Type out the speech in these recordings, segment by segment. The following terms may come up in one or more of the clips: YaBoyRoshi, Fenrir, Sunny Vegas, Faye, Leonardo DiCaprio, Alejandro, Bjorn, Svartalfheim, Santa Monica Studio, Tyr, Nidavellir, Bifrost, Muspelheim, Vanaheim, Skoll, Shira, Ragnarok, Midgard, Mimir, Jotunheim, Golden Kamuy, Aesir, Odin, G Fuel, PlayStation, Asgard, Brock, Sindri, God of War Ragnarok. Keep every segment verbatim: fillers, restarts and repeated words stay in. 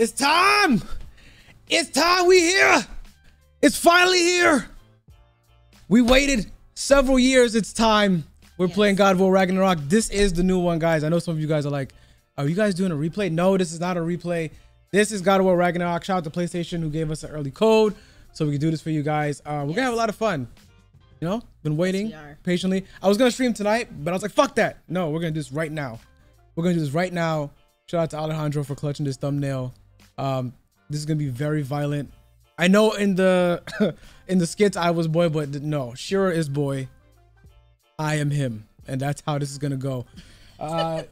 It's time! It's time, we here! It's finally here! We waited several years, it's time. We're yes. playing God of War Ragnarok. This is the new one, guys. I know some of you guys are like, are you guys doing a replay? No, this is not a replay. This is God of War Ragnarok. Shout out to PlayStation who gave us an early code so we can do this for you guys. Uh, we're yes. gonna have a lot of fun. You know, been waiting yes, patiently. I was gonna stream tonight, but I was like, fuck that. No, we're gonna do this right now. We're gonna do this right now. Shout out to Alejandro for clutching this thumbnail. Um, this is gonna be very violent. I know in the in the skits I was boy, but no, Shira is boy. I am him, and that's how this is gonna go. Uh,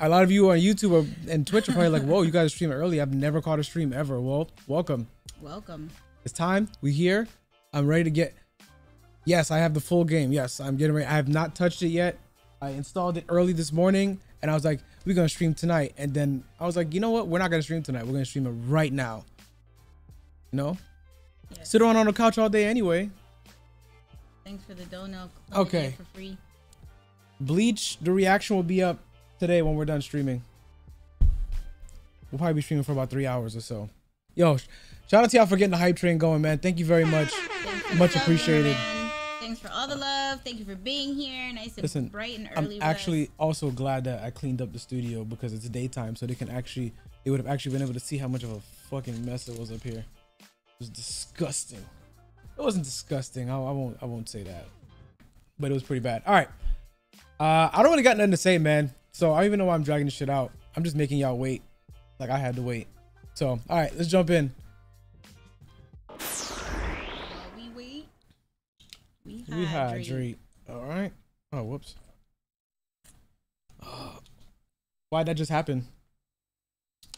a lot of you on YouTube are, and Twitch are probably like, "Whoa, you guys stream early. I've never caught a stream ever." Well, welcome. Welcome. It's time. We here. I'm ready to get. Yes, I have the full game. Yes, I'm getting ready. I have not touched it yet. I installed it early this morning, and I was like, "We're gonna stream tonight." And then I was like, "You know what? We're not gonna stream tonight. We're gonna stream it right now." You know, yeah. Sit around on the couch all day anyway. Thanks for the dono. Okay. For free. Bleach, the reaction will be up today when we're done streaming. We'll probably be streaming for about three hours or so. Yo, shout out to y'all for getting the hype train going, man. Thank you very much. Much appreciated. Love, thanks for all the love. Thank you for being here. Nice and Listen, bright and early. I'm actually with. also glad that I cleaned up the studio because it's daytime, so they can actually they would have actually been able to see how much of a fucking mess it was up here. It was disgusting. It wasn't disgusting. I, I won't. I won't say that. But it was pretty bad. All right. Uh, I don't really got nothing to say, man. So I don't even know why I'm dragging this shit out. I'm just making y'all wait, like I had to wait. So all right, let's jump in. We wait. We hydrate. We hydrate. All right. Oh, whoops. Oh. Why'd that just happen?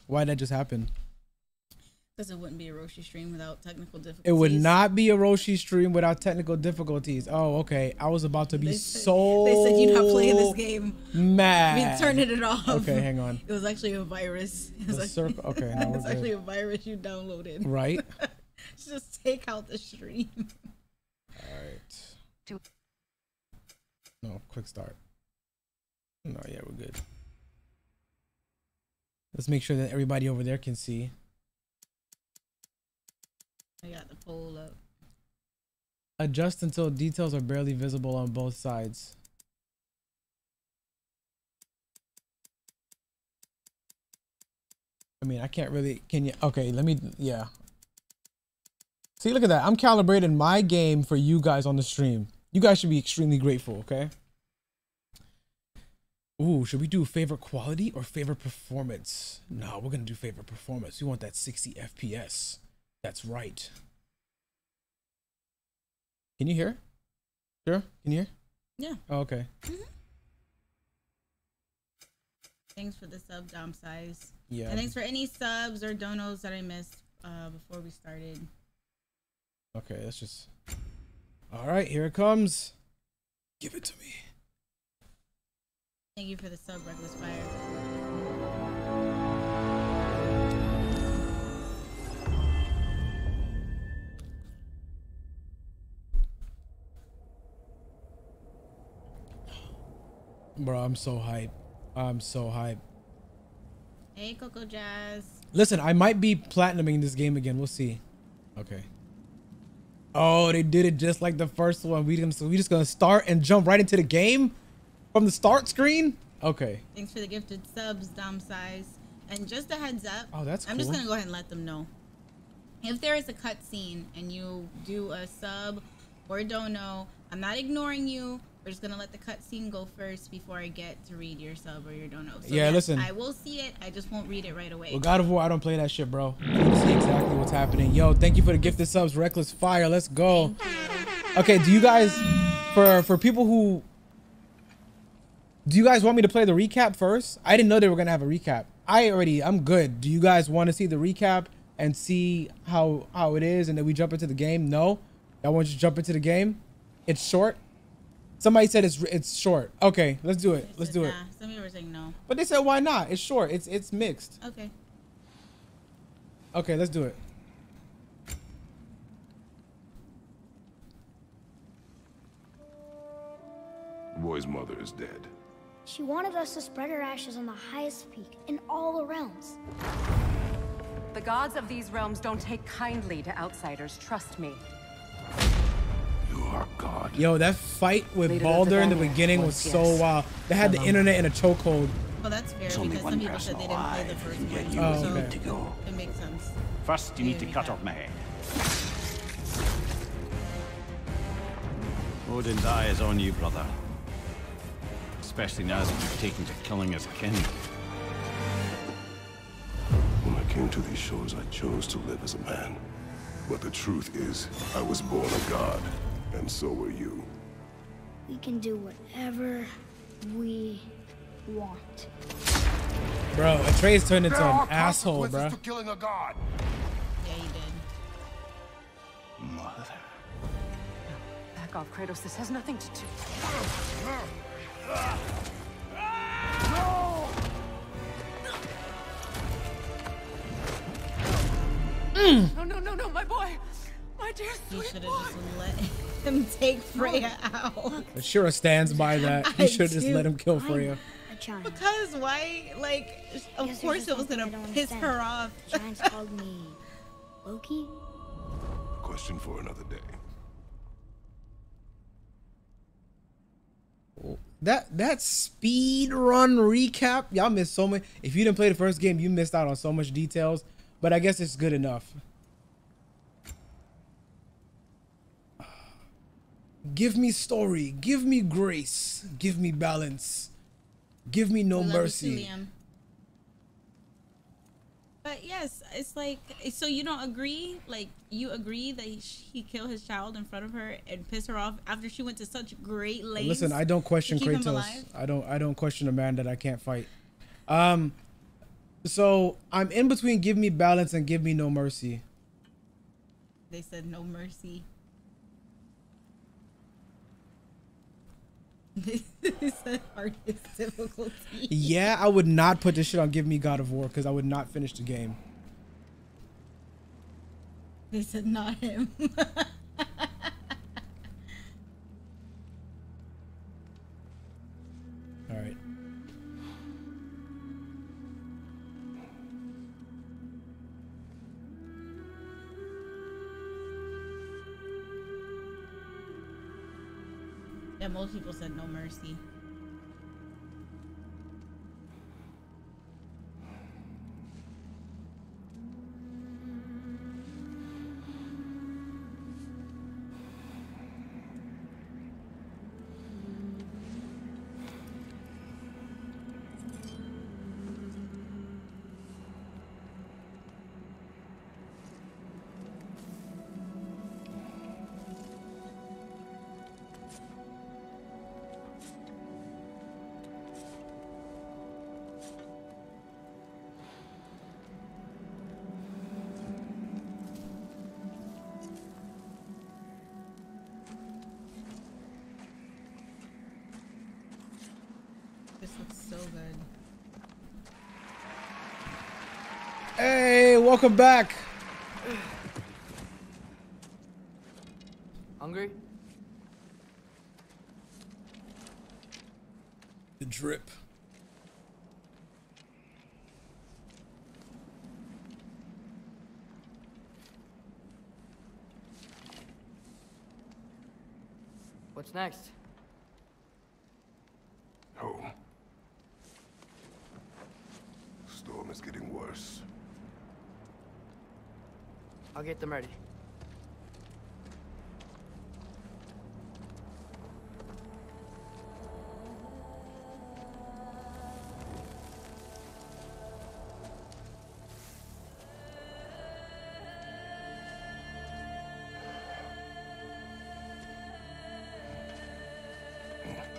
Why'd that just happen? Because it wouldn't be a Roshi stream without technical difficulties. It would not be a Roshi stream without technical difficulties. Oh, okay. I was about to be they said, so They said you're not playing this game. Mad. We turned it off. Okay, hang on. It was actually a virus. It was actually, circle. Okay, no, it's actually a virus you downloaded. Right. Just take out the stream. All right. No, quick start. No, yeah, we're good. Let's make sure that everybody over there can see. I got the poll up. Adjust until details are barely visible on both sides. I mean, I can't really, can you, okay, let me, yeah. See, look at that. I'm calibrating my game for you guys on the stream. You guys should be extremely grateful, okay? Ooh, should we do favorite quality or favorite performance? No, we're going to do favorite performance. We want that sixty F P S. That's right. Can you hear? Sure. Can you hear? Yeah. Oh, okay. Mm-hmm. Thanks for the sub, Dom Size. Yeah. And thanks for any subs or donos that I missed uh, before we started. Okay, let's just. All right, here it comes. Give it to me. Thank you for the sub, Reckless Fire. Bro, I'm so hyped. I'm so hyped. Hey, Coco Jazz. Listen, I might be platinuming this game again. We'll see. Okay. Oh, they did it just like the first one. We just, we just gonna start and jump right into the game from the start screen. Okay. Thanks for the gifted subs, Dom Size. And just a heads up. Oh, that's cool. I'm just gonna go ahead and let them know. If there is a cutscene and you do a sub or dono, I'm not ignoring you. We're just gonna let the cutscene go first before I get to read your sub or your dono. So yeah, yes, listen. I will see it. I just won't read it right away. Well, God of War, I don't play that shit, bro. I need to see exactly what's happening. Yo, thank you for the gifted subs, Reckless Fire. Let's go. Okay, do you guys, for for people who, do you guys want me to play the recap first? I didn't know they were gonna have a recap. I already, I'm good. Do you guys want to see the recap and see how how it is, and then we jump into the game? No, y'all want you to jump into the game? It's short. Somebody said it's it's short. Okay, let's do it. They let's do nah. it. Some people were saying no. But they said why not? It's short. It's it's mixed. Okay. Okay, let's do it. The boy's mother is dead. She wanted us to spread her ashes on the highest peak in all the realms. The gods of these realms don't take kindly to outsiders, trust me. You are God. Yo, that fight with Later Balder in the beginning was yes. so wild. They had the internet in a chokehold. Well, that's fair, only because one some people said they didn't play the first one. You oh, okay. to go. It makes sense. First, you need to cut off my head. Odin's eye is on you, brother. Especially now that you've taken to killing his kin. When I came to these shores, I chose to live as a man. But the truth is, I was born a god, and so were you. We can do whatever we want. Bro, Atreus turned into an asshole, bro. For killing a god. Yeah, you did. Mother. Back off, Kratos. This has nothing to do. Mm. No, no, no, no, my boy, my dear sweet boy. You should have just let him take Freya out. Shura stands by that. You should just let him kill Freya. Because why? Like, of course it was gonna piss her off. Giants called me Loki. Question for another day. That that speed run recap, y'all missed so much. If you didn't play the first game, you missed out on so much details. But I guess it's good enough. Give me story. Give me grace. Give me balance. Give me no mercy. You, but yes, it's like, so you don't agree? Like, you agree that he, he killed his child in front of her and pissed her off after she went to such great lengths? Listen, I don't question Kratos. I don't. I don't question a man that I can't fight. Um, so I'm in between. Give me balance and give me no mercy. They said no mercy. This is the hardest difficulty. Yeah, I would not put this shit on Give Me God of War because I would not finish the game. They said not him. Alright. Yeah, most people said no mercy. Welcome back. Hungry? The drip. What's next? Home. Storm is getting worse. I'll get them ready.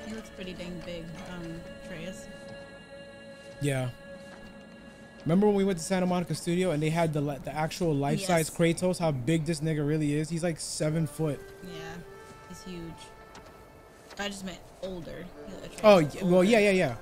He looks pretty dang big, um, Atreus. Yeah. Remember when we went to Santa Monica Studio and they had the the actual life-size yes. Kratos? How big this nigga really is? He's like seven foot. Yeah, he's huge. I just meant older. Oh, older. Well, yeah, yeah, yeah.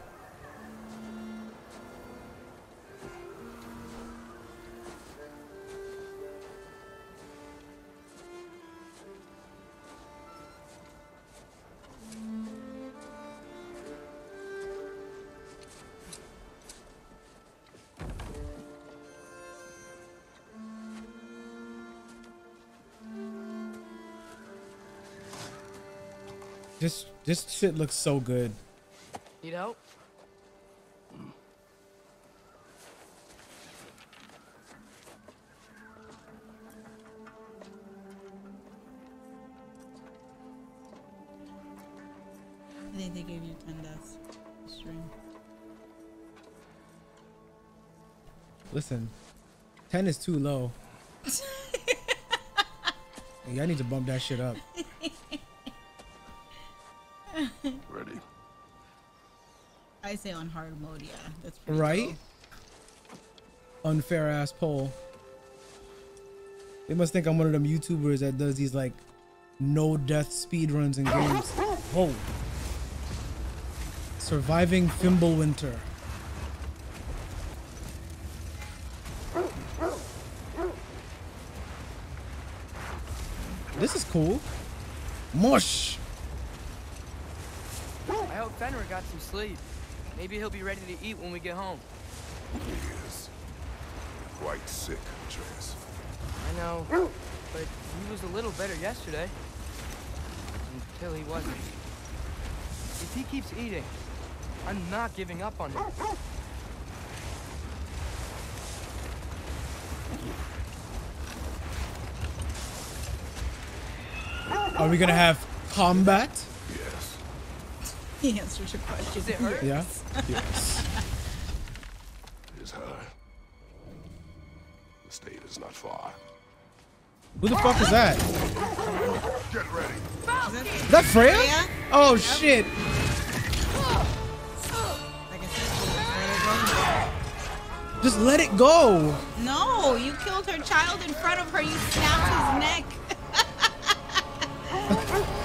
This this shit looks so good. Need help? I think they gave you ten deaths. Stream. Listen, ten is too low. Y'all need to bump that shit up. Ready. I say on hard mode, yeah. That's pretty right. Cool. Unfair ass poll. They must think I'm one of them YouTubers that does these like no death speed runs in games. Whoa. Surviving Fimbulwinter. This is cool. Mush. I hope Fenrir got some sleep. Maybe he'll be ready to eat when we get home. He is. Quite sick, Atreus. I know, but he was a little better yesterday. Until he wasn't. If he keeps eating, I'm not giving up on him. Are we gonna have combat? Yes. He answers your question. Does it hurt? Yeah. Yes. It is her. The state is not far. Who the fuck is that? Get ready. Is that Freya? Freya? Oh yep. Shit. Like I said, just let it go. No, you killed her child in front of her. You snapped his neck.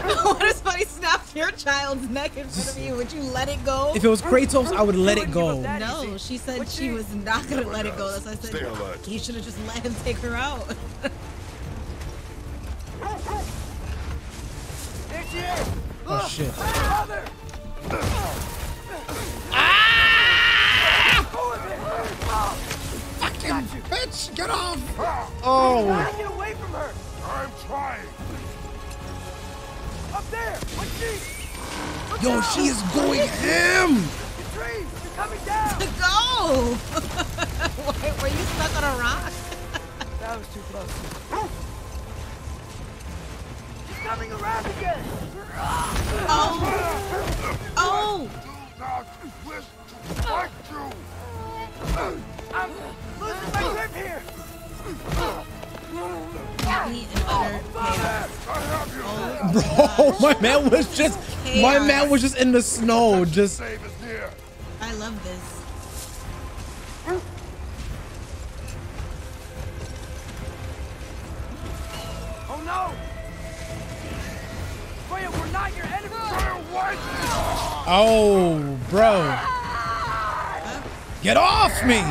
What if somebody snapped your child's neck in front of you? Would you let it go? If it was Kratos, I would let it go. No, she said what she was not gonna let it go. That's why I said you should have just let him take her out. There she is. Oh shit. Ah! Fucking bitch, get off! Oh. Get away from her. I'm trying. Up there! Look Look Yo, out. She is going him! The trees are coming down! Go! Wait, were you stuck on a rock? That was too close. She's coming around again! Oh! Oh! Do not listen to what you! I'm losing my grip here! Bro, my man was just chaos. My man was just in the snow. Just I love this. Oh no! Freya, we're not your enemy. Oh, bro! Get off me!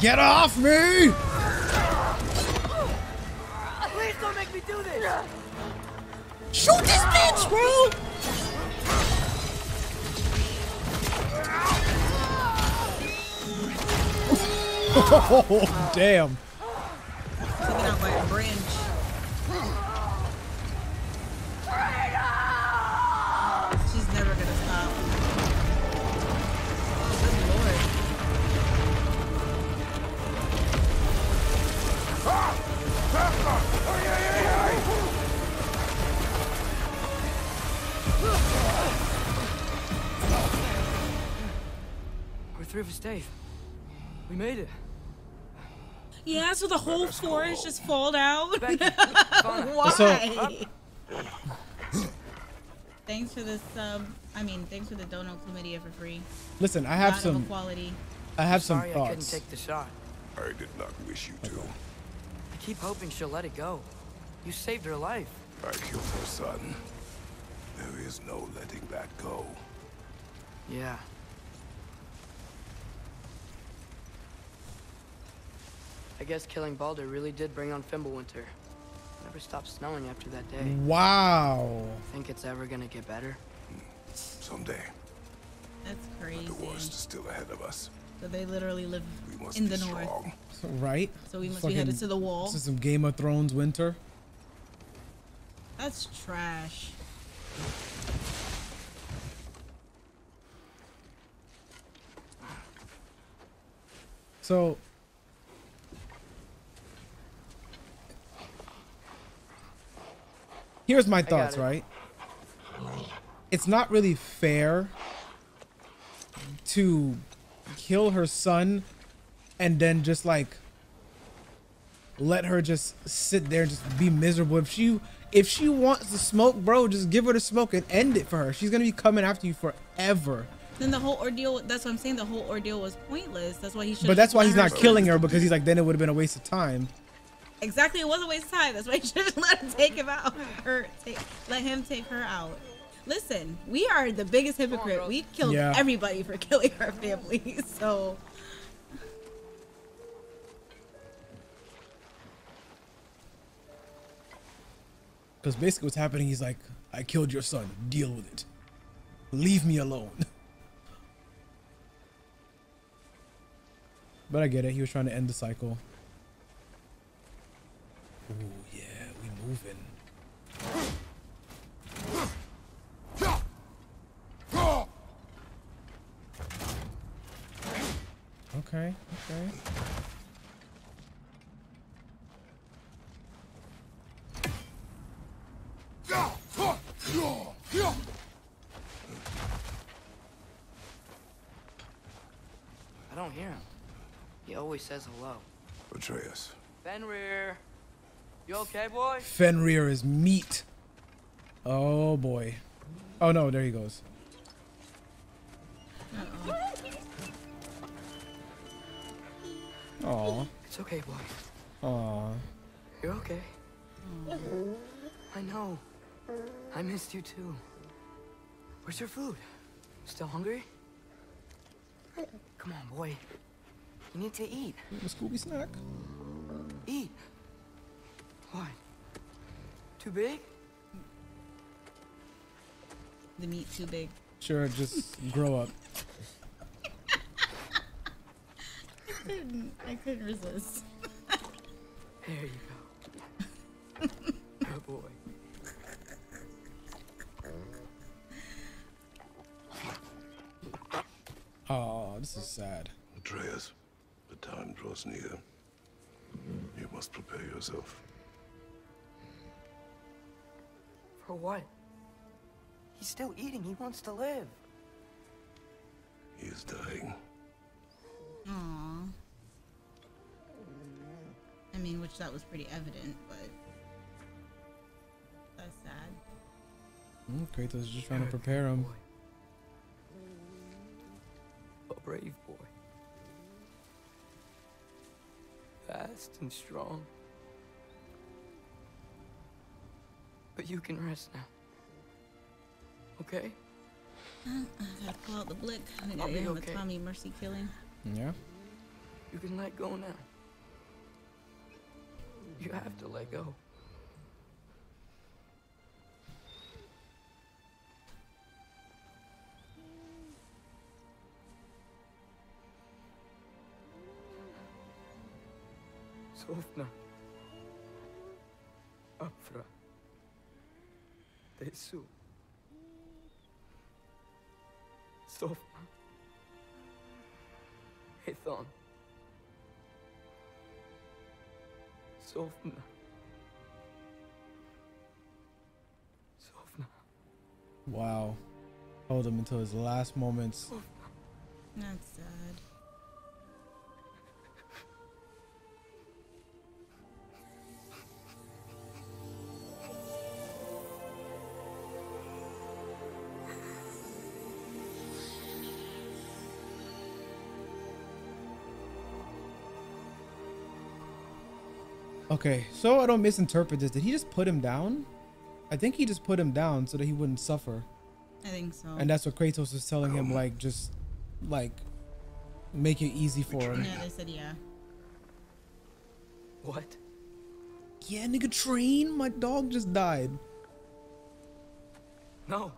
Get off me! Don't make me do this. Shoot this bitch, bro. Oh, damn. Taken out by a branch. She's never gonna stop. Oh, good lord. Ah! We're three of us safe. We made it. Yeah, so the whole forest just fall down. Why? Thanks for this sub. Um, I mean, thanks for the dono chlamydia for free. Listen, I have some quality. I have some thoughts. Sorry, I couldn't take the shot. I did not wish you to. Keep hoping she'll let it go. You saved her life. I killed her son. There is no letting that go. Yeah. I guess killing Balder really did bring on Fimbulwinter. It never stopped snowing after that day. Wow. Think it's ever gonna get better? Someday. That's crazy. But the worst is still ahead of us. So they literally live in the north. Right? So we must be headed to the wall. This is some Game of Thrones winter. That's trash. So here's my thoughts, right? It's not really fair to kill her son and then just like let her just sit there and just be miserable. If she if she wants to smoke, bro, just give her the smoke and end it for her. She's gonna be coming after you forever. Then the whole ordeal, that's what I'm saying, the whole ordeal was pointless. That's why he should. But that's why he's not killing her, because he's like, then it would have been a waste of time. Exactly, it was a waste of time. That's why you should let him take him out. Her, take, let him take her out. Listen, we are the biggest hypocrite. We killed yeah. everybody for killing our family. So. Because basically what's happening, he's like, I killed your son. Deal with it. Leave me alone. But I get it. He was trying to end the cycle. Ooh, yeah, we moving. Okay, okay. I don't hear him. He always says hello. Atreus. Fenrir. You okay, boy? Fenrir is meat. Oh boy. Oh no, there he goes. Oh. It's okay, boy. Aw. You're okay. Aww. I know. I missed you too. Where's your food? Still hungry? Come on, boy. You need to eat. A Scooby snack. Eat. What? Too big? The meat too big. Sure, just grow up. I couldn't. I couldn't resist. There you go. Oh boy. Oh, this is sad. Atreus, the time draws near. You must prepare yourself. For what? He's still eating. He wants to live. He is dying. Aww. I mean, which that was pretty evident, but that's sad. Kratos is just trying to prepare him. A brave boy. Fast and strong. But you can rest now. Okay? I gotta pull out the blick. I think I'll I am with okay. Tommy mercy killing. Yeah. You can let go now. You have to let go. Sofna. Afra. Tesu. Sofna. Ithun. Sofna. Sofna. Wow. Hold him until his last moments. Sofna. That's sad. Okay, so I don't misinterpret this. Did he just put him down? I think he just put him down so that he wouldn't suffer. I think so. And that's what Kratos is telling him, like, just, like, make it easy for him. Yeah, they said yeah. What? Yeah, nigga, train? My dog just died. No.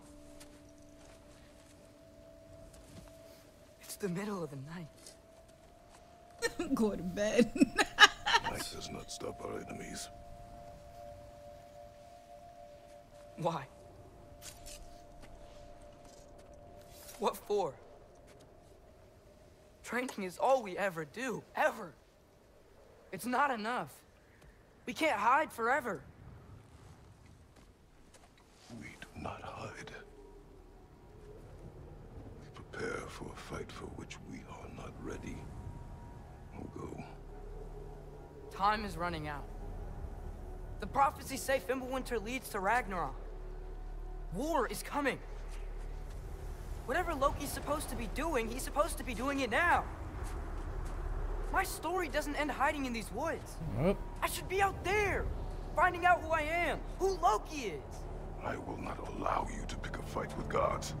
It's the middle of the night. Go to bed. Life does not stop our enemies. Why? What for? Training is all we ever do, ever. It's not enough. We can't hide forever. We do not hide. We prepare for a fight for which we are not ready. We'll go. Time is running out. The prophecies say Fimbulwinter leads to Ragnarok. War is coming. Whatever Loki's supposed to be doing, he's supposed to be doing it now. My story doesn't end hiding in these woods. Nope. I should be out there, finding out who I am, who Loki is. I will not allow you to pick a fight with gods.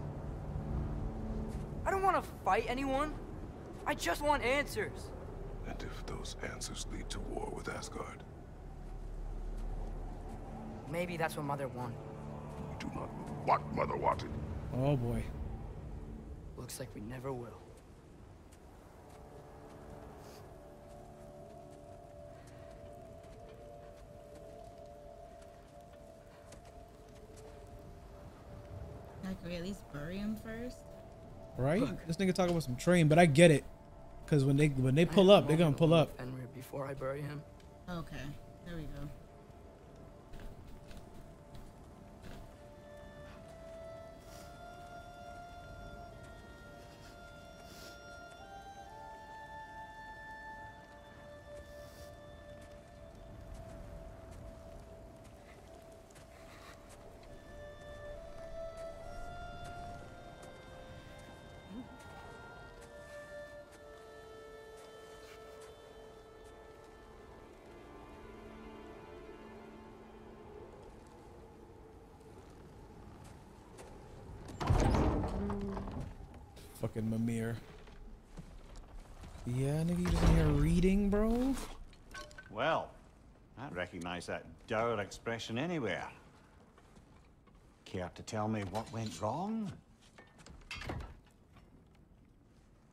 I don't want to fight anyone. I just want answers. And if those answers lead to war with Asgard? Maybe that's what Mother wanted. You do not know what Mother wanted. Oh boy. Looks like we never will. Like, we at least bury him first? Right? Look. This nigga talking about some train, but I get it. Cause when they when they pull up, they're gonna pull up. Fenrir before I bury him. Okay, there we go. Fucking Mimir. Yeah, nigga, you just in here reading, bro? Well, I recognize that dour expression anywhere. Care to tell me what went wrong?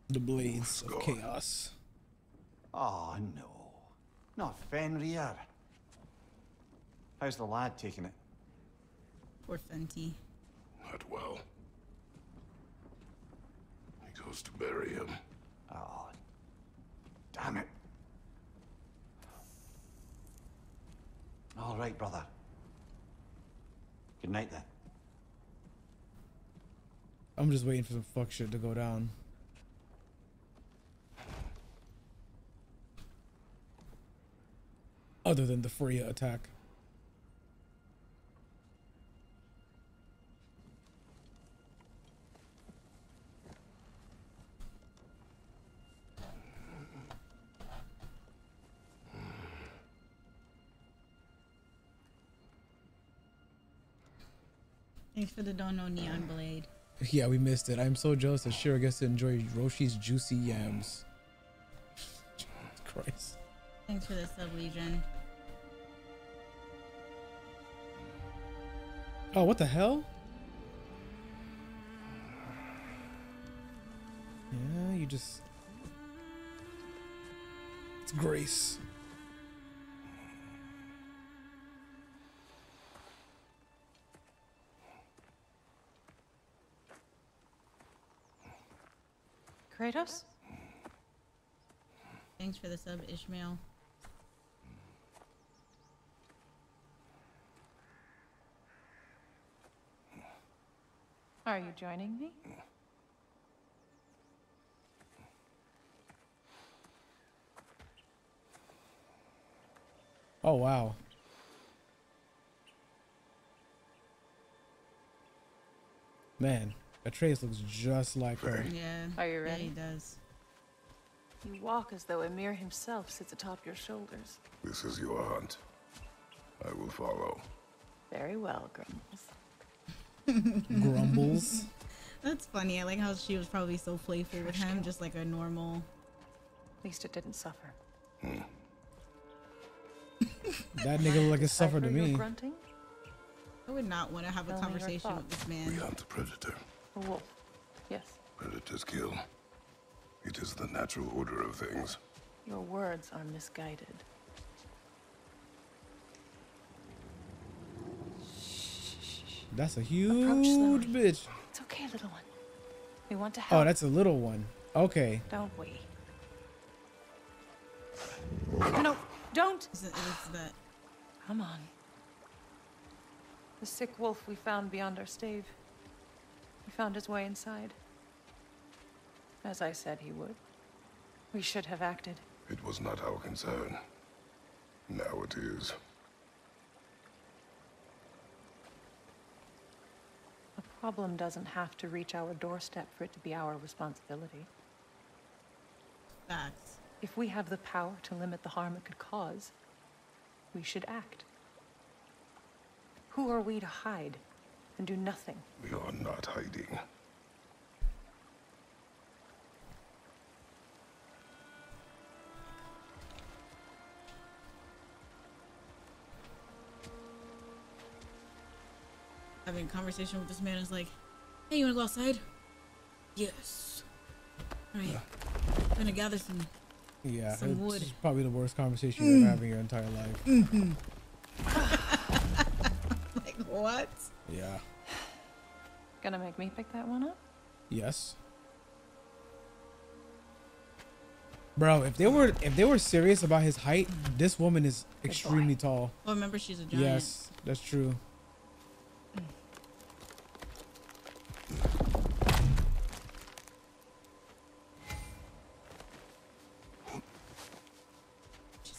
The blades of chaos. Oh, no. Not Fenrir. How's the lad taking it? Poor Fenty. Not well. To bury him. Oh, damn it. All right, brother. Good night, then. I'm just waiting for some fuck shit to go down. Other than the Freya attack. Thanks for the don't know neon blade. Yeah, we missed it. I'm so jealous that Shira gets to enjoy Roshi's juicy yams. Jesus Christ. Thanks for the sub, Legion. Oh, what the hell? Yeah, you just... It's grace. Kratos? Thanks for the sub, Ishmael. Are you joining me? Oh, wow. Man. Atreus looks just like her. Yeah. Are you ready? Yeah, he does. You walk as though Emir himself sits atop your shoulders. This is your hunt. I will follow. Very well, Grumbles. Grumbles? That's funny. I like how she was probably so playful with him, just like a normal. At least it didn't suffer. Hmm. That nigga looked like it suffered to me. Grunting? I would not want to have Tell a conversation with this man. We hunt the predator. A wolf, yes. Predators kill. It is the natural order of things. Your words are misguided. That's a huge bitch. It's okay, little one. We want to help. Oh, that's a little one. Okay. Don't we? No, don't. Is it, is that... Come on. The sick wolf we found beyond our stave. He found his way inside. As I said he would. We should have acted. It was not our concern. Now it is. A problem doesn't have to reach our doorstep for it to be our responsibility. Facts. If we have the power to limit the harm it could cause, we should act. Who are we to hide and do nothing? We are not hiding. Having a conversation with this man is like, hey, you wanna go outside? Yes. Alright. Yeah. I'm gonna gather some. Yeah, some it's wood. Probably the worst conversation mm. you've ever had in your entire life. Mm-hmm. Like, what? Yeah. Gonna make me pick that one up? Yes. Bro, if they were if they were serious about his height, this woman is Good extremely boy. tall. Well, remember, she's a giant. Yes, that's true.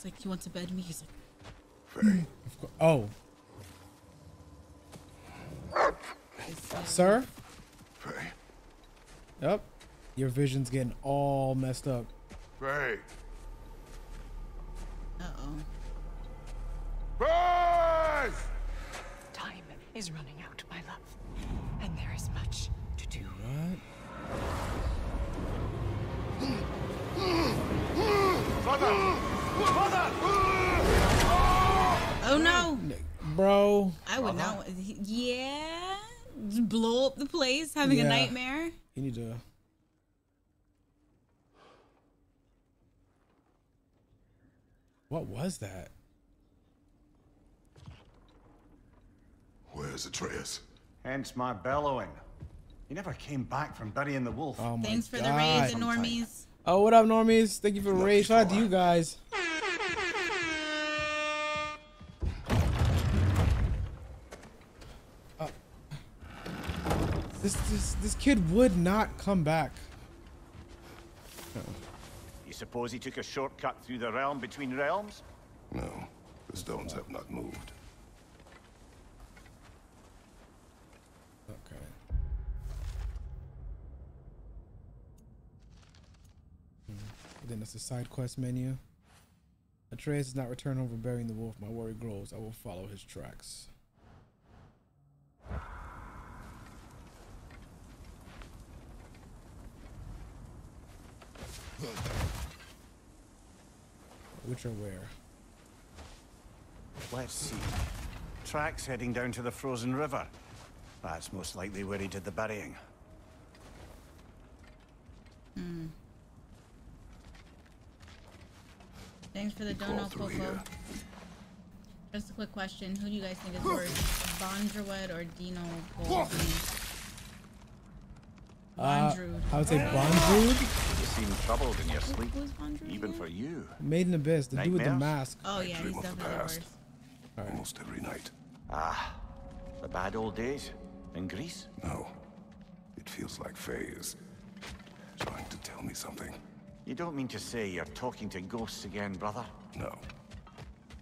Like, you want to bed me? He's like, Faye. Oh. Sir? Faye. Yep. Your vision's getting all messed up. Faye. Uh-oh. Faye! Time is running out, my love. And there is much to do. What? Father! Oh no, bro! I would not. Yeah, just blow up the place. Having yeah. a nightmare. You need to. What was that? Where's Atreus? Hence my bellowing. He never came back from burying the wolf. Oh my Thanks for God. the raids and normies. Oh, what up, normies? Thank you for the raid. Shout out to you guys. Uh, this this this kid would not come back. You suppose he took a shortcut through the realm between realms? No, the stones have not moved. Okay. Then it's a side quest menu. Atreus does not return over burying the wolf. My worry grows. I will follow his tracks. Which or where? Let's see. Tracks heading down to the frozen river. That's most likely where he did the burying. Hmm. Thanks for the donut, Popo. Just a quick question. Who do you guys think is worse? Bondruid or Dino Bondruid? Uh, I would say Bondruid. You seem troubled in your sleep. Who, Bondruid, even again? For you. Maiden Abyss, the dude with the mask. Oh yeah, he's definitely worse. Right. Almost every night. Ah, the bad old days in Greece? No. It feels like Faye is trying to tell me something. You don't mean to say you're talking to ghosts again, brother? No.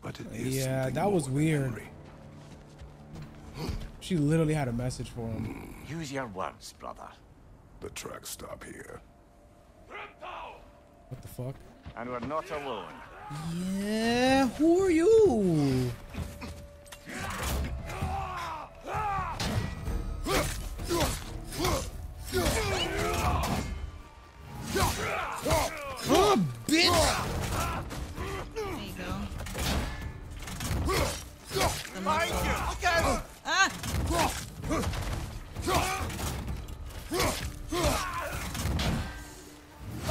But it is yeah, that was weird. She literally had a message for him. Mm. Use your words, brother. The tracks stop here. What the fuck? And we're not alone. Yeah, who are you? Oh, bitch! There you go. Behind you! Look at him! Ah!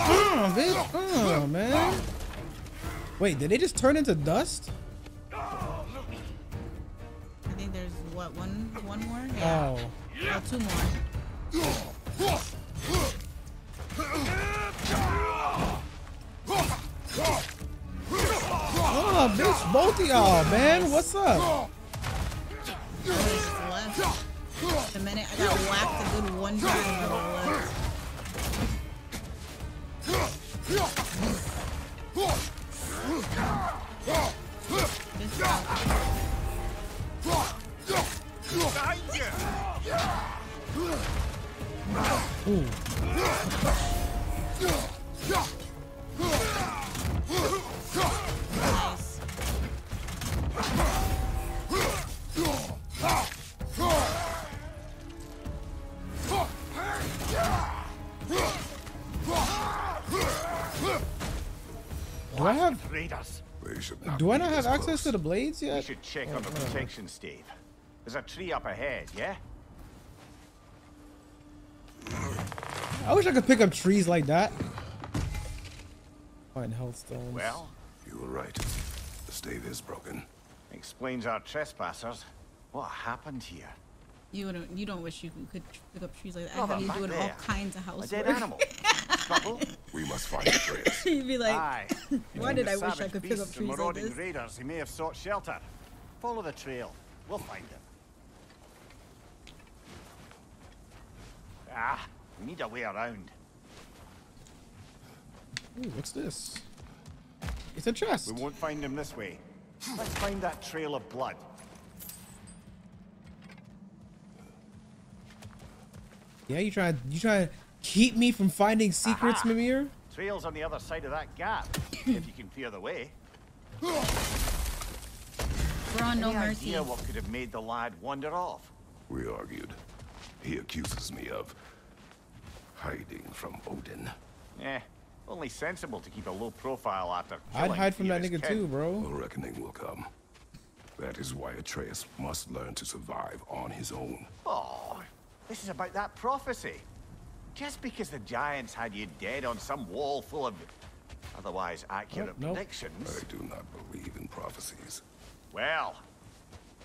Oh, bitch! Oh, man! Wait, did they just turn into dust? I think there's, what, one, one more? Yeah. Oh. Oh, two more. up, bitch? Both of y'all, man. What's up? The minute I got whacked a good one time, I Do I have? Do I not have access to the blades yet? You should check oh, on the protection, Steve. There's a tree up ahead, yeah? I wish I could pick up trees like that. Find health stones. Well, you were right. The stave is broken. Explains our trespassers. What happened here? You don't. You don't wish you could pick up trees like that. I have you doing all kinds of housework. A dead animal. We must find Atreus. He'd be like, Aye. Why did I wish I could pick up trees like this? Raiders, he may have sought shelter. Follow the trail. We'll find him. Ah, we need a way around. Ooh, what's this? It's a chest. We won't find him this way. Let's find that trail of blood. Yeah, you try. You try. Keep me from finding secrets, Aha. Mimir? Trail's on the other side of that gap, if you can clear the way. We're on no mercy. What could have made the lad wander off? We argued. He accuses me of hiding from Odin. Eh, only sensible to keep a low profile after killing. I'd hide from that nigga too, bro. A reckoning will come. That is why Atreus must learn to survive on his own. Oh, this is about that prophecy. Just because the giants had you dead on some wall full of otherwise accurate oh, nope. predictions. I do not believe in prophecies. Well,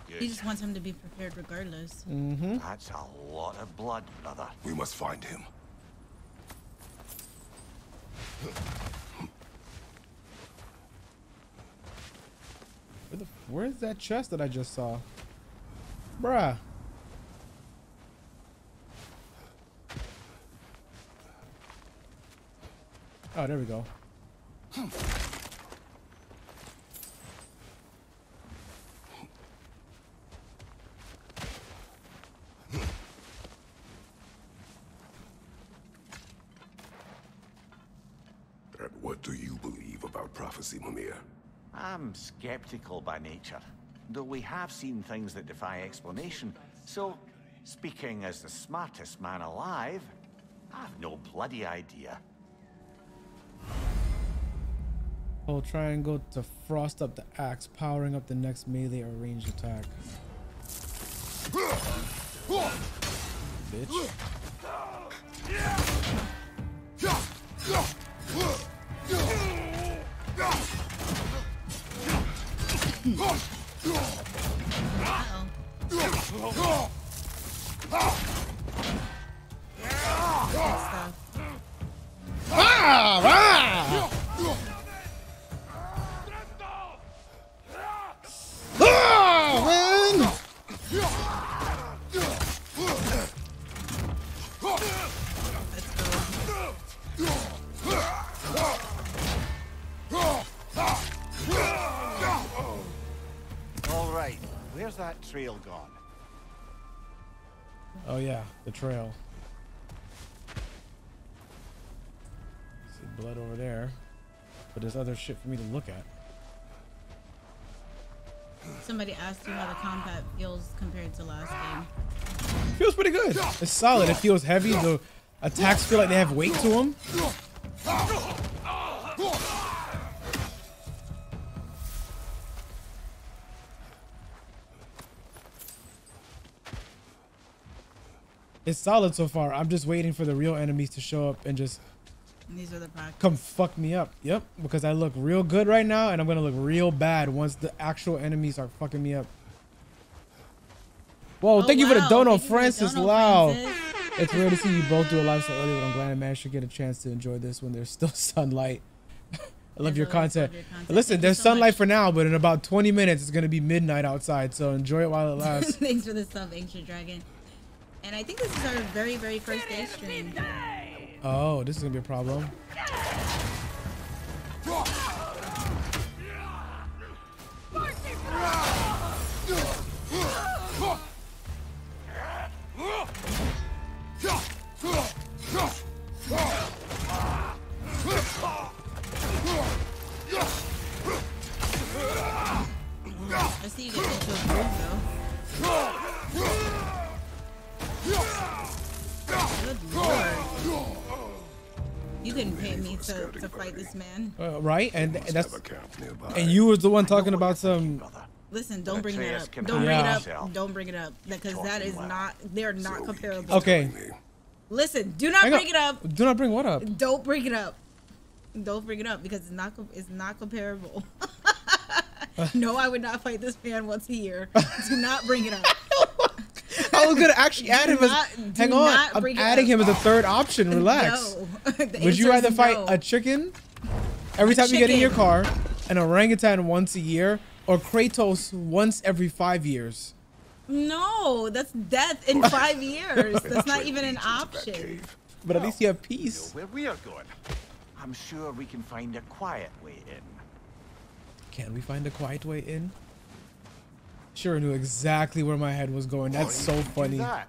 good. He just wants him to be prepared regardless. Mm-hmm. That's a lot of blood, brother. We must find him. Where the, where's that chest that I just saw? Bruh. Oh, there we go. Hmm. What do you believe about prophecy, Mimir? I'm skeptical by nature, though we have seen things that defy explanation. So, speaking as the smartest man alive, I've no bloody idea. I'll try and go to frost up the axe, powering up the next melee or ranged attack. Bitch. Uh-oh. Ah, ah! That trail gone. Oh yeah, the trail. See blood over there, but there's other shit for me to look at. Somebody asked you how the combat feels compared to last game. Feels pretty good. It's solid. It feels heavy. The attacks feel like they have weight to them. It's solid so far. I'm just waiting for the real enemies to show up and just These are the come fuck me up. Yep, because I look real good right now and I'm going to look real bad once the actual enemies are fucking me up. Whoa, oh, thank wow. you for the dono, Francis. Wow. It's rare to see you both do a live so early, but I'm glad I managed to get a chance to enjoy this when there's still sunlight. I love your content. love your content. Listen, there's sunlight for now, but in about twenty minutes, it's going to be midnight outside. So enjoy it while it lasts. Thanks for the sub, Ancient Dragon. And I think this is our very, very first day stream. Oh, this is going to be a problem. I see you get into a groove though. Good lord. You couldn't pay me to, to fight this man. Uh, right? And that's and you was the one talking about some. Listen, don't bring that up. Don't bring yeah. it up. Don't bring it up. Because that is not, they're not comparable. Okay. Listen, do not bring it up. Do not bring what up? Don't bring it up. Don't bring it up because it's not, it's not comparable. No, I would not fight this man once a year. Do not bring it up. I was gonna actually add him not, as. Hang on, I'm adding him as a third option. Relax. No. Would you rather fight no. a chicken every a time chicken. you get in your car, an orangutan once a year, or Kratos once every five years? No, that's death in five years. That's not even an option. But at least you have peace. You know where we are going. I'm sure we can find a quiet way in. Can we find a quiet way in? Sure knew exactly where my head was going. That's so funny. That?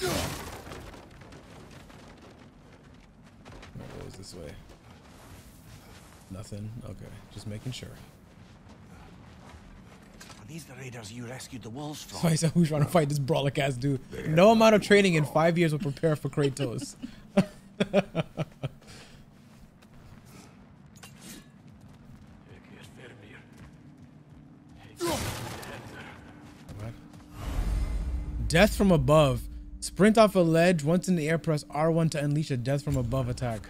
What was this way? Nothing. Okay, just making sure. Are these the raiders you rescued the wolves from? So I said, who's trying to fight this brawlic ass dude? No amount of training in five years will prepare for Kratos. Death from above. Sprint off a ledge. Once in the air, press R one to unleash a death from above attack.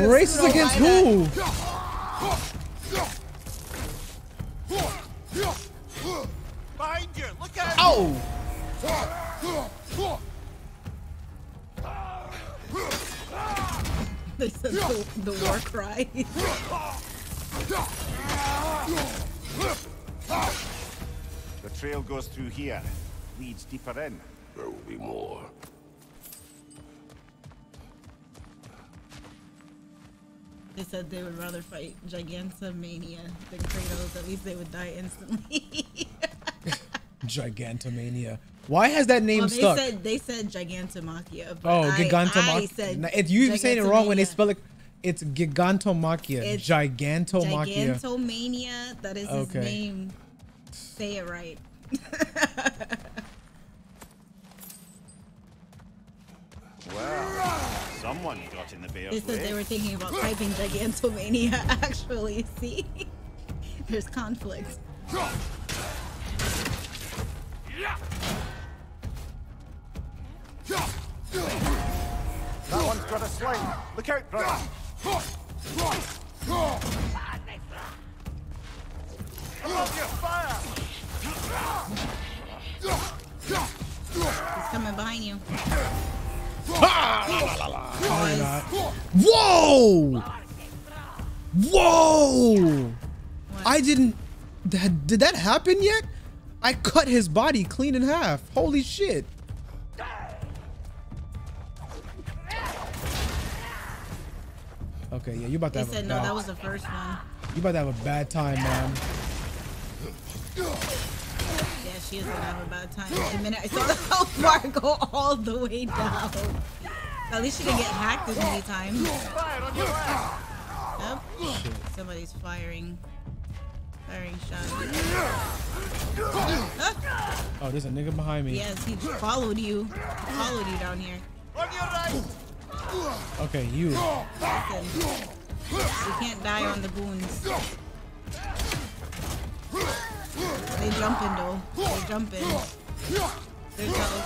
Racist against who? Behind you. Look at oh. This is the, the war cry. The trail goes through here, leads deeper in. There will be more. They said they would rather fight Gigantomania than Kratos. At least they would die instantly. Gigantomania. Why has that name well, they stuck? Said, they said Gigantomachia. But oh, Gigantomachia. You saying it wrong when they spell it. It's Gigantomachia. It's Gigantomachia. Gigantomania. That is okay. His name. Say it right. Wow. Someone got in the bear. They said they were thinking about typing Gigantomania, actually. See? There's conflict. Yeah. That one's got a sling. Look out, brother. Above your fire. He's coming behind you. Ah, whoa! Whoa! What? I didn't. That, did that happen yet? I cut his body clean in half. Holy shit. Okay, yeah, you about to have a bad time. They said no, that was the first one. You about to have a bad time, man. Yeah, she is gonna have a bad time. The minute I saw the health bar go all the way down. At least she didn't get hacked as many times. Yep. Shit. Somebody's firing. Firing shot. Huh? Oh, there's a nigga behind me. Yes, he followed you. He followed you down here. On your right. Okay, you. Listen, you can't die on the boons. They jumping though. They jumping. There it goes.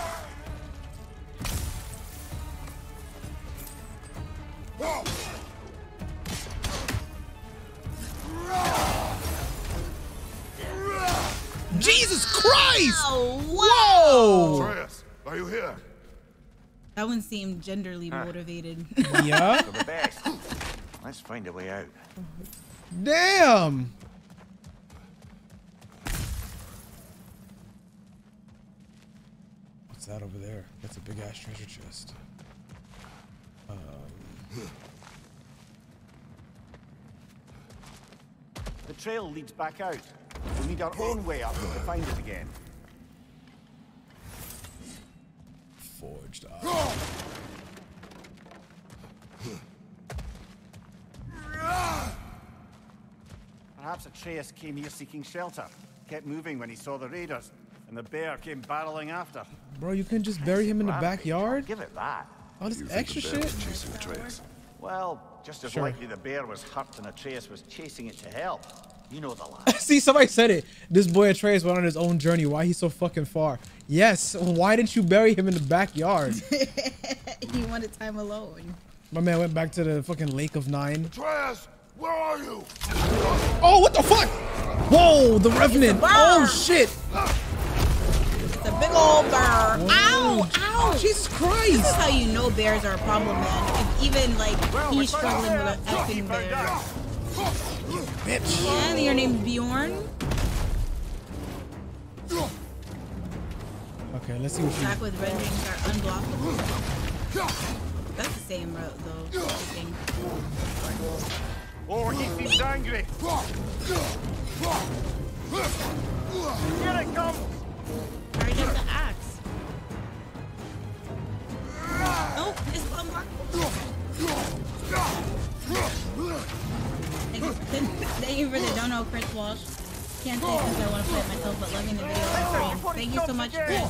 Jesus Christ! Oh, whoa! Whoa. Atreus, are you here? That one seemed genderly huh. motivated. Yeah. Let's find a way out. Damn! What's that over there? That's a big ass treasure chest. Um. The trail leads back out. We need our own way up to find it again. Forged up. Perhaps Atreus came here seeking shelter, kept moving when he saw the raiders, and the bear came barreling after. Bro, you can just bury him in the backyard? Give it that. All this extra shit? Well, just as sure. likely the bear was hurt and Atreus was chasing it to help. You know the lie. See, somebody said it. This boy Atreus went on his own journey. Why he's so fucking far? Yes. Why didn't you bury him in the backyard? He wanted time alone. My man went back to the fucking Lake of Nine. Atreus, where are you? Oh, what the fuck? Whoa, the Revenant. Oh shit. It's a big old bear. Ow, ow. Jesus Christ. This is how you know bears are a problem, man. If even like he's struggling with an effing bear. You bitch. Yeah, your name's Bjorn. Okay, let's see what you. Back with red rings are unblockable. That's the same route though. Oh, he seems angry. Here it comes. Already got the axe. Nope, it's unblockable. Thank you for the dono, Chris Walsh. Can't say because I want to play it myself, but loving the video live stream. Thank you so much, Chris.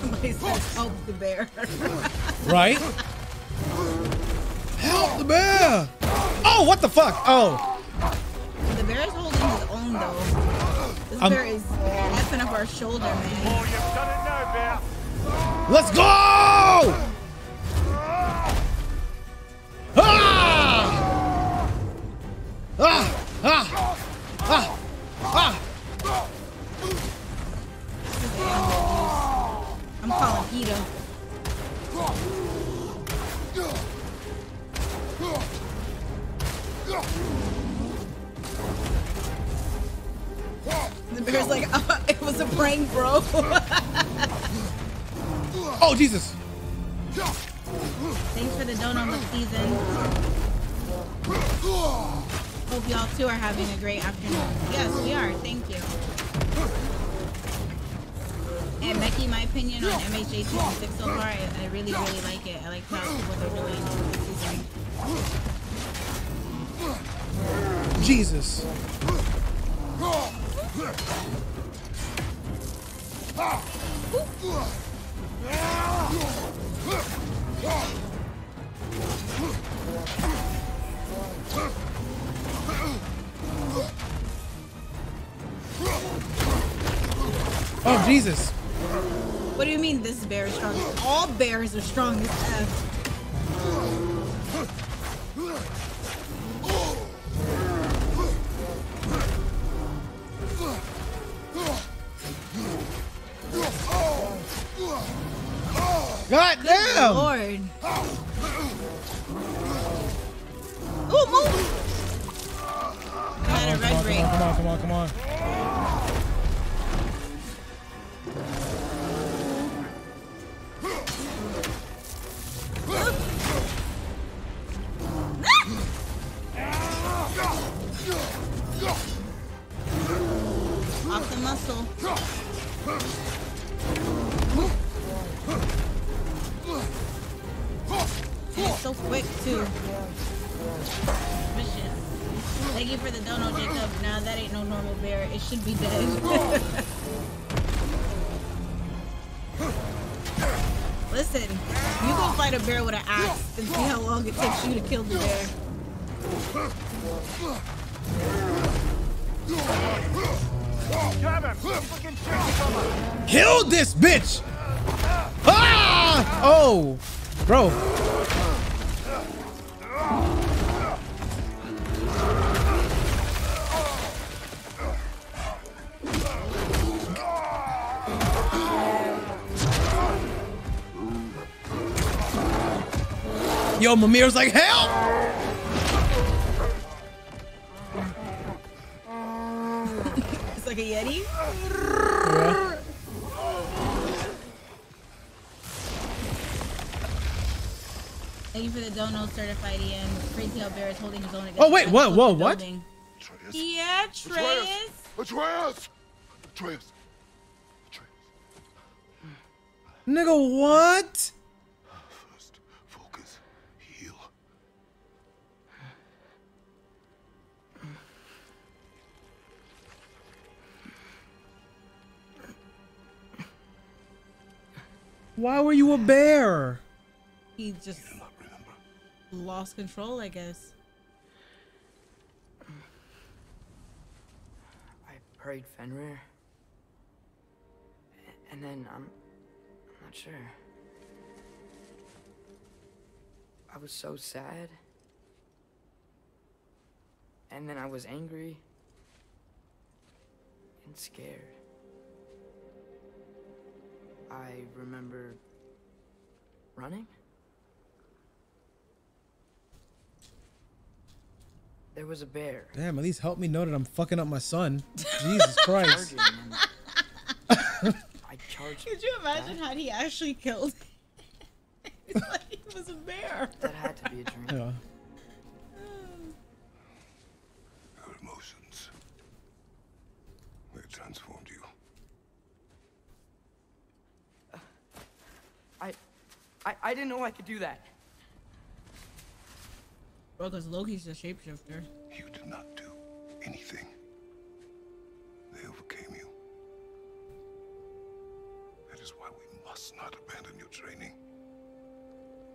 Somebody said, help the bear. Right? Help the bear! Oh, what the fuck? Oh. The bear is holding his own, though. This I'm bear is... up our shoulder, man. Oh, you've done it now, bear. Let's go! Ah! Ah! Ah! Ah! Ah! I'm calling Ito. The bear's like, oh, it was a prank, bro. Oh, Jesus. Thanks for the donut this season. Hope y'all too are having a great afternoon. Yes, we are. Thank you. And Becky, my opinion on M H A season six so far, I, I really, really like it. I like how, what they're doing this season. Jesus. Oh, Jesus. What do you mean this bear is strong? All bears are strong as F. God damn! Lord. Ooh, move! I had a red ring. Come on, come on, come on, come on. Off the muscle. And it's so quick too. Vicious. Thank you for the dono, Jacob. Nah, that ain't no normal bear. It should be dead. Listen, you go fight a bear with an axe and see how long it takes you to kill the bear. Kill this bitch! Ah! Oh, bro. Yo, Mimir's like, help! It's like a Yeti. Yeah. Thank you for the dono, certified Ian. Free tail bear is holding his own against. Oh wait, whoa, whoa, what? Building. Atreus. Yeah, Atreus. Atreus. Atreus. Nigga, what? First, focus, heal. Why were you a bear? He just lost control, I guess. I prayed Fenrir, and then I'm. Um... Not sure. I was so sad. And then I was angry. And scared. I remember running. There was a bear. Damn, at least help me know that I'm fucking up my son. Jesus Christ. Could you imagine how he actually killed him? It was like he was a bear. That had to be a dream. Yeah. Your emotions. They transformed you. Uh, I, I I didn't know I could do that. Well, because Loki's a shapeshifter. You did not do anything. They overcame you. Is why we must not abandon your training.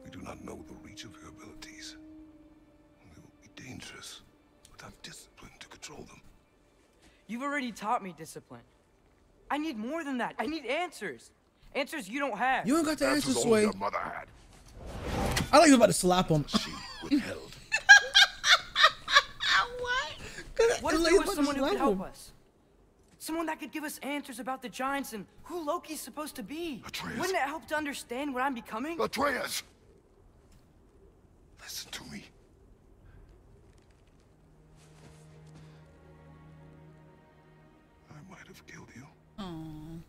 We do not know the reach of your abilities. They will be dangerous without discipline to control them. You've already taught me discipline. I need more than that. I need answers. Answers you don't have. You ain't got the That's answers, Sway. Your mother had. I like you about to slap him. She withheld. What? What if there was someone who could help us? Someone that could give us answers about the giants and who Loki's supposed to be. Atreus. Wouldn't it help to understand what I'm becoming? Atreus! Listen to me. I might have killed you. Aww.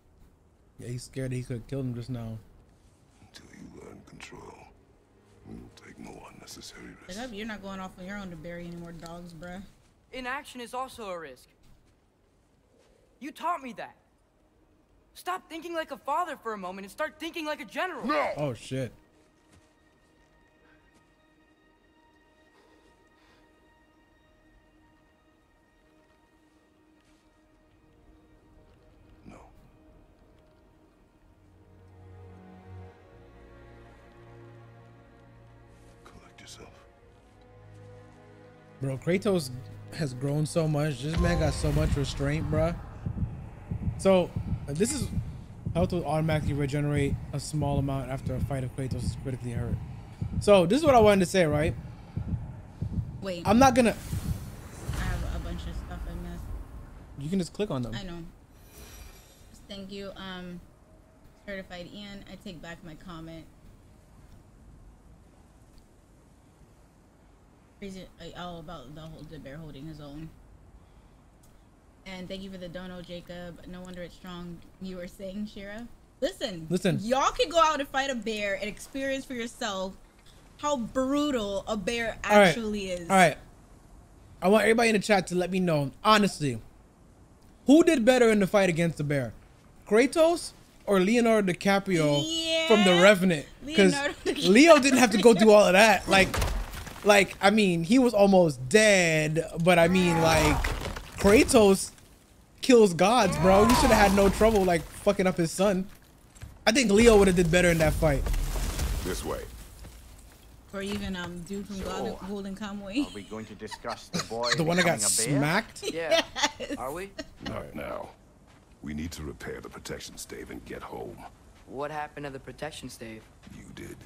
Yeah, he's scared he could have killed him just now. Until you learn control, we will take no unnecessary risks. You're not going off on your own to bury any more dogs, bruh. Inaction is also a risk. You taught me that. Stop thinking like a father for a moment and start thinking like a general. No. Oh shit. No. Collect yourself. Bro, Kratos has grown so much. This man got so much restraint, bruh. So this is how to automatically regenerate a small amount after a fight of Kratos is critically hurt. So this is what I wanted to say, right? Wait. I'm not gonna. I have a bunch of stuff in this. You can just click on them. I know. Thank you, um, certified Ian. I take back my comment. All about the whole the bear holding his own. And thank you for the dono, Jacob. No wonder it's strong. You were saying, Shira. Listen. Listen. Y'all can go out and fight a bear and experience for yourself how brutal a bear actually is. All right. I want everybody in the chat to let me know, honestly, who did better in the fight against the bear? Kratos or Leonardo DiCaprio yeah. from The Revenant? Because Leo didn't have to go through all of that. Like, like I mean, he was almost dead, but I mean, like... Kratos kills gods, bro. He should have had no trouble like fucking up his son. I think Leo would have did better in that fight. This way. Or even um dude from so, Golden Kamuy. Are we going to discuss the boy? The one that got smacked? Yeah. Yes. Are we? Not now. We need to repair the protection stave and get home. What happened to the protection stave? You did.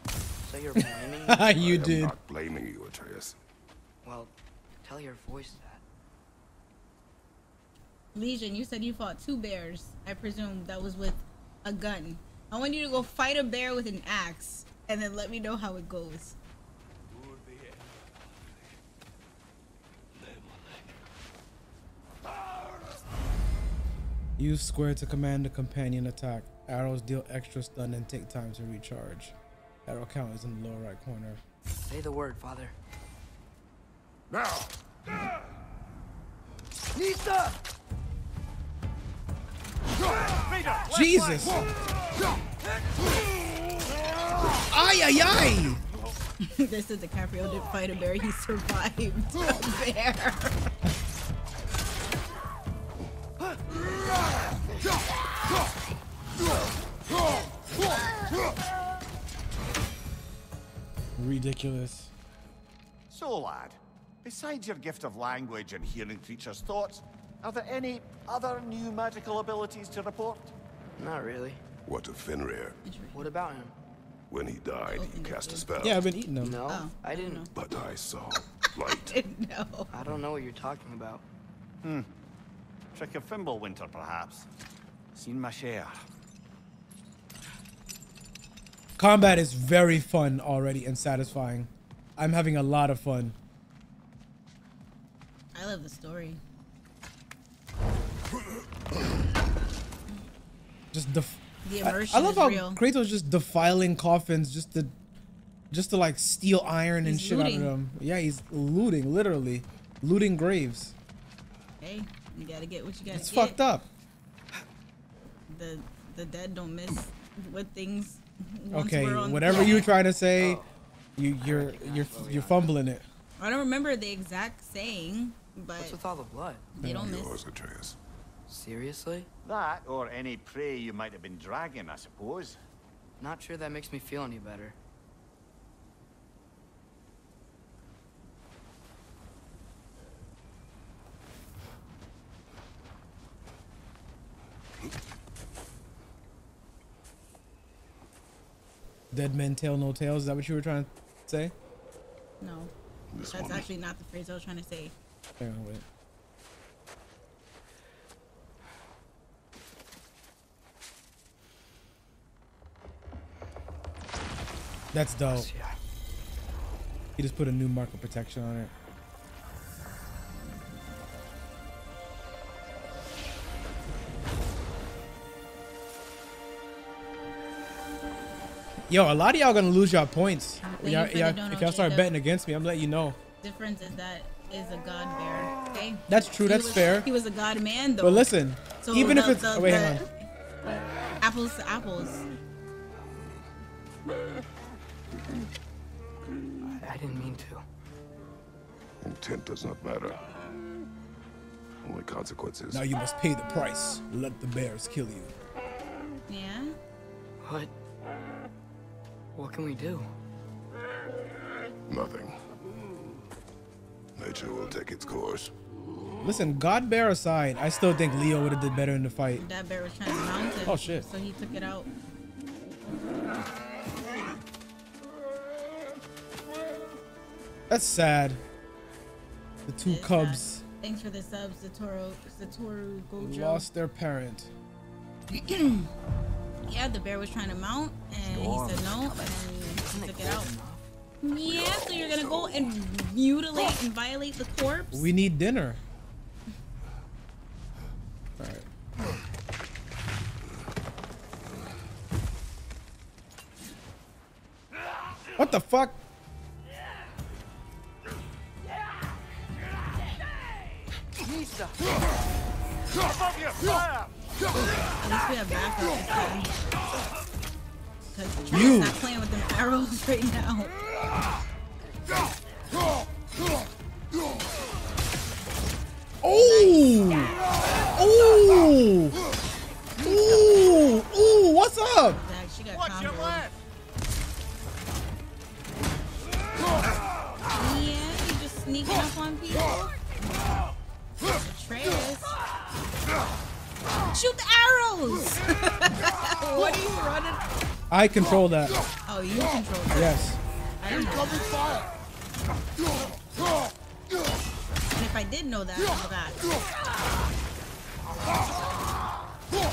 So you're blaming me? You I did. I'm not blaming you, Atreus. Well, tell your voice that. Legion, you said you fought two bears. I presume that was with a gun. I want you to go fight a bear with an axe and then let me know how it goes. Use square to command a companion attack. Arrows deal extra stun and take time to recharge. Arrow count is in the lower right corner. Say the word, Father. Now! Nisa! Jesus! Ay, ay, ay! This is DiCaprio didn't fight a bear, he survived a bear. Ridiculous. So, lad, besides your gift of language and hearing creatures' thoughts, are there any other new magical abilities to report? Not really. What of Fenrir? What about him? When he died, he cast a spell. Yeah, I've been eating him. No, oh, I didn't. But I saw light. No. I don't know what you're talking about. Hmm. Trick of Fimbulwinter, perhaps. Seen my share. Combat is very fun already and satisfying. I'm having a lot of fun. I love the story. Just the. The immersion I, I love is how real. Kratos just defiling coffins just to, just to like steal iron he's and shit looting. out of them. Yeah, he's looting, literally, looting graves. Hey, you gotta get what you gotta it's get. It's fucked up. The the dead don't miss what things. Once okay, we're on whatever you were trying to say, oh. you you're you're you're fumbling it. I don't remember the exact saying, but what's with all the blood? They don't miss. Yours, Atreus. Seriously? That, or any prey you might have been dragging, I suppose. Not sure that makes me feel any better. Dead men tell no tales, is that what you were trying to say? No. This That's woman. actually not the phrase I was trying to say. Hang on, wait. That's dope. He just put a new mark of protection on it. Yo, a lot of y'all gonna lose y'all points. Y'all, if y'all start betting against me, I'm letting you know. Difference is that is a god bear. Okay. That's true. That's fair. He was a god man though. But listen, so even if it's oh, wait, hang on. Apples to apples. I didn't mean to. Intent does not matter. Only consequences. Now you must pay the price. Let the bears kill you. Yeah? What? What can we do? Nothing. Nature will take its course. Listen, God bear aside, I still think Leo would have did better in the fight. That bear was trying to mount it. Oh shit. So he took it out. That's sad. The two it's cubs. Sad. Thanks for the subs, Satoru, Satoru Gojo. Lost their parent. Yeah, the bear was trying to mount, and he said no, and he took it out. Yeah, so you're gonna go and mutilate and violate the corpse? We need dinner. All right. What the fuck? At least we have backup. Because Trent's not playing with them arrows right now. Oh! Oh! Ooh! Ooh! What's up? She got Watch your left. Yeah, you just sneaking up on people. Atreus. Shoot the arrows! What are you running? I control that. Oh, you control that? Yes. I didn't know that. And if I did know that, I forgot. Hey,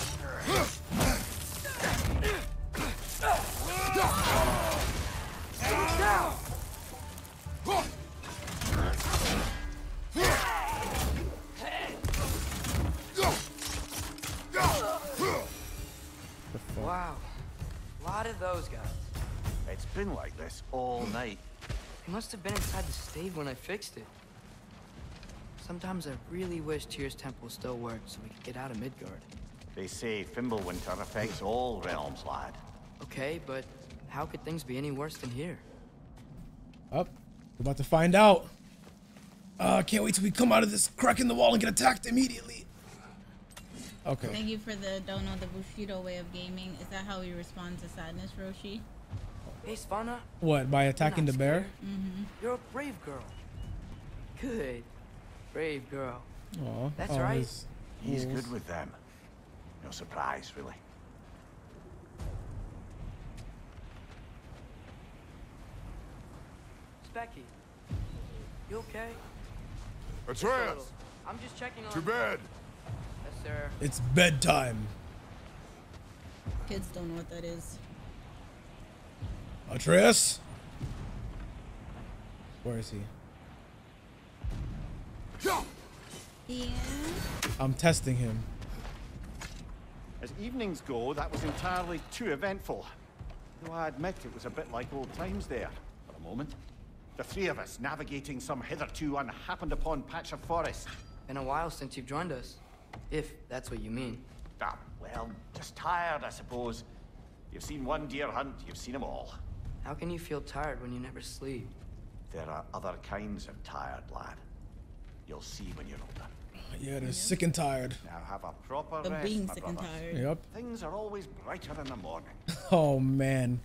those guys? It's been like this all night. It must have been inside the stave when I fixed it. Sometimes I really wish Tyr's temple still worked so we could get out of Midgard. They say Fimbulwinter affects all realms, lad. Okay, but how could things be any worse than here? Up. Oh, we're about to find out. Uh, can't wait till we come out of this crack in the wall and get attacked immediately. Okay. Thank you for the don't know the Bushido way of gaming. Is that how we respond to sadness, Roshi? Hey, Svana. What, by attacking the bear? Mm-hmm. You're a brave girl. Good. Brave girl. Aww. That's right. He's good with them. No surprise, really. Becky, you okay? Atreus! I'm just checking on to bed. Yes, sir. It's bedtime. Kids don't know what that is. Atreus? Where is he? Yeah. I'm testing him. As evenings go, that was entirely too eventful. Though I admit it was a bit like old times there for a moment. The three of us navigating some hitherto unhappened-upon patch of forest. Been a while since you've joined us, if that's what you mean. Ah, well, just tired, I suppose. You've seen one deer hunt, you've seen them all. How can you feel tired when you never sleep? There are other kinds of tired, lad. You'll see when you're older. Yeah, they're sick and tired. Now have a proper rest, my brother. Being sick and tired. Yep. Things are always brighter in the morning. Oh, man.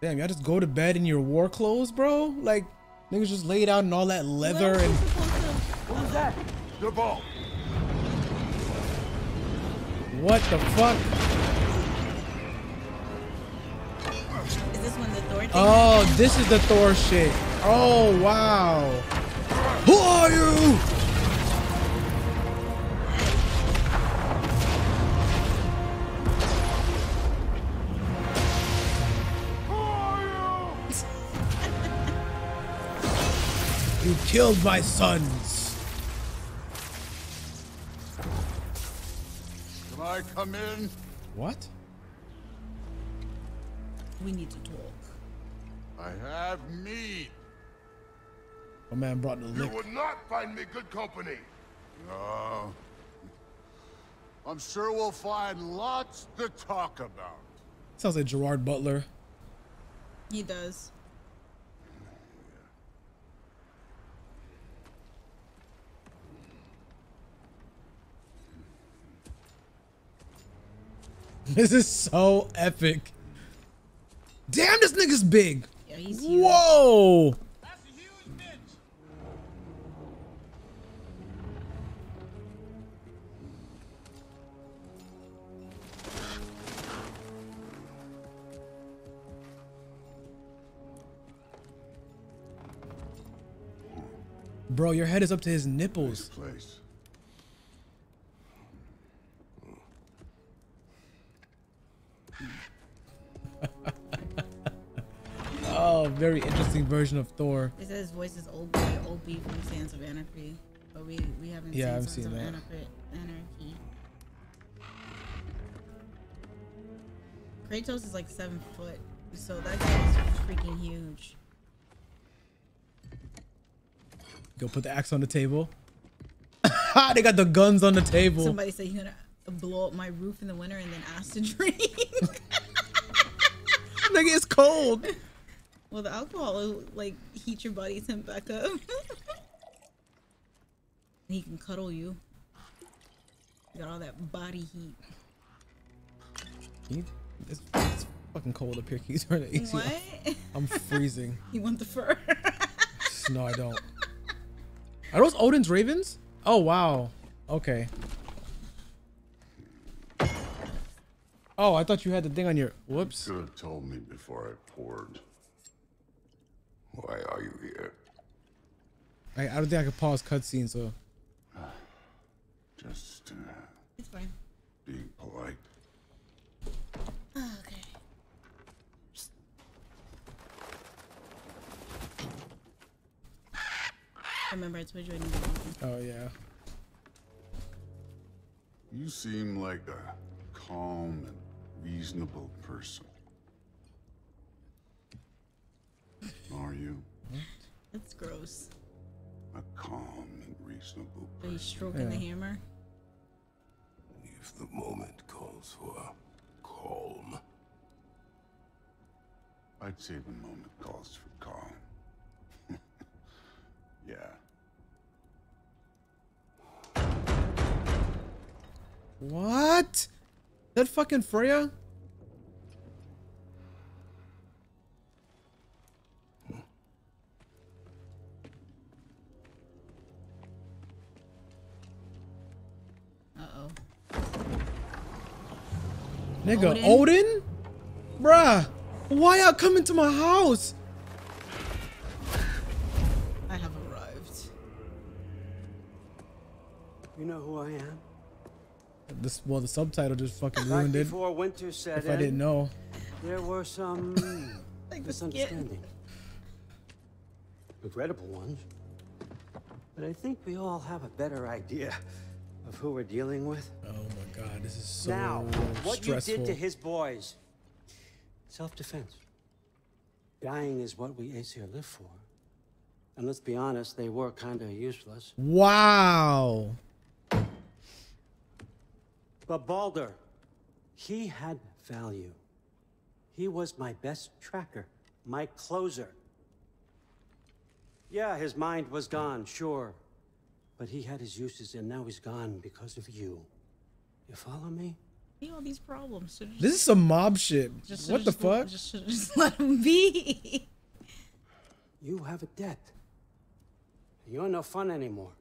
Damn, y'all just go to bed in your war clothes, bro? Like, niggas just laid out in all that leather and... What was that? Your ball. What the fuck? Is this when the Thor thing? Oh, this is the Thor shit. Oh, wow. Who are you? You killed my sons. Can I come in? What? We need to talk. I have need. A man brought the lick. You would not find me good company. No. I'm sure we'll find lots to talk about. Sounds like Gerard Butler. He does. This is so epic. Damn, this nigga's big. Yeah, he's huge. Whoa. That's a huge bitch. Bro, your head is up to his nipples. Oh, very interesting version of Thor. It says voice is old B, old B from Sands of Anarchy, but we we haven't yeah, seen Sands seen of that. Anarchy. Kratos is like seven foot, so that guy's freaking huge. Go put the axe on the table. They got the guns on the table. Somebody said you're gonna blow up my roof in the winter and then ask to drink. Nigga, it's cold. Well, the alcohol will, like, heat your body temp back up. He can cuddle you. You got all that body heat. Can you, it's, it's fucking cold up here. Can you turn the A C? What? I'm freezing. You want the fur? No, I don't. Are those Odin's ravens? Oh, wow. Okay. Oh, I thought you had the thing on your... Whoops. You should have told me before I poured. Why are you here? I, I don't think I could pause cutscene, so... Just... Uh, it's fine. Being polite. Oh, okay. remember I told you I needed one. Oh, yeah. You seem like a calm and reasonable person. Are you? That's gross. A calm and reasonable person. Are you stroking yeah. the hammer? If the moment calls for calm. I'd say the moment calls for calm. Yeah. What? That fucking Freya? Nigga, Odin? Odin? Bruh, why y'all coming to my house? I have arrived. You know who I am? This, well, the subtitle just fucking ruined it. Before winter set if in, I didn't know. There were some like misunderstandings. Regrettable ones. But I think we all have a better idea of who we're dealing with. Oh my god, this is so now, what stressful. You did to his boys. Self-defense. Dying is what we Aesir live for. And let's be honest, they were kind of useless. Wow. But Balder, he had value. He was my best tracker, my closer. Yeah, his mind was gone, sure. But he had his uses, and now he's gone because of you. You follow me? He all these problems. So just, this is some mob shit. Just, what so the just, fuck? Just, just, just let him be. You have a debt. You're no fun anymore.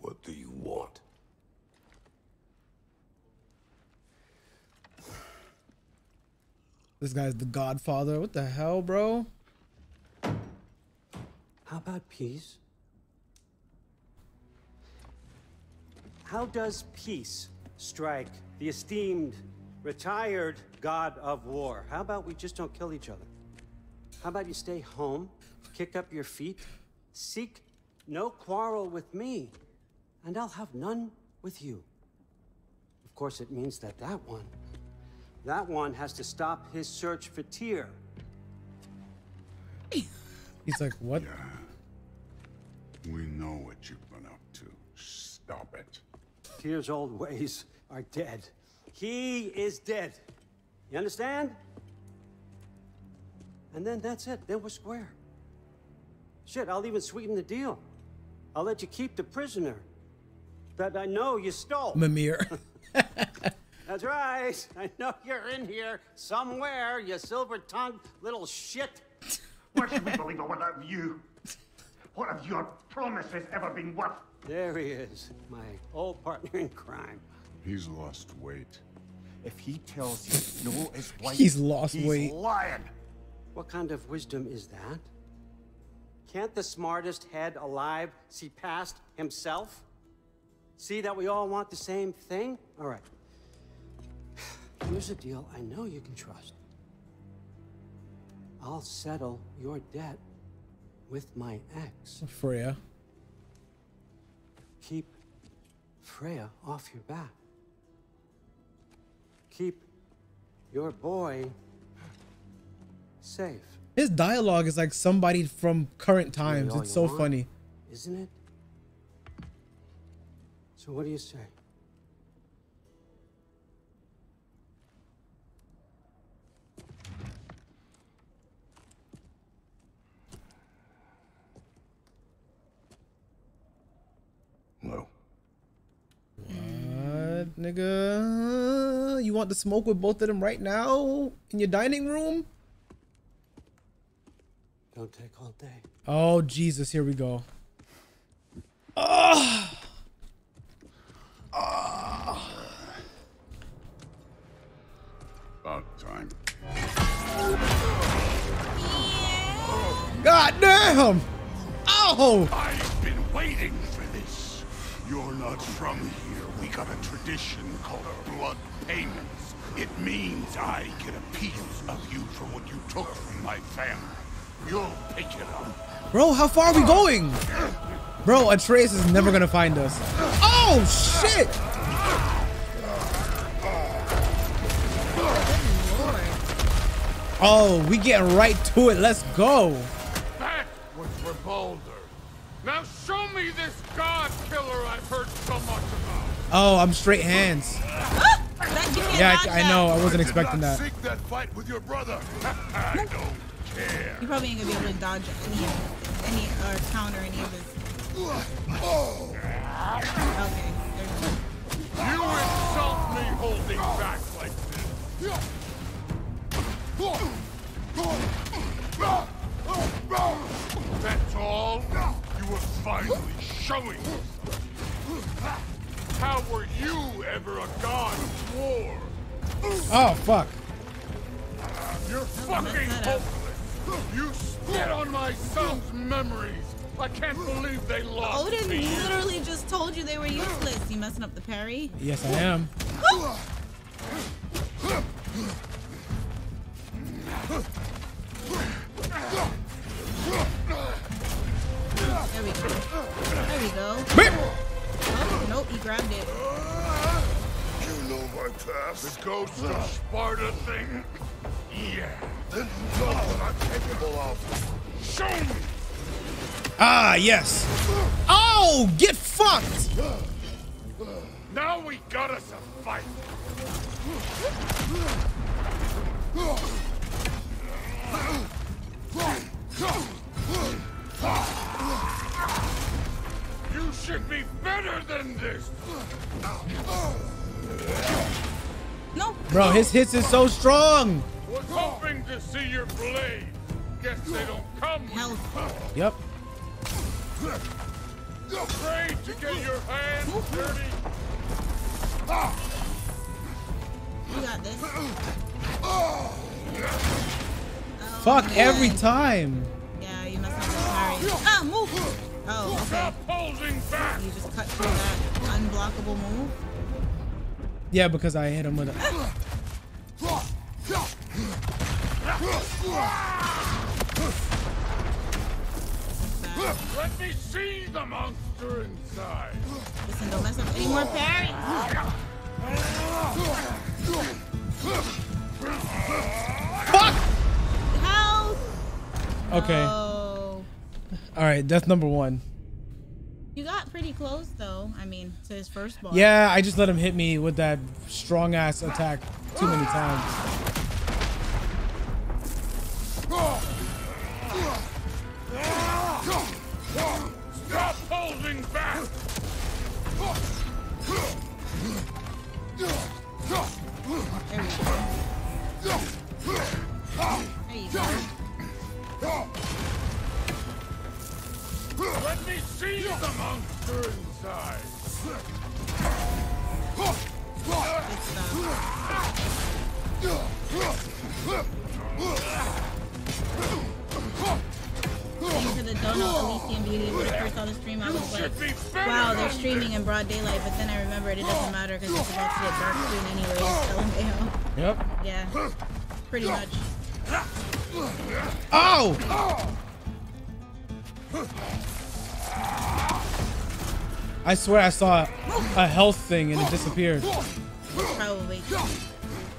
What do you want? This guy's the Godfather. What the hell, bro? How about peace? How does peace strike the esteemed, retired god of war? How about we just don't kill each other? How about you stay home, kick up your feet, seek no quarrel with me, and I'll have none with you. Of course, it means that that one, that one has to stop his search for Tyr. He's like, what? Yeah. We know what you've been up to. Stop it. Tyr's old ways are dead. He is dead. You understand? And then that's it. Then we're square. Shit, I'll even sweeten the deal. I'll let you keep the prisoner that I know you stole. Mimir. That's right. I know you're in here somewhere, you silver-tongued little shit. What should we believe or what have you? What have your promises ever been worth? There he is, my old partner in crime. He's lost weight. If he tells you no is white, he's lost he's weight. Lying. What kind of wisdom is that? Can't the smartest head alive see past himself? See that we all want the same thing? All right. Here's a deal I know you can trust. I'll settle your debt with my ex. Freya. Keep Freya off your back. Keep your boy safe. His dialogue is like somebody from current times. It's so funny. Isn't it? So what do you say? No. What, nigga? You want to smoke with both of them right now in your dining room? Don't take all day. Oh Jesus! Here we go. Ah. Oh. Ah. Oh. About time. God damn! Oh! I've been waiting. You're not from here. We got a tradition called blood payments. It means I get a piece of you for what you took from my family. You'll pick it up. Bro, how far are we going? Bro, Atreus is never gonna find us. Oh, shit! Oh, we getting right to it. Let's go. That was for Balder. Now show me this god killer I've heard so much about. Oh, I'm straight hands. Yeah, I, I know. I wasn't expecting that. Seek that fight with your brother. I don't care. You probably ain't gonna be able to dodge any, any or counter any of his. Oh. Okay. You insult me holding back like this. That's all? You were finally showing us. How were you ever a god of war? Oh, fuck. You're fucking hopeless. You spit on my son's memories. I can't believe they lost Odin me. Literally just told you they were useless. You messing up the parry? Yes, I am. There we go. There we go. Oh, nope, he grabbed it. You know my past. The ghost of Sparta thing. Yeah. Then you know what I'm capable of. Show me. Ah, yes. Oh, get fucked. Now we got us a fight. You should be better than this. No. Bro, his hits is so strong. Was hoping to see your blade. Guess they don't come. With yep. Afraid to get your hands dirty. You got this. Fuck oh, every time. Yeah, you must have been sorry. Ah, move! Oh, okay. Back. You just cut through that unblockable move? Yeah, because I hit him with a... Let me see the monster inside. Listen, don't mess up any more parries. Fuck! Okay. Oh. All right, that's number one. You got pretty close, though. I mean, to his first ball. Yeah, I just let him hit me with that strong ass attack too many times. Stop holding back. There you go. There you go. Let me see the monster inside. Thanks for the donut, Alicia and Beauty. When I first saw the stream, I was like, wow, they're streaming in broad daylight. But then I remembered it doesn't matter because it's about to get dark soon anyway. L M A O. Yep. Yeah. Pretty much. Oh! I swear I saw a health thing and it disappeared. Probably. Let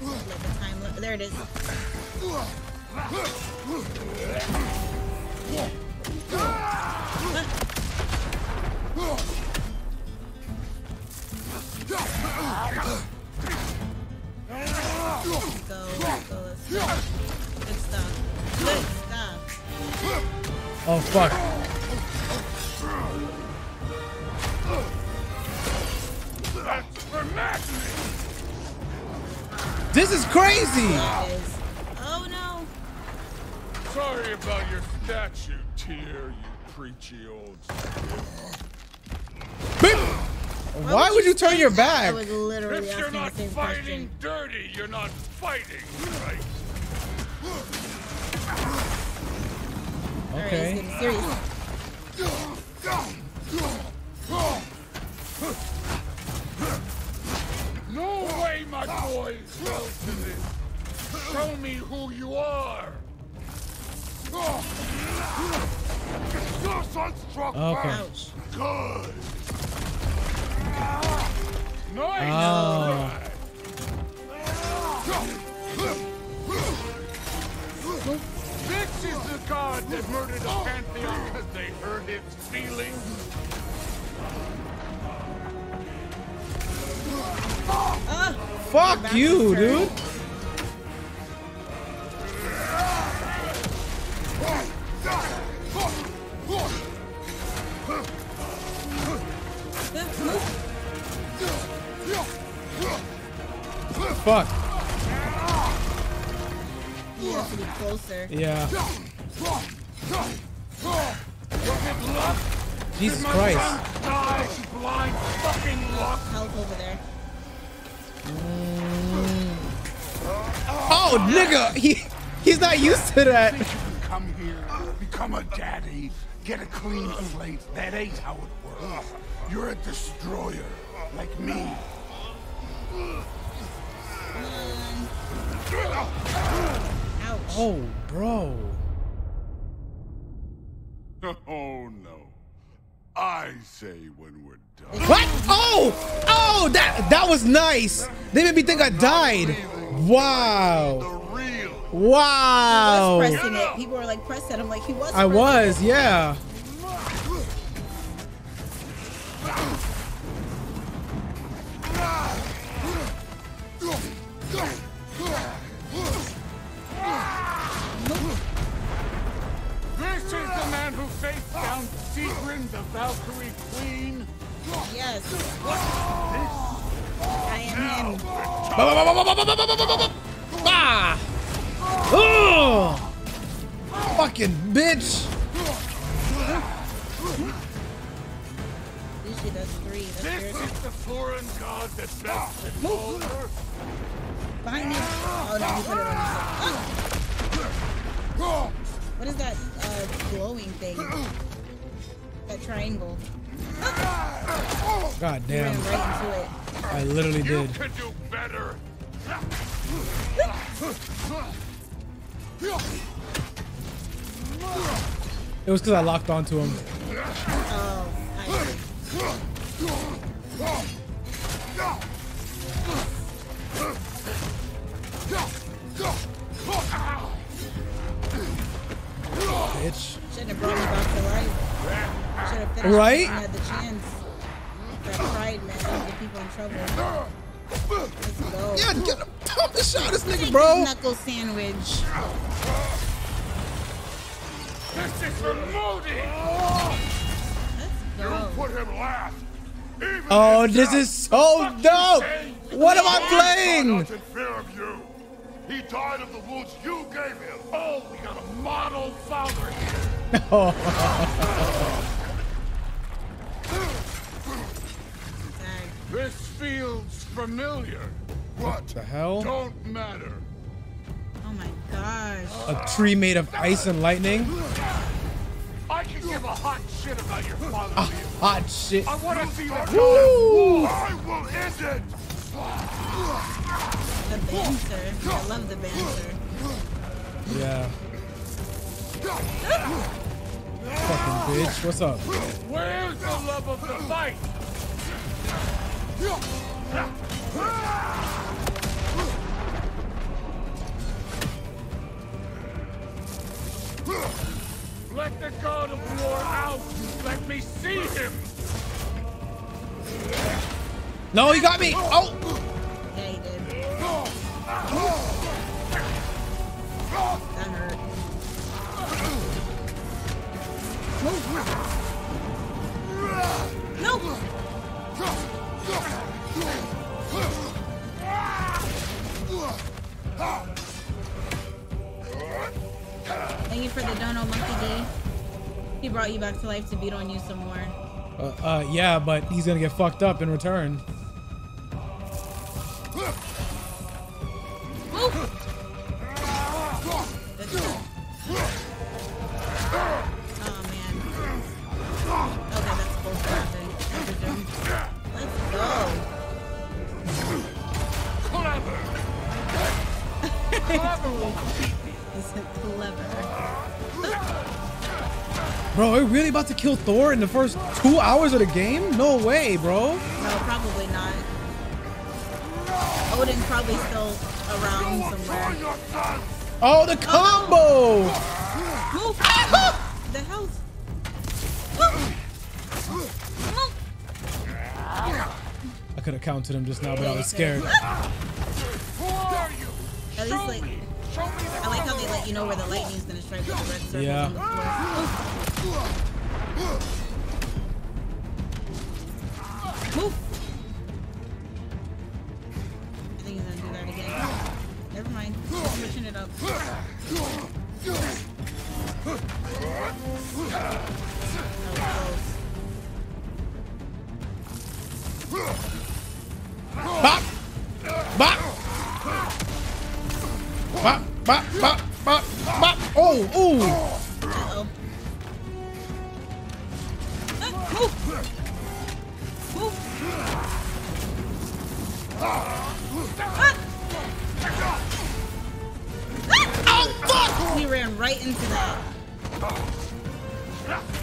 the time look. There it is. Let's go, let's go, let's go. Good stuff. Good stuff. Oh, fuck. That's for madness. This is crazy. It is. Oh no. Sorry about your statue, Tyr, you preachy old bitch. Why, Why would you, you turn your back? I was literally if you're not the same fighting question. Dirty, you're not fighting right. Okay. Serious. No way, my boy is well to this. Show me who you are. Sunstruck okay. First. Good. Nice. Oh. This is the god that murdered the pantheon because they hurt its feelings. Uh, Fuck you, dude. Fuck. He has to be closer. Yeah. Jesus Christ. Blind fucking luck. Help over there. Mm. Oh, nigga, he he's not used to that. Come here, become a daddy, get a clean slate. That ain't how it works. You're a destroyer, like me. Ouch. Oh, bro. Oh no. I say when we're done. What? Oh! Oh, that that was nice. They made me think I died. Wow. Wow. He was pressing it. People were like, press it. I'm like, he was. I was, it. Yeah. This is the man who faced down Sigrun, the Valkyrie Queen. Yes. What is this? I am him. Bah! Oh! Fucking bitch! Usually that's three. That's this weird. Is the foreign god that best in Balder. Behind me. Oh no, he put it on himself. Ah! What is that uh, glowing thing? That triangle. God damn. Ran right into it. I literally did. You could do better. It was because I locked onto him. Oh, I see. Bitch. Shouldn't have brought me back to life. Should have finished right? If I had the chance. That pride, man, to get people in trouble. Let's go. Yeah, get him. Pump the shot, this nigga, bro. Knuckle sandwich. This is promoting. Let's go. You put him last. Even oh, this is so dope. What am I playing? He died of the wounds you gave him. Oh, we got a model father here. This feels familiar. What, what the hell? Don't matter. Oh my gosh. A tree made of ice and lightning. I can give a hot shit about your father. Uh, hot shit. I want to see the God of War. I will end it. The banter. I love the banter. Yeah. Fucking bitch. What's up? Where's the love of the fight? Let the God of War out. Let me see him. No, he got me. Oh. Yeah, he did. That hurt. No. Thank you for the dono, Monkey D. He brought you back to life to beat on you some more. Uh, uh, yeah, but he's gonna get fucked up in return. Clever. Is it clever? Bro, are we really about to kill Thor in the first two hours of the game? No way, bro. No, probably not. Odin's probably still around somewhere. Oh, the combo! Move! The health. I could have countered him just now, but I was scared. At least, like, I like how they let you know where the lightning's gonna strike with the red circle. Yeah. Move! I think he's gonna do that again. Never mind. I'm switching it up. Bop! Bop! Bop! Bop! Bop! Bop! Bop! Oh! Ooh! Uh-oh. Move! Move! Oh, fuck! We ran right into that.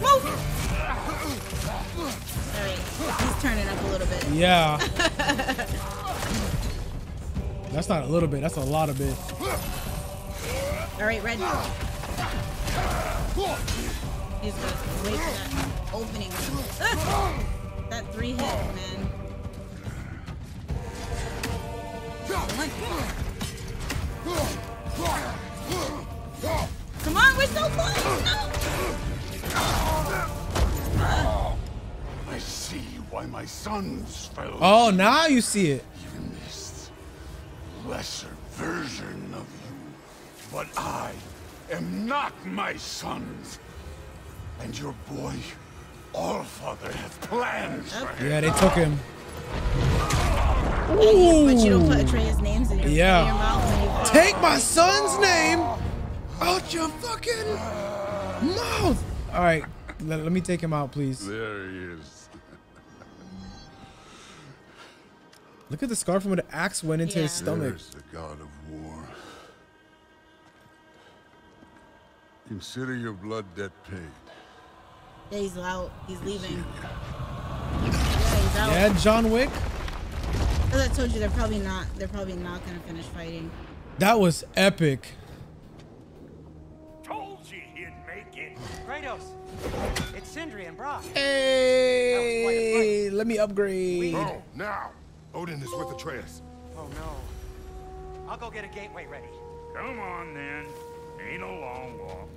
Move! Alright, he's turning up a little bit. Yeah. That's not a little bit, that's a lot of bit. All right, red. He's gonna wait for that opening. Ah! That three hit, man. Come on, we're so close! No! Ah. I see why my sons fell. Oh, now you see it. Lesser version of you, but I am not my sons, and your boy, Allfather, have plans for him. Yeah, they took him. Ooh. But you don't put Atreus' names in your, yeah. in your mouth when you put Take my son's name out your fucking mouth. All right, let, let me take him out, please. There he is. Look at the scar from where the axe went into yeah. his stomach. There is the god of war. Consider your blood debt paid. Yeah, he's out. He's leaving. Yeah, he's out. Yeah, John Wick. As I told you, they're probably not. They're probably not gonna finish fighting. That was epic. Told you he'd make it. Kratos, it's Sindri and Brock. Hey, let me upgrade. Go now. Odin is with Atreus. Oh no. I'll go get a gateway ready. Come on then. Ain't a long walk.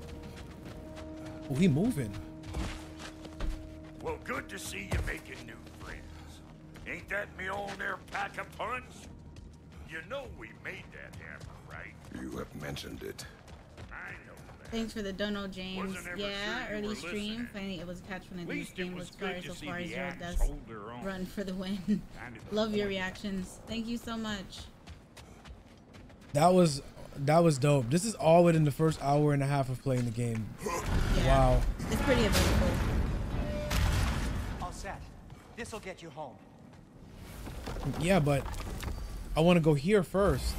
Oh, he moving. Well, good to see you making new friends. Ain't that me old there pack of puns? You know we made that happen, right? You have mentioned it. I know that. Thanks for the dono, James. Yeah, sure early stream. Finally, it was a catch when I did this game was far so far as your desk run for the win. Love your reactions. Thank you so much. That was that was dope. This is all within the first hour and a half of playing the game. Yeah, wow. It's pretty amazing. All set. This will get you home. Yeah, but I want to go here first.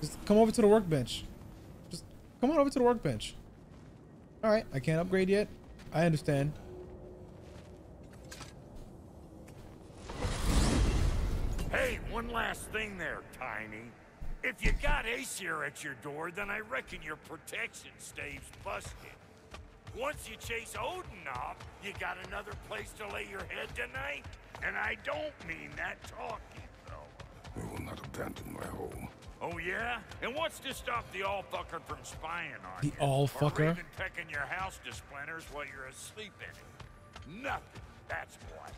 Just come over to the workbench. Come on over to the workbench. All right, I can't upgrade yet. I understand. Hey, one last thing there, Tiny. If you got Aesir at your door, then I reckon your protection stave's busted. Once you chase Odin off, you got another place to lay your head tonight? And I don't mean that talking, though. I will not abandon my home. Oh yeah? And what's to stop the all-fucker from spying on you? The all-fucker? Or even pecking your house to splinters while you're asleep in it. Nothing, that's what.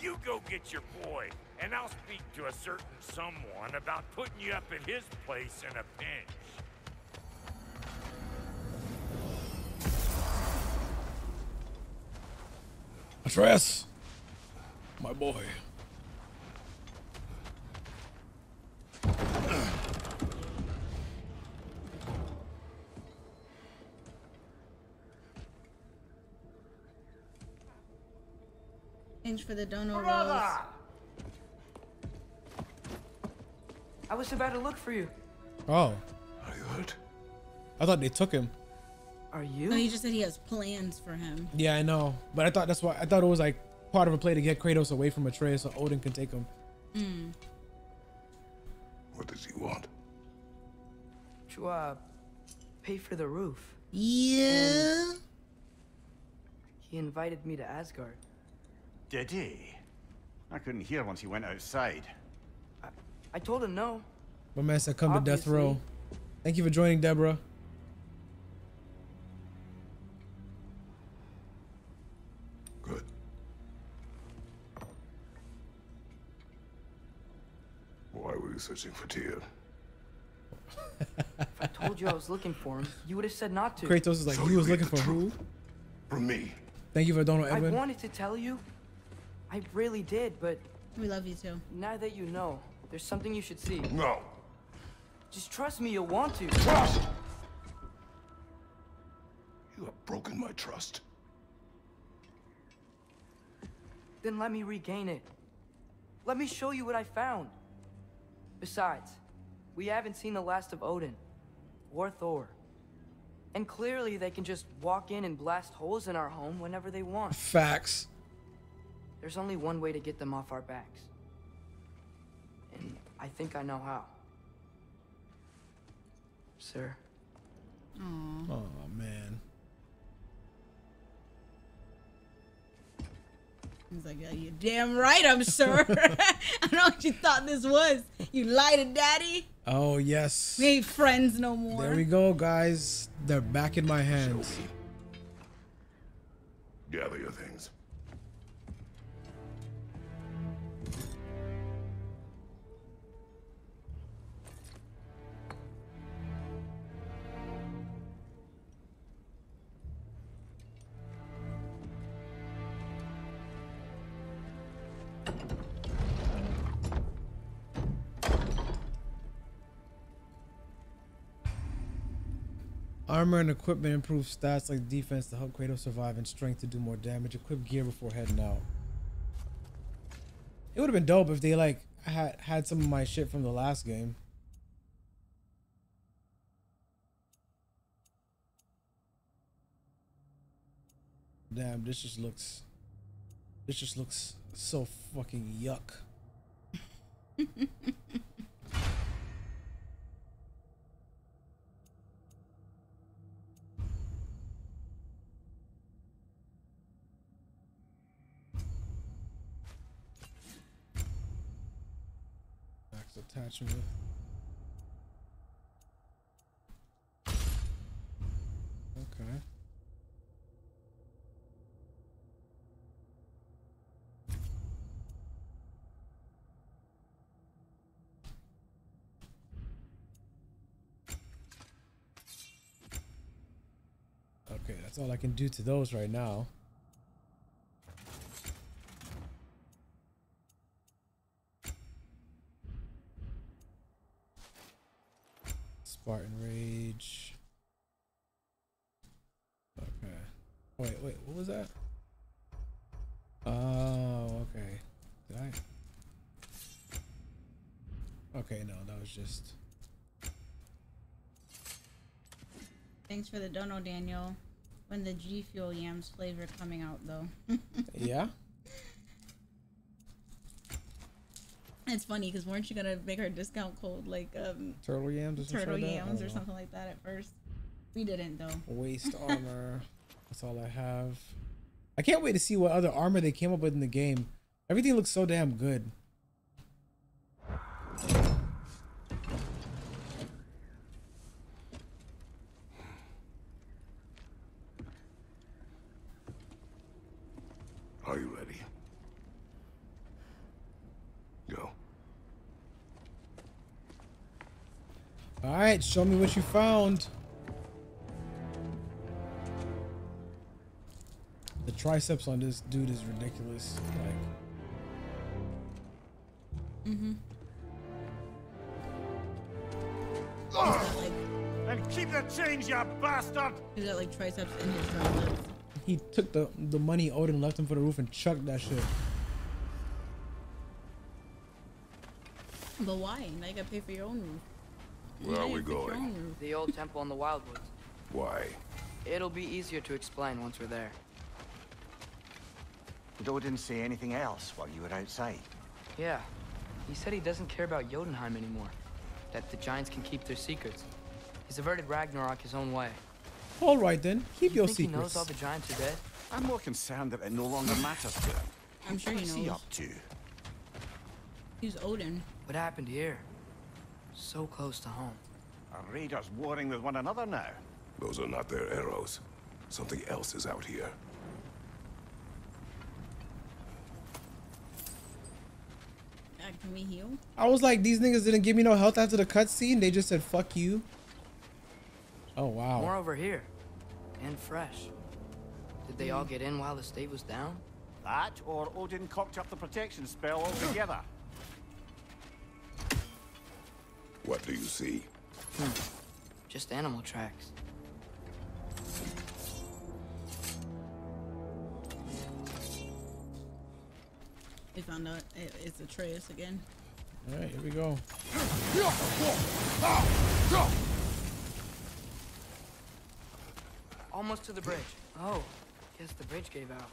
You go get your boy, and I'll speak to a certain someone about putting you up at his place in a pinch. Atreus! My boy. For the dono rolls. I was about to look for you. Oh. Are you hurt? I thought they took him. Are you? No, he just said he has plans for him. Yeah, I know. But I thought that's why I thought it was like part of a play to get Kratos away from Atreus so Odin can take him. Mm. What does he want? To uh, pay for the roof. Yeah. And he invited me to Asgard. Did he? I couldn't hear once he went outside. I, I told him no. My man said come Obviously. to death row. Thank you for joining, Deborah. Good. Why were you searching for Tyr? If I told you I was looking for him, you would have said not to. Kratos is like, so he was looking for who? For me. Thank you for Donald Edwin. I wanted to tell you. I really did, but... We love you too. Now that you know, there's something you should see. No. Just trust me, you'll want to. Trust! You have broken my trust. Then let me regain it. Let me show you what I found. Besides, we haven't seen the last of Odin or Thor. And clearly they can just walk in and blast holes in our home whenever they want. Facts. There's only one way to get them off our backs. And I think I know how. Sir. Aww. Oh, man. He's like, yeah, you're damn right, I'm sure. I don't know what you thought this was. You lied to daddy. Oh, yes. We ain't friends no more. There we go, guys. They're back in my hands. Gather your things. Armor and equipment improve stats like defense to help Kratos survive and strength to do more damage. Equip gear before heading out. It would have been dope if they like had had some of my shit from the last game. Damn, this just looks. This just looks so fucking yuck. Attachment. Okay. Okay, that's all I can do to those right now. Spartan Rage. Okay. Wait, wait, what was that? Oh, okay. Did I? Okay, no, that was just. Thanks for the dono, Daniel. When the G Fuel Yams flavor coming out, though. Yeah? It's funny because weren't you gonna make her discount code like um turtle yams or something turtle like yams or something like that at first? We didn't though. Waist armor. That's all I have. I can't wait to see what other armor they came up with in the game. Everything looks so damn good. Are you ready? All right, show me what you found. The triceps on this dude is ridiculous. Like, mm-hmm. And keep the change, you bastard. He's got like triceps in his triceps. He took the the money Odin left him for the roof and chucked that shit. But why? Now you gotta pay for your own roof. Where are we going? The old temple in the Wildwoods. Why? It'll be easier to explain once we're there. Did Odin say anything else while you were outside? Yeah. He said he doesn't care about Jotunheim anymore. That the giants can keep their secrets. He's averted Ragnarok his own way. All right then, keep you your think secrets. He knows all the giants are dead? I'm more concerned that it no longer matters to him. I'm sure he knows. What's he up to? He's Odin. What happened here? So close to home. Our raiders warring with one another now. Those are not their arrows. Something else is out here. Can we heal? I was like, these niggas didn't give me no health after the cutscene. They just said, fuck you. Oh, wow. More over here. And fresh. Did they mm. all get in while the state was down? That or Odin cocked up the protection spell altogether. What do you see? Hmm. Just animal tracks. We found out it's Atreus again. All right, here we go. Almost to the bridge. Oh, guess the bridge gave out.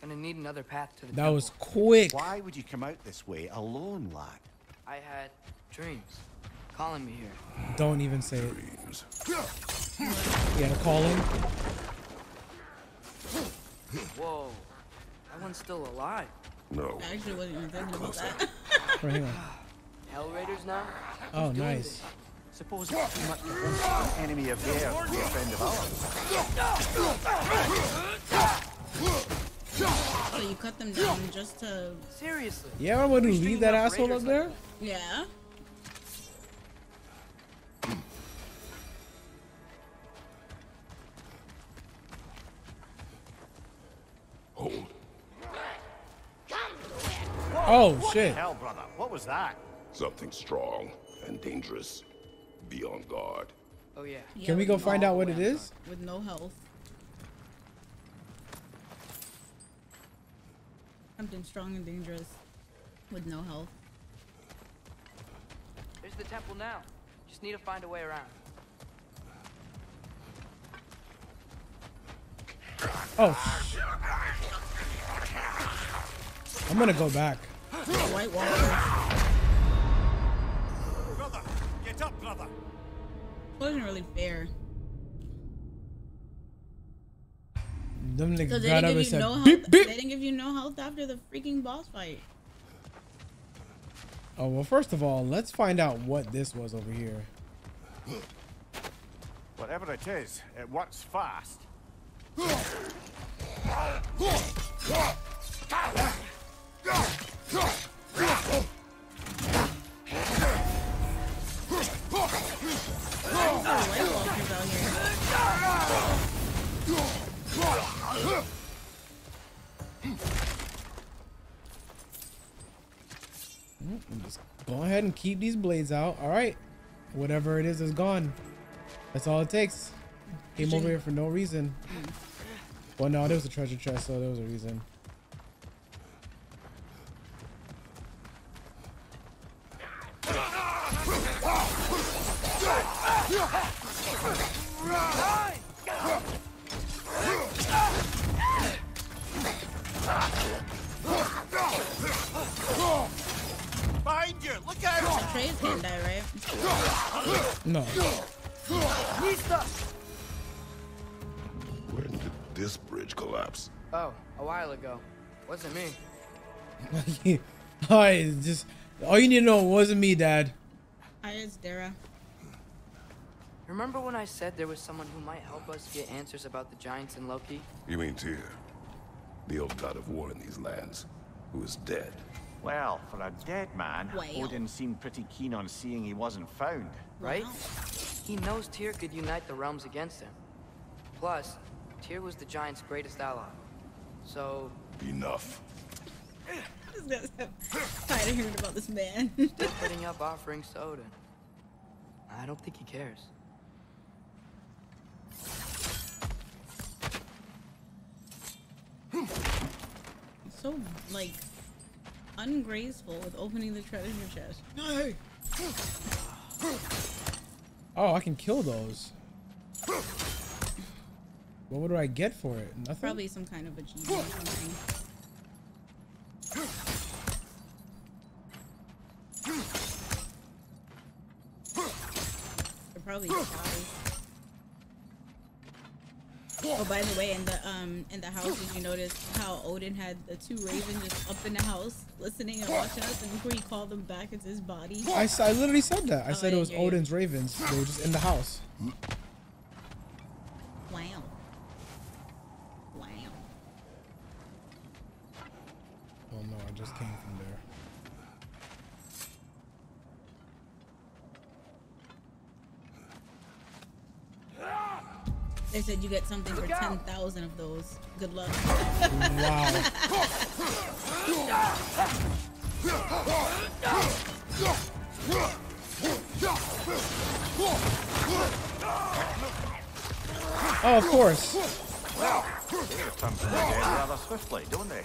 Gonna need another path to the. That temple. Was quick. Why would you come out this way alone, lad? I had dreams calling me here. Don't even say dreams. It. Yeah, calling. Whoa, that one's still alive. No. I actually wasn't even thinking about that. Right, hang on. Hell Raiders now? Oh, nice. Suppose much enemy of theirs to a friend of ours. So you cut them down just to... Seriously? Yeah, I wouldn't leave that asshole up there? Yeah. Hold. Oh, what shit. Hell, brother. What was that? Something strong and dangerous. Be on guard. Oh, yeah. yeah Can we go find out what it is? With no health. Something strong and dangerous. With no health. There's the temple now. Just need to find a way around. Oh. I'm gonna go back. White Walker. Brother, get up, brother. Wasn't really fair. Them niggas so they got up and said, no beep, beep. They didn't give you no health after the freaking boss fight. Oh, well, first of all, let's find out what this was over here. Whatever it is, it works fast. Just go ahead and keep these blades out. All right, whatever it is is gone. That's all it takes. Came over here for no reason. Well, no, there was a treasure chest, so there was a reason. Behind you, look out! Atreus can't die, right? No. When did this bridge collapse? Oh, a while ago. Wasn't me. I just all you need to know, it wasn't me, Dad. I is Dara. Remember when I said there was someone who might help us get answers about the giants and Loki? You mean Tyr, the old god of war in these lands, who is dead? Well, for a dead man, wow. Odin seemed pretty keen on seeing he wasn't found. Right? Wow. He knows Tyr could unite the realms against him. Plus, Tyr was the giant's greatest ally. So... Enough. I'm just gonna stop tired of hearing about this man. Still putting up offerings to Odin. I don't think he cares. So, like, ungraceful with opening the treasure chest. No. Oh, I can kill those. What would I get for it? Nothing? Probably some kind of achievement or something. Probably oh, by the way, in the um in the house, did you notice how Odin had the two ravens just up in the house listening and watching us, and before he called them back, it's his body? I, I literally said that. I oh, said I it was Odin's you. ravens. They were just in the house. Wow. Wow. Oh no, I just came from there. They said you get something for ten thousand of those. Good luck. Wow. Oh, of course. Well, they get something again rather swiftly, don't they?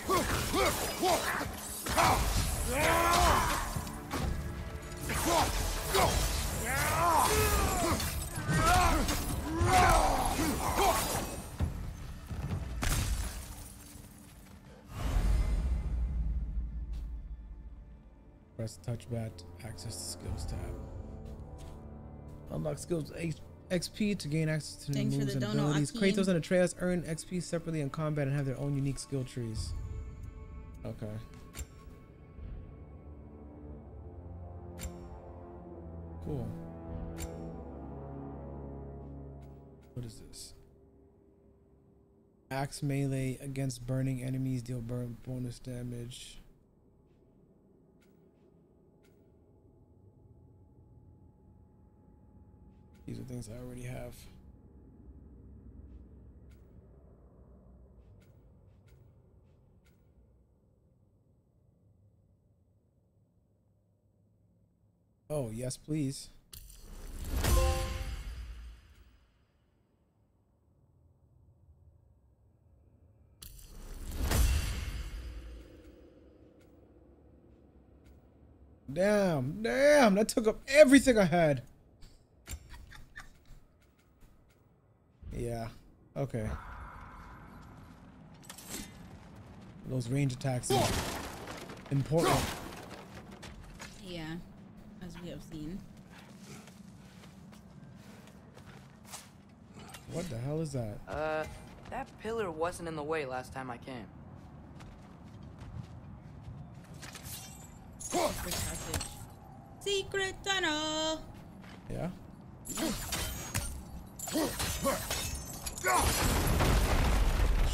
Press touchpad to access the skills tab. Unlock skills X P to gain access to new Thanks moves and abilities. Kratos and Atreus earn X P separately in combat and have their own unique skill trees. Okay. Cool. What is this? Axe melee against burning enemies, deal burn bonus damage. These are things I already have. Oh, yes, please. Damn, damn, that took up everything I had. Yeah, okay. Those range attacks are important. Yeah, as we have seen. What the hell is that? Uh, that pillar wasn't in the way last time I came. Secret passage. Secret tunnel! Yeah?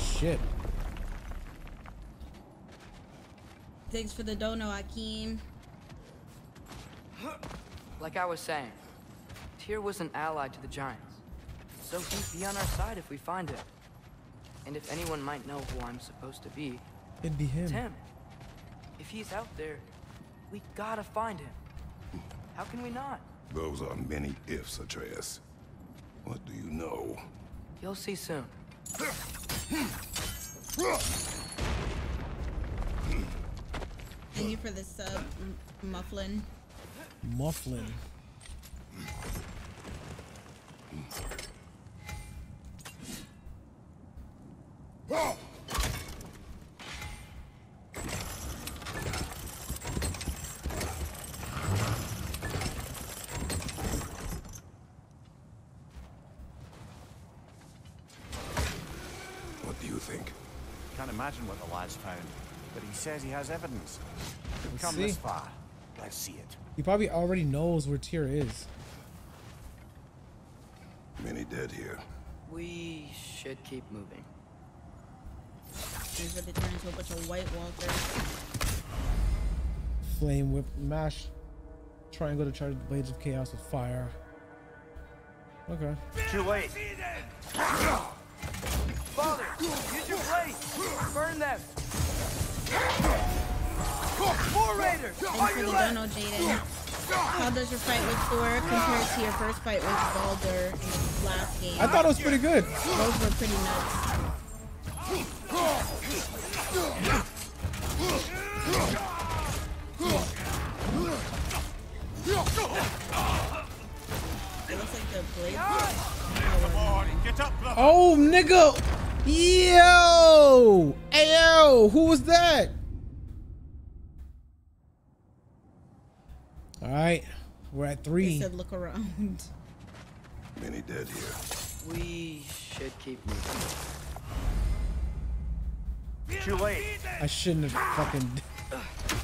Shit. Thanks for the dono, Akeem. Like I was saying, Tyr was an ally to the giants. So he'd be on our side if we find him. And if anyone might know who I'm supposed to be, it'd be him. It's him. If he's out there, we gotta find him. How can we not? Those are many ifs, Atreus. What do you know? You'll see soon. Thank you for the sub, Mufflin. Mufflin. What the lad's found, but he says he has evidence. We've come this far. Let's see it. He probably already knows where Tyr is. Many dead here. We should keep moving. Here's where they turn into a bunch of White Walkers. Flame whip, mash, triangle to charge the blades of chaos with fire. Okay. Too late. Father, use your blade! Burn them! More raiders! Thanks for the dono, Jaden. How does your fight with Thor compare to your first fight with Balder in the last game? I thought it was pretty good. Those were pretty nuts. It looks like the blade. Come on, get up, brother! Oh, nigga! Yo! Ayo! Who was that? All right, we're at three. They said look around. Many dead here. We should keep moving. Too late. I shouldn't have fucking.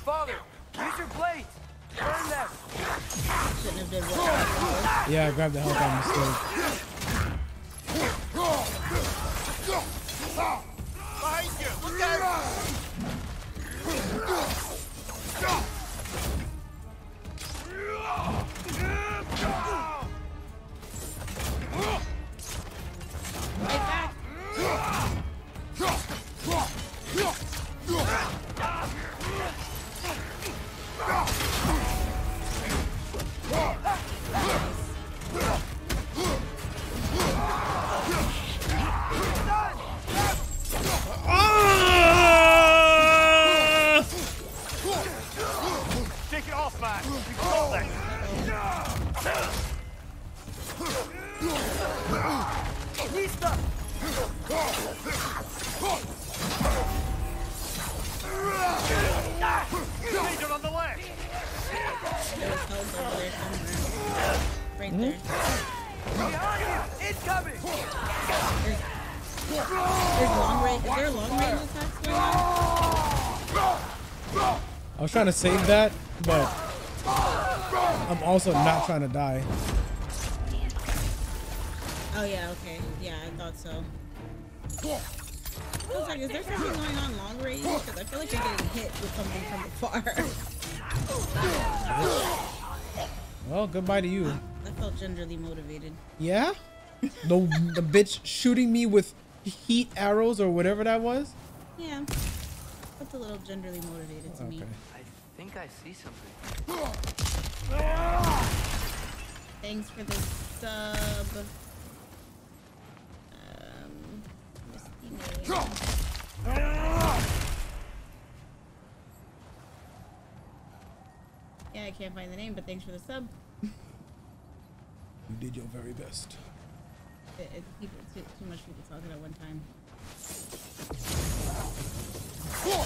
Father, use your blades. Burn them. Shouldn't have did what? Yeah, I grabbed the hell out of my mistake. Behind you! Trying to save that, but I'm also not trying to die. Oh yeah, okay, yeah, I thought so. I was like, is there something going on long range? Because I feel like you're getting hit with something from afar. Well, goodbye to you. I felt genderly motivated. Yeah? The the bitch shooting me with heat arrows or whatever that was. Yeah. That's a little genderly motivated to okay. me. I think I see something. Thanks for the sub. Um, just email. Yeah, I can't find the name, but thanks for the sub. You did your very best. It, it, it's too much people talking at one time. I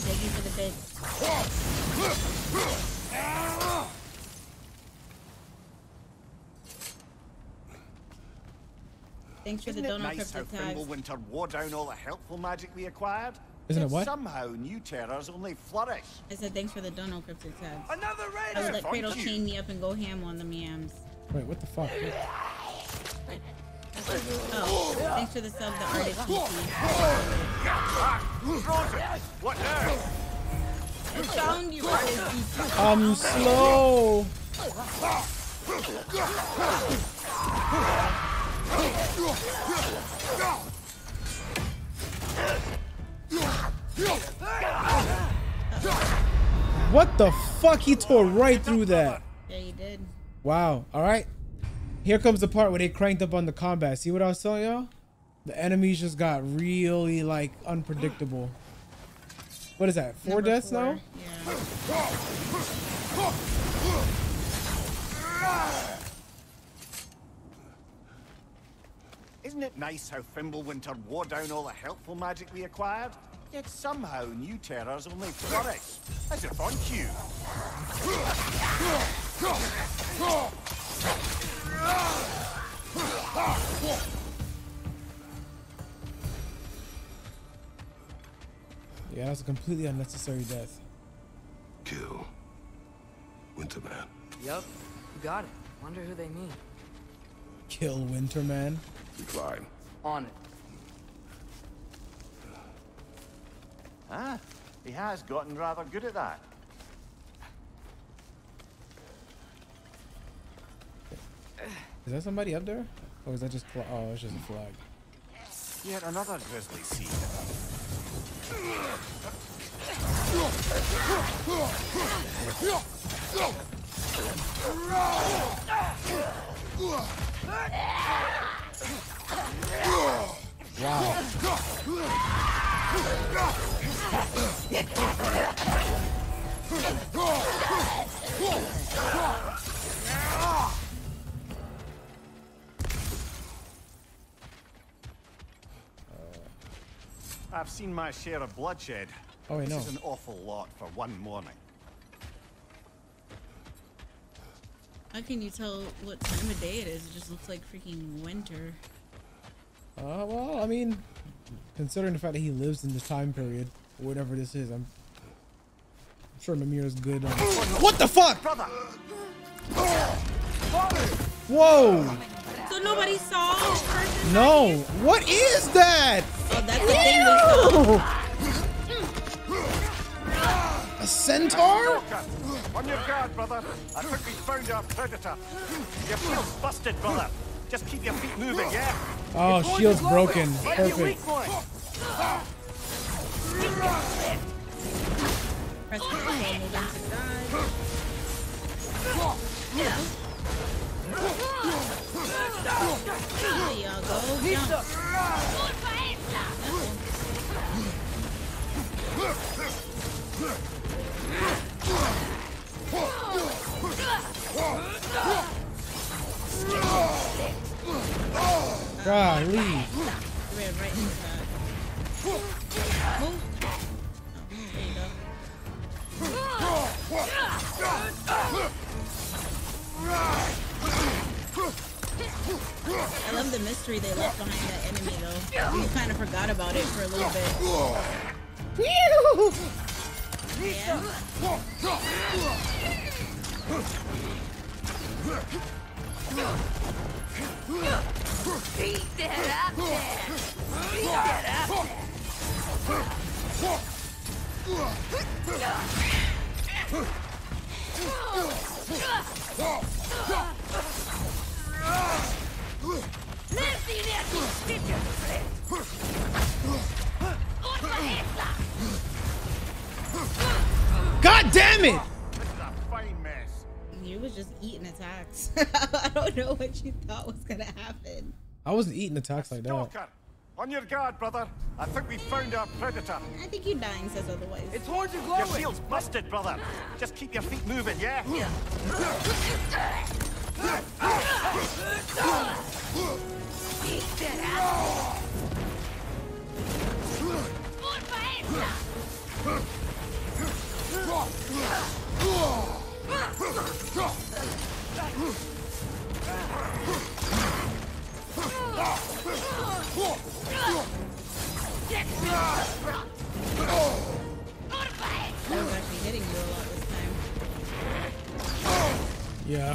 beg you for the bait. Thanks for the donut nice cryptic tags. Fimbulwinter wore down all the helpful magic we acquired. Isn't it what? Somehow new terrors only flourish. I said thanks for the donut cryptic tags. Another raider. I would let Kratos chain me up and go ham on the meams. Wait, what the fuck? Wait. Oh, thanks for the sub, the artist. What I found you, artist. I'm slow. What the fuck? He tore right through that. Yeah, he did. Wow. All right. Here comes the part where they cranked up on the combat. See what I was telling y'all? The enemies just got really, like, unpredictable. What is that? Four Number deaths four. now? Yeah. Isn't it nice how Fimbulwinter wore down all the helpful magic we acquired? Yet somehow new terrors only flourish. As if on cue. Yeah, that was a completely unnecessary death. Kill Winterman. Yup, got it. Wonder who they mean. Kill Winterman. Decline. On it. Ah, he has gotten rather good at that. Is that somebody up there? Or is that just flag? Oh, it's just a flag. Yet another grizzly sea. Wow. I've seen my share of bloodshed. Oh, I know. This is an awful lot for one morning. How can you tell what time of day it is? It just looks like freaking winter. Uh, well, I mean, considering the fact that he lives in this time period, whatever this is, I'm, I'm sure Mimir's good on. What the fuck? Brother. Whoa! So nobody saw this person? No! What is that? Oh, that's the thing we saw. A centaur? On your guard, brother. I think we found our predator. Your shield's busted, brother. Just keep your feet moving, yeah? Oh, shield's broken. Perfect. Press control. Golly. I love the mystery they left behind that enemy, though. You kind of forgot about it for a little bit. Yeah. God damn it! This is a fine mess. You was just eating attacks. I don't know what you thought was gonna happen. I wasn't eating attacks like that. On your guard, brother. I think we found our predator. I think you're dying says otherwise. It's horns are glowing. Your shield's busted, brother. Just keep your feet moving, yeah? Yeah. I was actually hitting you a lot this time. Yeah.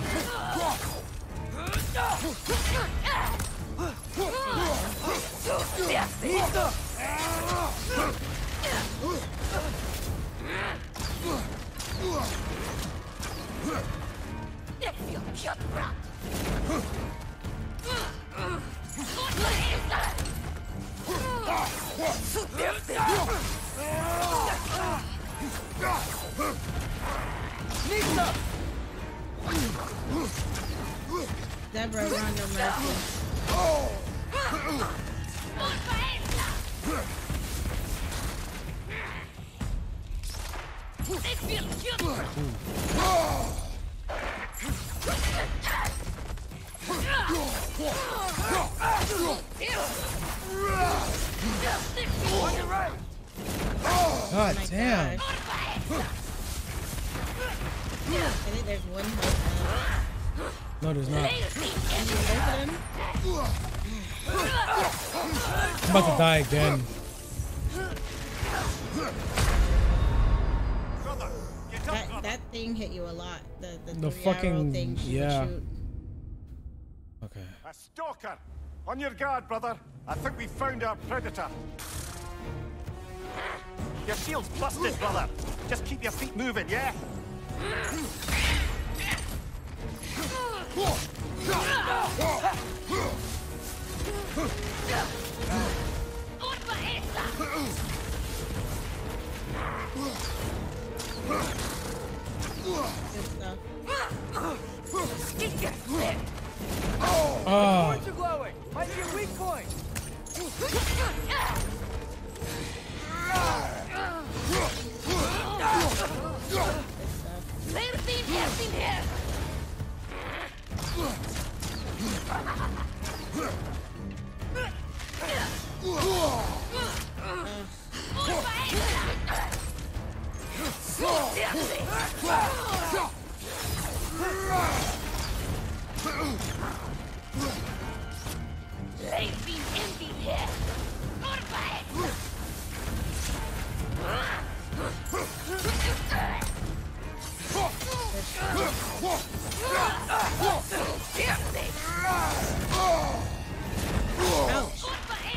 Deborah, run your mouth. God damn. I think there's one more. No, there's not. I'm about to die again. That, that thing hit you a lot. The, the, the fucking thing. Yeah. Shoot. Okay. A stalker! On your guard, brother. I think we found our predator. Your shield's busted, brother. Just keep your feet moving, yeah? Oh. Uh.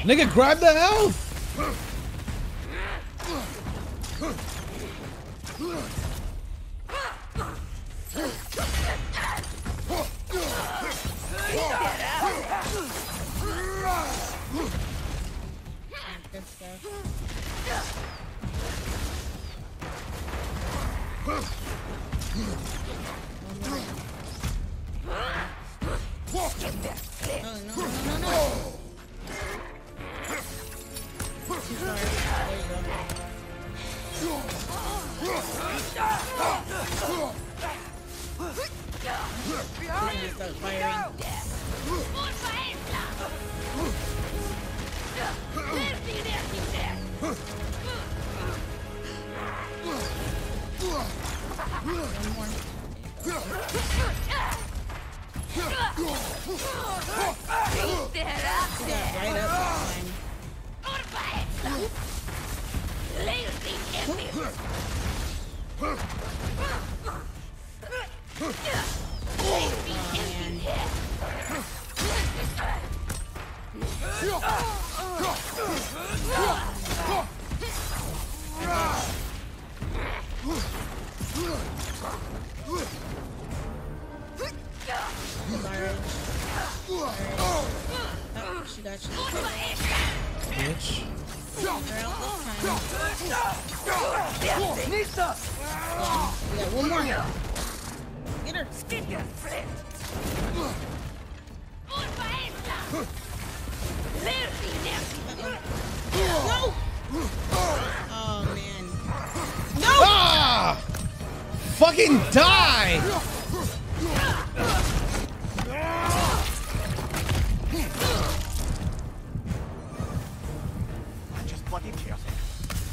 Nigga, grab the health. Get that clip. No, no, no, no, no.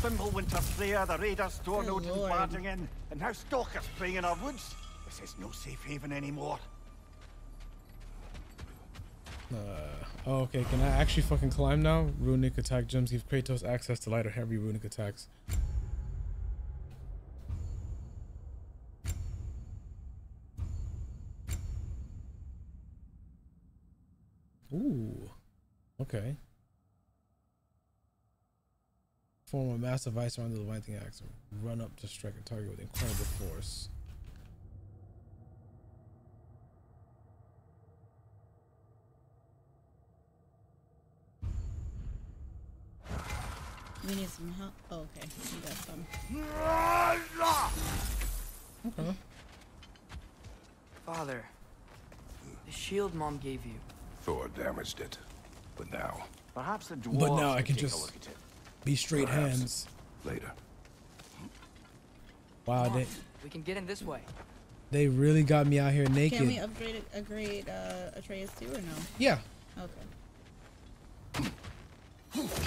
Fimbulwinter, Freya, the raiders, Stormnode and barging in, and now stalkers playing in our woods. This is no safe haven anymore. Uh, oh, okay, can I actually fucking climb now? Runic attack gems give Kratos access to lighter, heavy runic attacks. Ooh, okay. Form a massive ice around the Leviathan axe. Run up to strike a target with incredible force. We need some help. Oh, okay. We got some. Okay. Father, the shield Mom gave you. Thor damaged it, but now. Perhaps the dwarves. But now I can just. Be straight Perhaps. hands. Later. Wow, they, we can get in this way. They really got me out here naked. Can we upgrade a grade uh, Atreus too or no? Yeah. Okay.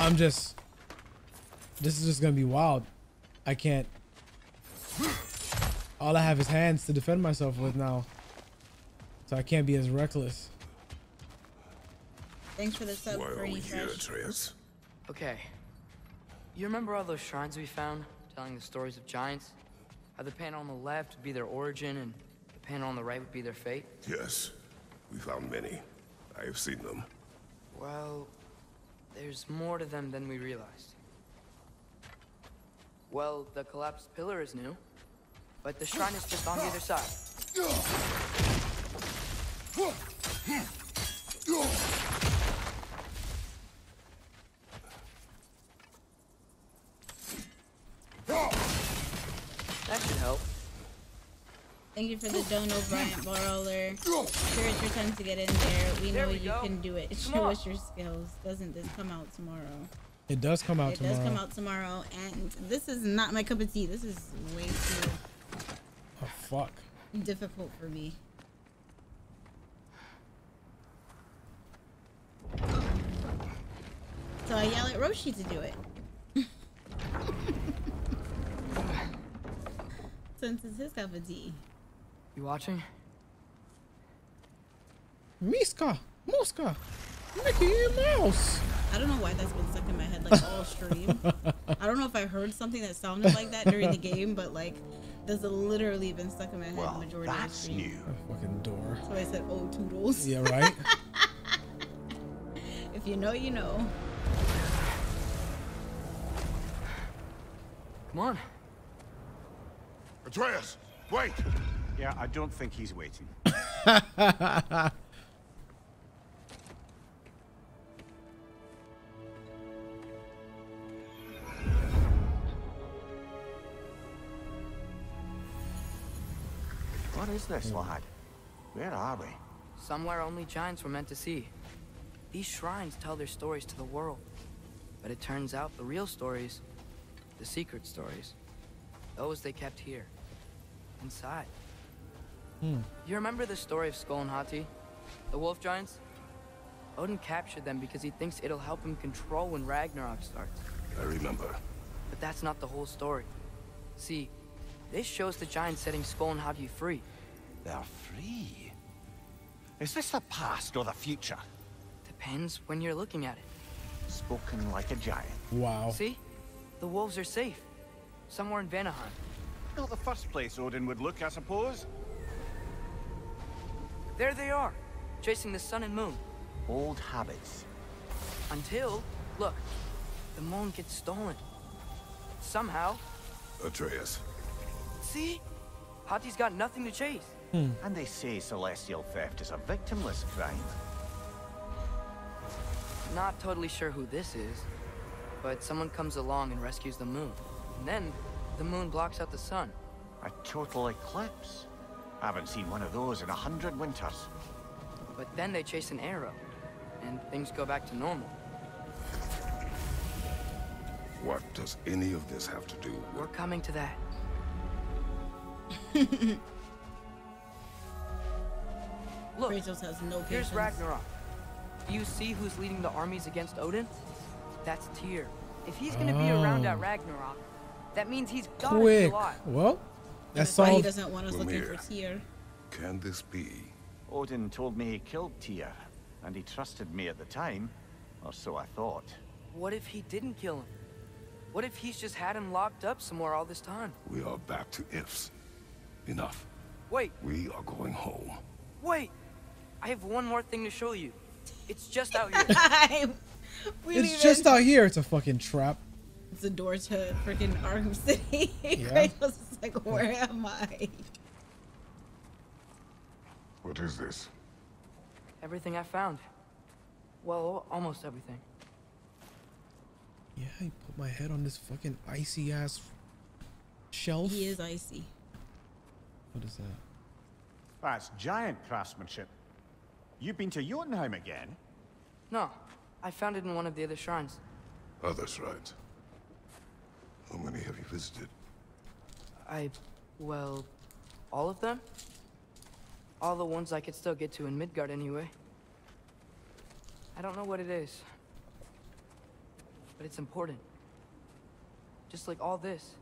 I'm just. This is just gonna be wild. I can't. All I have is hands to defend myself with now, so I can't be as reckless. Thanks for the sub. Why are we here, Atreus? Okay. You remember all those shrines we found, telling the stories of giants? How the panel on the left would be their origin, and the panel on the right would be their fate? Yes, we found many. I have seen them. Well, there's more to them than we realized. Well, the collapsed pillar is new, but the shrine is just on the other side. That should help. Thank you for the dono brawler. Sure, it's your time to get in there. We there know we you go. can do it. Show us your skills. Doesn't this come out tomorrow? It does come out it tomorrow. It does come out tomorrow. And this is not my cup of tea. This is way too oh, fuck. difficult for me. So I yell at Roshi to do it. Since it's his cup of tea. You watching? Miska! Muska! Mickey Mouse! I don't know why that's been stuck in my head like all stream. I don't know if I heard something that sounded like that during the game, but like, this has literally been stuck in my head well, the majority of the stream. That's new. Oh, fucking door. So I said, oh, toodles. Yeah, right? If you know, you know. Come on. Atreus, wait! Yeah, I don't think he's waiting. What is this, lad? Where are we? Somewhere only giants were meant to see. These shrines tell their stories to the world. But it turns out the real stories, the secret stories, those they kept here, inside. Hmm. You remember the story of Skoll and Hati? The wolf giants? Odin captured them because he thinks it'll help him control when Ragnarok starts. I remember. But that's not the whole story. See, this shows the giants setting Skoll and Hati free. They're free? Is this the past or the future? Depends when you're looking at it. Spoken like a giant. Wow. See? The wolves are safe. Somewhere in Vanaheim. Not the first place Odin would look, I suppose. There they are, chasing the sun and moon. Old habits. Until, look, the moon gets stolen. Somehow. Atreus. See? Hati's got nothing to chase. Hmm. And they say celestial theft is a victimless crime. Not totally sure who this is, but someone comes along and rescues the moon. And then, the moon blocks out the sun. A total eclipse? I haven't seen one of those in a hundred winters. But then they chase an arrow, and things go back to normal. What does any of this have to do with... We're coming to that. Look, Kratos has no patience. Here's Ragnarok. Do you see who's leading the armies against Odin? That's Tyr. If he's going to oh. be around at Ragnarok, that means he's gotta be alive. Well, that's, that's why he doesn't want us looking for Tyr. Can this be? Odin told me he killed Tyr, and he trusted me at the time, or so I thought. What if he didn't kill him? What if he's just had him locked up somewhere all this time? We are back to ifs. Enough. Wait. We are going home. Wait. I have one more thing to show you. It's just out here. we it's just in. out here. It's a fucking trap. It's a door to freaking Arkham City. Yeah. Kratos is like, where am I? What is this? Everything I found. Well, almost everything. Yeah, I put my head on this fucking icy ass shelf. He is icy. What is that? That's giant craftsmanship. You've been to Jotunheim again? No. I found it in one of the other shrines. Other shrines? How many have you visited? I... well... all of them? All the ones I could still get to in Midgard anyway. I don't know what it is. But it's important. Just like all this.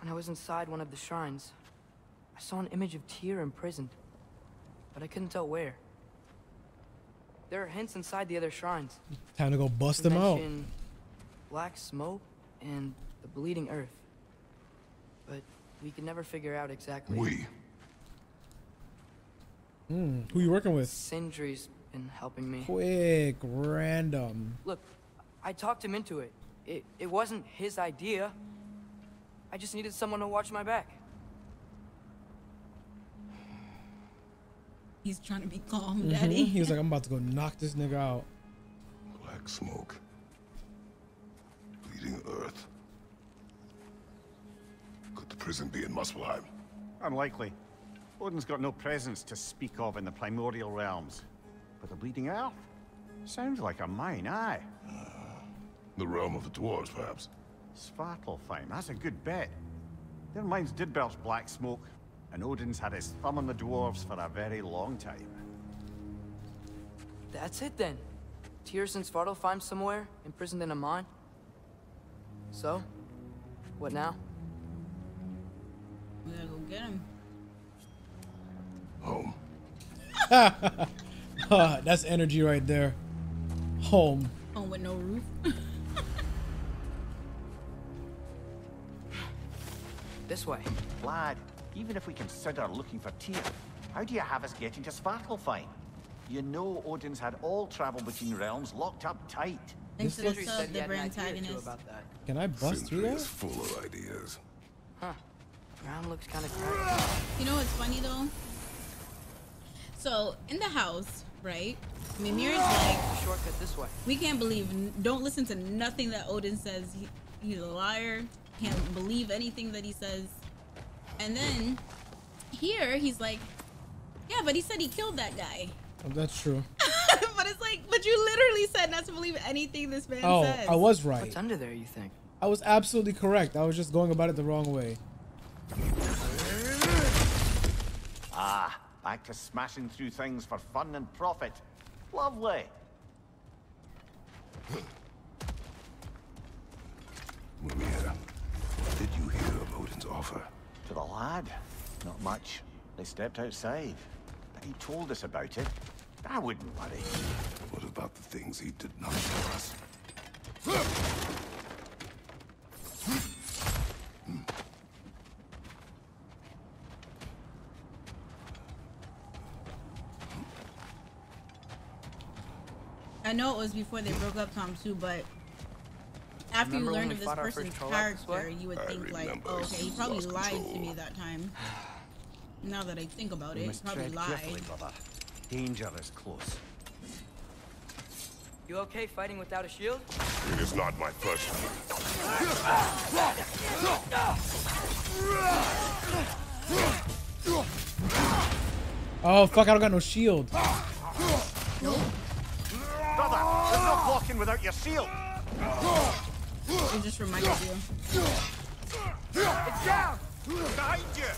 When I was inside one of the shrines, I saw an image of Tyr imprisoned, but I couldn't tell where. There are hints inside the other shrines. Time to go bust them out. Black smoke and the bleeding earth. But we can never figure out exactly. We. Hmm. Who you working with? Sindri's been helping me. Quick, random. Look, I talked him into it. It it wasn't his idea. I just needed someone to watch my back. He's trying to be calm, mm-hmm. Daddy. He was like, I'm about to go knock this nigga out. Black smoke. Bleeding earth. Could the prison be in Muspelheim? Unlikely. Odin's got no presence to speak of in the primordial realms. But the bleeding earth? Sounds like a mine, aye. Uh, the realm of the dwarves, perhaps. Svartalfheim, that's a good bet. Their mines did belch black smoke. And Odin's had his thumb on the dwarves for a very long time. That's it then. Tyr's in Svartalfheim somewhere, imprisoned in a mine. So, what now? We gotta go get him. Home. uh, that's energy right there. Home. Home with no roof. This way. Lad. Even if we consider looking for Tyr, how do you have us getting to Svartalfheim? You know Odin's had all travel between realms locked up tight. Thanks to the sub, the brain antagonist. Can I bust through that? Sindri is full of ideas. Huh. Ground looks kind of crazy. You know what's funny though? So, in the house, right? Mimir is like, shortcut this way. We can't believe, don't listen to nothing that Odin says. He, he's a liar. Can't believe anything that he says. And then, here, he's like, yeah, but he said he killed that guy. Oh, that's true. But it's like, but you literally said not to believe anything this man oh, says. Oh, I was right. What's under there, you think? I was absolutely correct. I was just going about it the wrong way. Ah, back to smashing through things for fun and profit. Lovely. Mimir, what did you hear of Odin's offer? To the lad? Not much. They stepped outside. He told us about it. I wouldn't worry. What about the things he did not tell us? I know it was before they broke up, Tom, too, but after remember you learned of this person's character, you would I think, like, oh, okay, he probably lied control. to me that time. Now that I think about we it, he probably lied. Danger is close. You okay fighting without a shield? It is not my first Oh fuck, I don't got no shield. Nope. Brother, there's no blocking without your shield. It just reminded you. It's down! Behind you!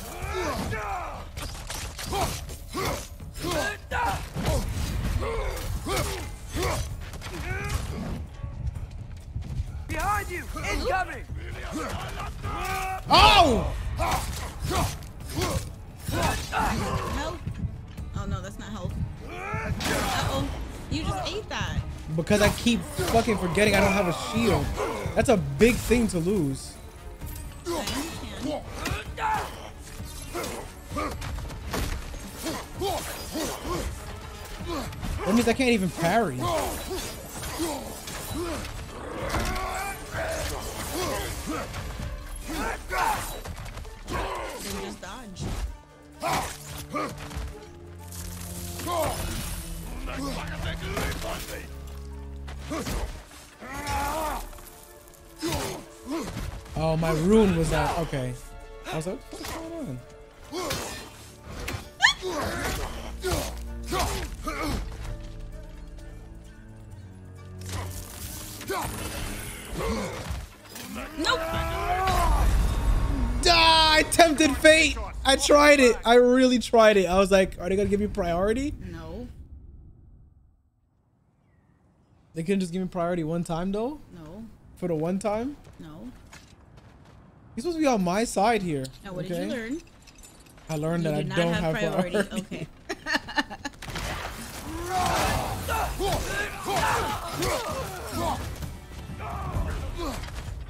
Behind you! Incoming! Oh! Help? Oh no, that's not help. Uh-oh. You just ate that. Because I keep fucking forgetting I don't have a shield. That's a big thing to lose. That means I can't even parry. Then just dodge. Oh, my rune was out. Okay. I was like, what's going on? Nope. Ah, I tempted fate. I tried it. I really tried it. I was like, are they gonna give me priority? No. They couldn't just give me priority one time though? No. For the one time? No. He's supposed to be on my side here. Now what okay? did you learn? I learned you that I don't have, have priority. priority. Okay.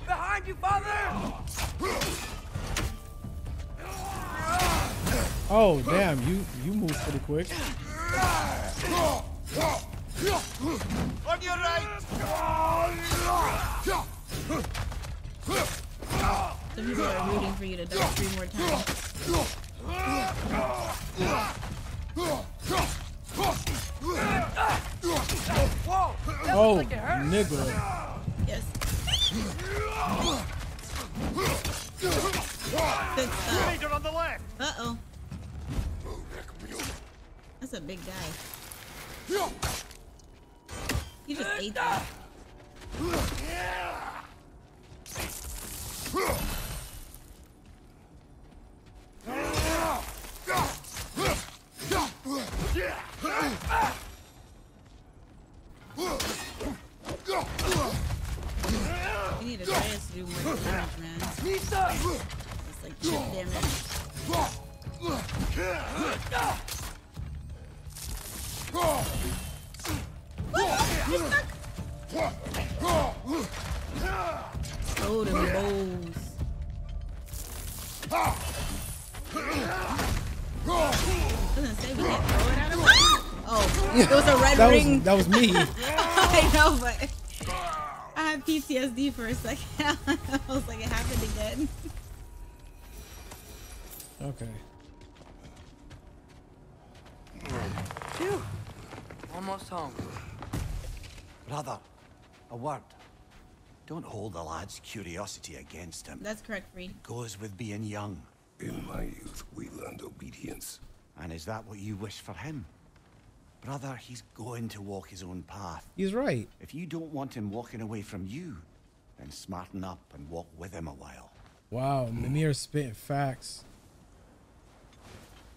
Behind you, father! Oh damn, you you move pretty quick. On your right. Some people are rooting for you to die three more times. Oh, nigga. Yes. Uh oh. That's a big guy. He just ate that. You need Atreus to do more damage, man. It's like chip damage. Oh, the bows. Doesn't say we can't throw it at him. Oh, yeah. There was a red that ring. Was, that was me. I know, but I had P T S D for a second. I was like, it happened again. Okay. Phew. Almost home. Brother, a word. Don't hold the lad's curiosity against him. That's correct, Reed. It goes with being young. In my youth, we learned obedience. And is that what you wish for him? Brother, he's going to walk his own path. He's right. If you don't want him walking away from you, then smarten up and walk with him a while. Wow, Mimir spitting facts.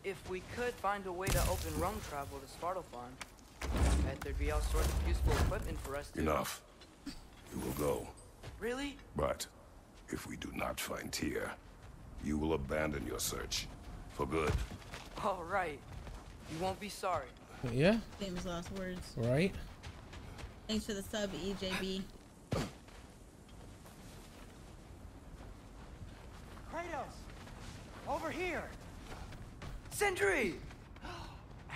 If we could find a way to open roam travel to Svartalfheim, bet there'd be all sorts of useful equipment for us to... Enough. You will go. Really? But if we do not find Tyr, you will abandon your search for good. All right. You won't be sorry. Yeah. Famous last words. Right. Thanks for the sub, E J B. Kratos, over here. Sindri.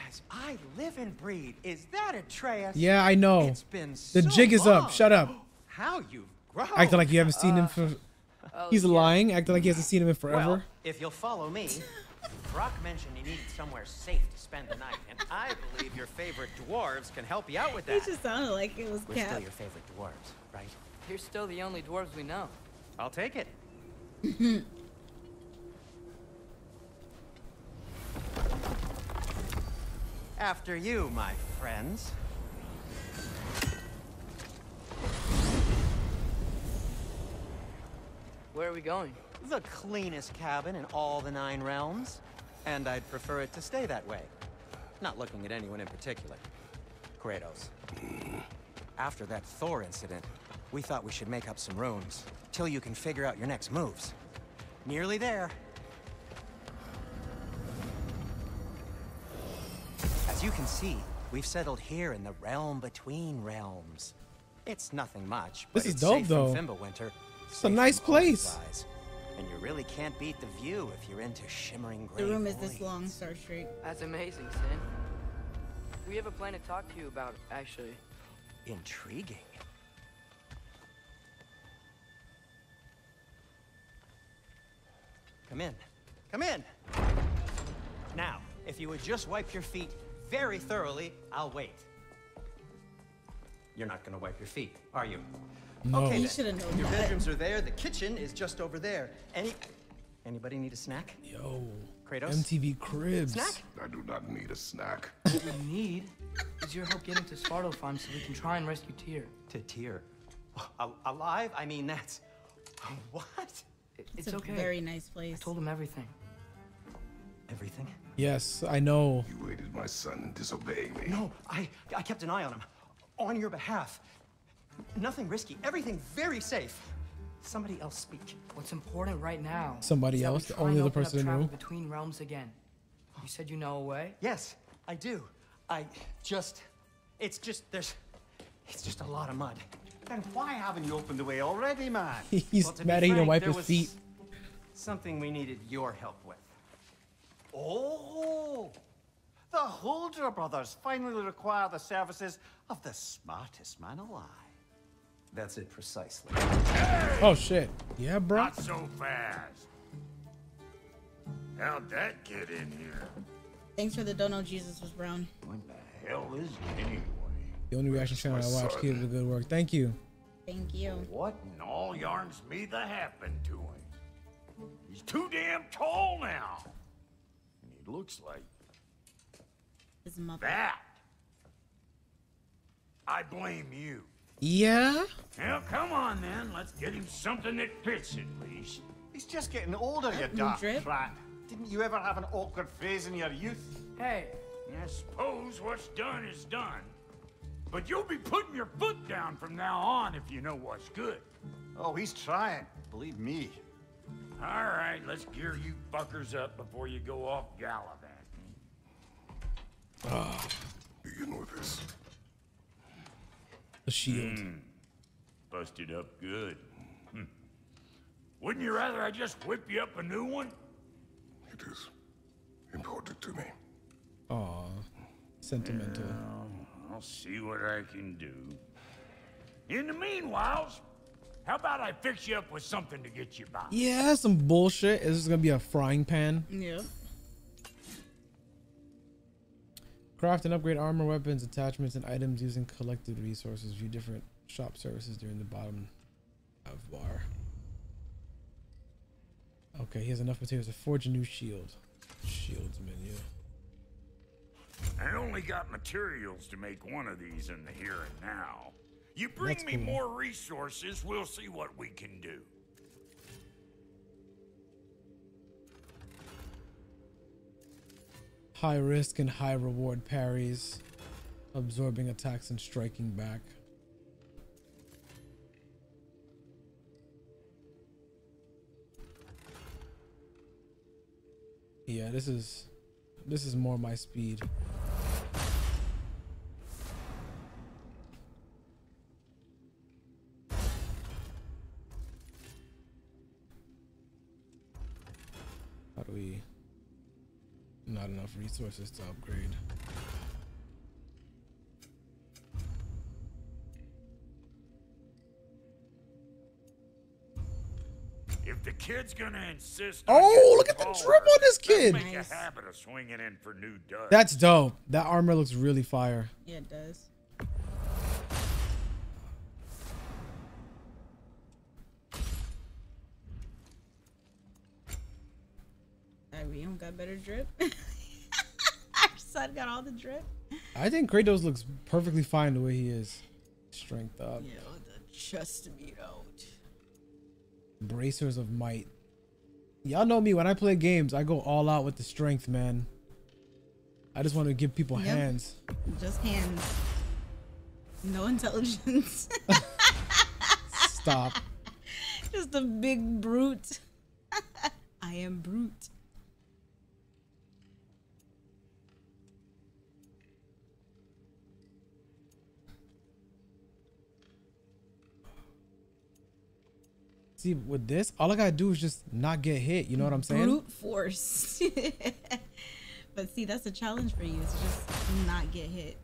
As I live and breathe, is that Atreus? Yeah, I know. It's been so the jig is long. Up. Shut up. How you've grown. Acting like you haven't seen uh, him for. Oh, he's yeah. lying, acting like he hasn't seen him in forever. Well, if you'll follow me, Brock mentioned you needed somewhere safe to spend the night, and I believe your favorite dwarves can help you out with that. It just sounded like it was We're cat. Still your favorite dwarves, right? You're still the only dwarves we know. I'll take it. After you, my friends. Where are we going? The cleanest cabin in all the nine realms. And I'd prefer it to stay that way. Not looking at anyone in particular. Kratos. After that Thor incident, we thought we should make up some rooms. Till you can figure out your next moves. Nearly there. As you can see, we've settled here in the realm between realms. It's nothing much, but this is dope, though. From Fimbulwinter. It's a nice place. Eyes. And you really can't beat the view if you're into shimmering gray. The room is this long, Star Street. That's amazing, Sin. We have a plan to talk to you about, actually. Intriguing. Come in. Come in! Now, if you would just wipe your feet very thoroughly, I'll wait. You're not gonna wipe your feet, are you? No. Okay, you then. Known your that. Bedrooms are there. The kitchen is just over there. Any, anybody need a snack? Yo, Kratos. M T V Cribs. Snack? I do not need a snack. What we need is your help getting to Svartalfheim so we can try and rescue Tyr. To Tyr? A alive? I mean, that's what? It's, it's a okay. Very nice place. I told him everything. Everything? Yes, I know. You aided my son in disobeying me. No, I I kept an eye on him, on your behalf. Nothing risky. Everything very safe. Somebody else speak. What's important right now? Somebody else. The only other person in the room. Between realms again. You said you know a way. Yes, I do. I just. It's just there's. It's just a lot of mud. Then why haven't you opened the way already, man? He's well, mad he didn't wipe his feet. Something we needed your help with. Oh. The Holder brothers finally require the services of the smartest man alive. That's it precisely. Hey! Oh shit. Yeah, bro. Not so fast. How'd that get in here? Thanks for the don't know Jesus was brown. What the hell is it anyway? The only reaction channel I watch keeps the good work. Thank you. Thank you. What in all yarns me that happened to him? He's too damn tall now. And he looks like his mother. That. I blame you. Yeah? Well, come on then. Let's get him something that fits at least. He's just getting older, you dark brat. Didn't you ever have an awkward phase in your youth? Hey. I suppose what's done is done. But you'll be putting your foot down from now on if you know what's good. Oh, he's trying. Believe me. All right, let's gear you fuckers up before you go off gallivanting. Ah, uh, you know this. A shield. Mm. Busted up good. Hm. Wouldn't you rather I just whip you up a new one? It is important to me. Aww. sentimental. Yeah, I'll see what I can do. In the meanwhile, how about I fix you up with something to get you by? Yeah, that's some bullshit. Is this gonna be a frying pan? Yeah. Craft and upgrade armor, weapons, attachments, and items using collected resources. View different shop services during the bottom of bar. Okay, he has enough materials to forge a new shield. Shields menu. I only got materials to make one of these in the here and now. You bring me more resources, we'll see what we can do. High risk and high reward parries, absorbing attacks and striking back. Yeah, this is this is more my speed. How do we? Not enough resources to upgrade. If the kid's gonna insist. Oh, look at the trip on this kid. Make a habit of swinging in for new duds. That's dope. That armor looks really fire. Yeah, it does. Irene got better drip. Our son got all the drip. I think Kratos looks perfectly fine the way he is. Strength up. Yeah, the chest meat out. Bracers of might. Y'all know me, when I play games, I go all out with the strength, man. I just want to give people yep. hands. Just hands. No intelligence. Stop. Just a big brute. I am brute. See, with this, all I gotta do is just not get hit. You know what I'm saying? Brute force. But see, that's a challenge for you. It's just not get hit.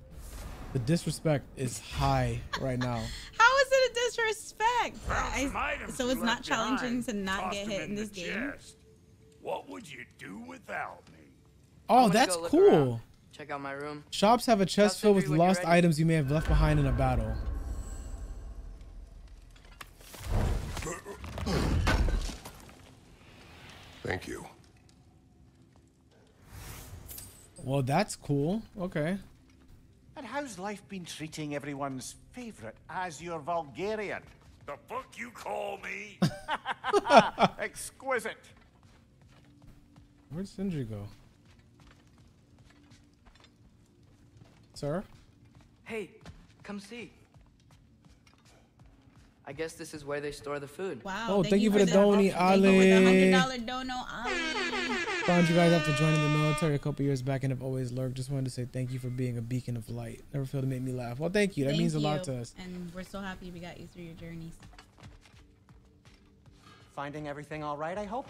The disrespect is high right now. How is it a disrespect? I, so it's not challenging to not get hit in this game. What would you do without me? Oh, that's cool. Check out my room. Shops have a chest filled with lost items you may have left behind in a battle. Thank you. Well, that's cool. Okay. And how's life been treating everyone's favorite as your Vulgarian? The fuck you call me? Exquisite. Where'd Sindri go? Sir? Hey, come see. I guess this is where they store the food. Wow. Oh, thank, thank you, you for the Donny, Ali. one hundred dollar dono, Ali. Found you guys after joining the military a couple years back and have always lurked. Just wanted to say thank you for being a beacon of light. Never failed to make me laugh. Well, thank you. That thank means a you. lot to us. And we're so happy we got you through your journeys. Finding everything all right, I hope?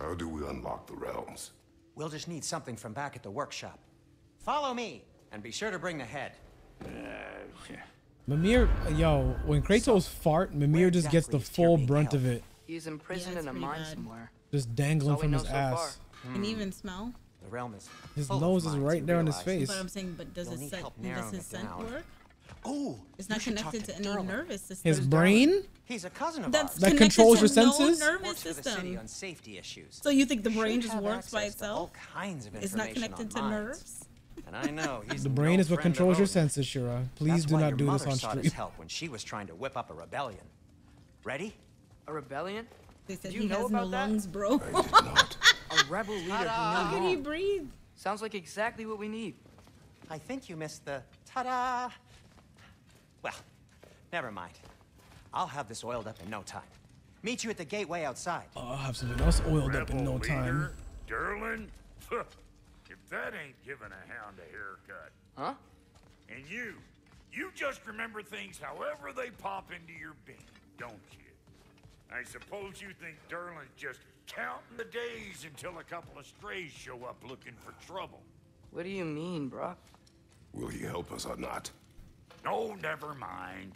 How do we unlock the realms? We'll just need something from back at the workshop. Follow me, and be sure to bring the head. Uh, yeah. Mimir, yo, when Kratos so, fart, Mimir just exactly gets the full brunt help. of it. He's imprisoned yeah, in a mine bad. somewhere. Just dangling from his so ass. Far. Can you even smell? The realm is his nose is right there on his face. But I'm saying, but does his scent, does his scent work? Oh, it's not connected to, to any nervous system. His brain? He's a cousin of That's that controls your senses. No nervous system. On safety issues. So you think the brain just works by itself? It's not connected to nerves. And I know he's the brain no is what controls your senses, Shira. Please That's do not do this on stream. Help when she was trying to whip up a rebellion. Ready? A rebellion? They said you he know has about no that? lungs, bro. I did not. A rebel leader. How can he breathe? Sounds like exactly what we need. I think you missed the ta-da. Well, never mind. I'll have this oiled up in no time. Meet you at the gateway outside. Oh, I'll have something else oiled rebel up in no leader, time. Durlin. That ain't giving a hound a haircut. Huh? And you, you just remember things however they pop into your bean, don't you? I suppose you think Durlin's just counting the days until a couple of strays show up looking for trouble. What do you mean, Brock? Will he help us or not? No, never mind.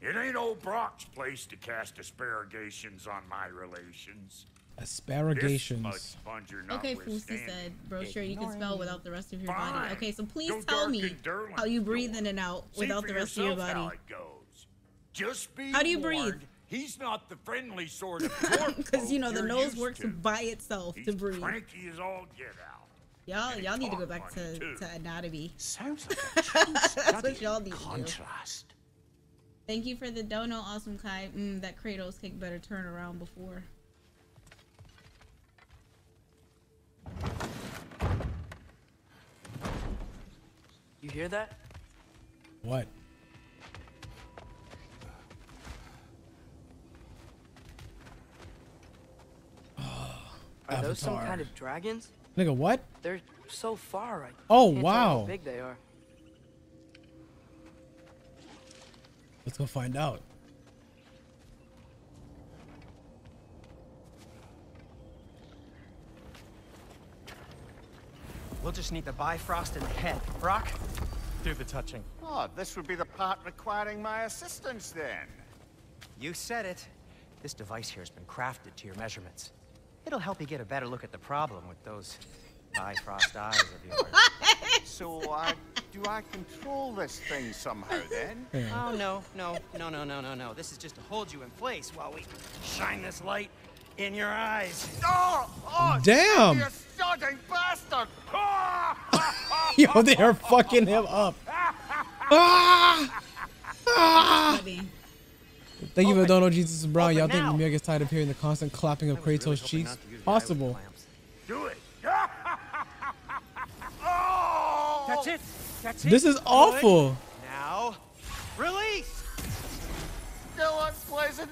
It ain't old Brock's place to cast asparagus on my relations. Asparagus. Okay, Fusi said, bro, sure, you can spell without the rest of your Fine. body. Okay, so please Go tell me how you breathe in and out without the rest of your body. How, it goes. Just be how do you warned, breathe? He's not the friendly sort of because, you know, the nose works to. by itself he's to breathe. Cranky as all get out. Y'all, y'all need to go back to, to anatomy. Sounds like a chance. That's what y'all need contrast. to do. Thank you for the dono, Awesome Kai. Mm, that Kratos cake better turn around before. You hear that? What? Oh, Are those some kind of dragons? Nigga, what? They're so far. I oh, wow. How big they are. Let's go find out. We'll just need the Bifrost in the head. Brock, do the touching. Oh, this would be the part requiring my assistance then. You said it. This device here has been crafted to your measurements. It'll help you get a better look at the problem with those Bifrost eyes of yours. So, uh, do I control this thing somehow then? Oh, no, no, no, no, no, no, no. This is just to hold you in place while we shine this light in your eyes. Oh, oh, damn! You sodding bastard! Yo, they are fucking him up. Ah! Ah! Thank you for the dono, Jesus and Brown. Y'all think Mimir gets tired of hearing the constant clapping of Kratos' really cheeks? Possible. Do it. Oh! That's it. That's it. This is awful. Now, release. Still unpleasant.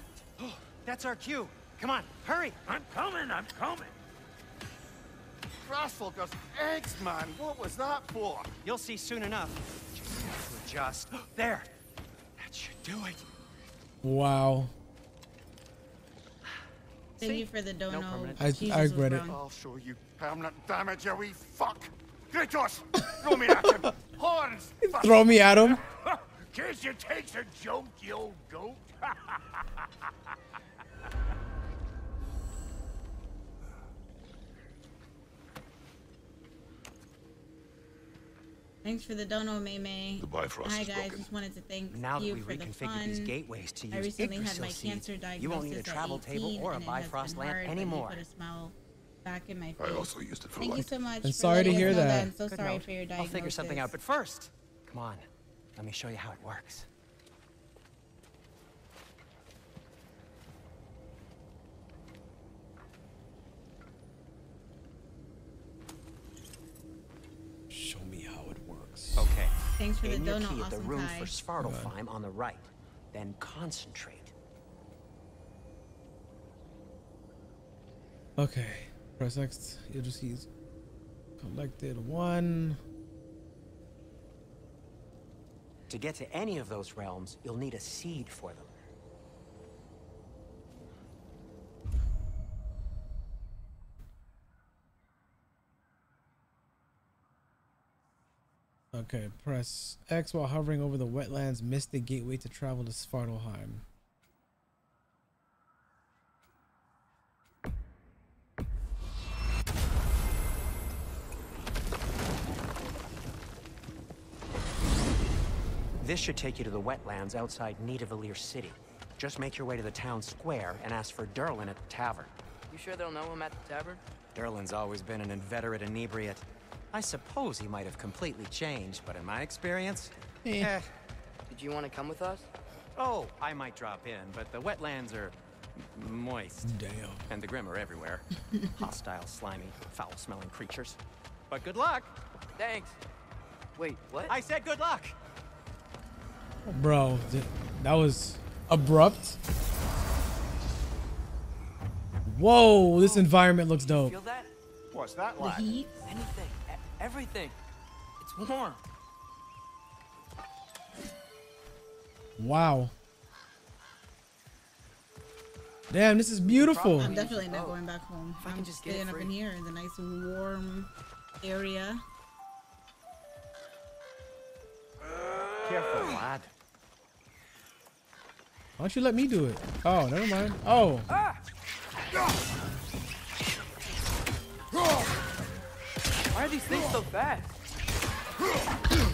That's our cue. Come on, hurry. I'm coming. I'm coming. Russell goes eggs, man. What was that for? You'll see soon enough. Just have to adjust. There. That should do it. Wow. Thank See? you for the dono. No I, I regret it. I'll show you permanent damage, you wee fuck. Kratos, throw me at him. Horns. Throw me at him. Can't you take the joke, you old goat? Thanks for the dono, Maymay. The Bifrost Hi guys, just wanted to thank now you for the fun. These gateways to use I recently had my cancer diagnosis. You won't need a travel table or a Bifrost lamp anymore. Back in my face. I also used it for Thank light. you so much. I'm sorry to hear that. that. I'm so Good sorry note. for your diagnosis. I'll figure something out, but first, come on. Let me show you how it works. Okay. Thanks for Aim the donut. Awesome at the room guy. for Svartalfheim on the right. Then concentrate. Okay. Press X. You'll just use collected one. To get to any of those realms, you'll need a seed for them. Okay, press X while hovering over the wetlands. Miss the gateway to travel to Svartalfheim. This should take you to the wetlands outside Nidavellir City. Just make your way to the town square and ask for Durlin at the tavern. You sure they'll know him at the tavern? Durlin's always been an inveterate inebriate. I suppose he might have completely changed, but in my experience, yeah. Did you want to come with us? Oh, I might drop in, but the wetlands are moist. Damn. And the Grim are everywhere. Hostile, slimy, foul-smelling creatures. But good luck. Thanks. Wait, what? I said good luck. Bro, that was abrupt. Whoa, this oh, environment looks dope. Feel that? What's that like? The heat? Anything. Everything. It's warm. Wow. Damn, this is beautiful. I'm definitely not going back home. If I can just get up in here in the nice warm area. Careful, lad. Why don't you let me do it? Oh, never mind. Oh. Why are these things so fast? Yeah.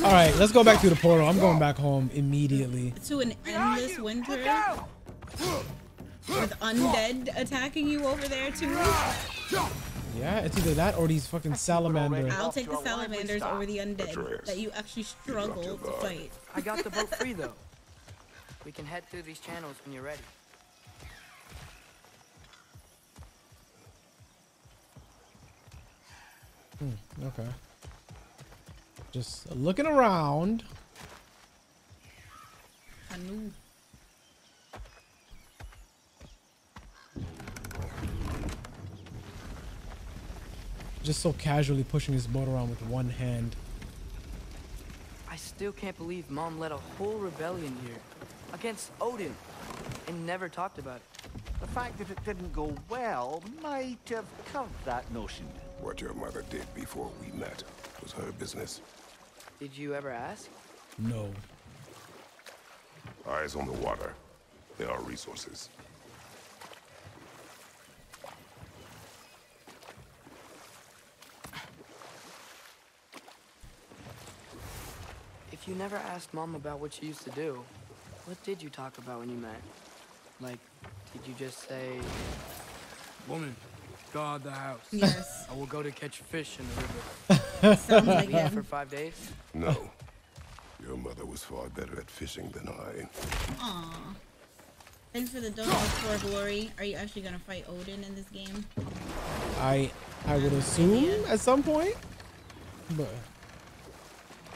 All right, let's go back through the portal. I'm going back home immediately. To an endless winter with undead attacking you over there too. Yeah, it's either that or these fucking salamanders. I'll take the salamanders over the undead that you actually struggle to fight. I got the boat free though. We can head through these channels when you're ready. Hmm, okay. Just looking around. I knew. Just so casually pushing his boat around with one hand. I still can't believe Mom led a whole rebellion here against Odin and never talked about it. The fact that it didn't go well might have covered that notion. What your mother did before we met was her business. Did you ever ask? No. Eyes on the water. They are resources. If you never asked Mom about what she used to do, what did you talk about when you met? Like, did you just say... Woman, guard the house. Yes. I will go to catch fish in the river. Sounds like him. For five days? No. Your mother was far better at fishing than I. Aww. Thanks for the donut for glory. Are you actually gonna fight Odin in this game? I I would assume at some point. But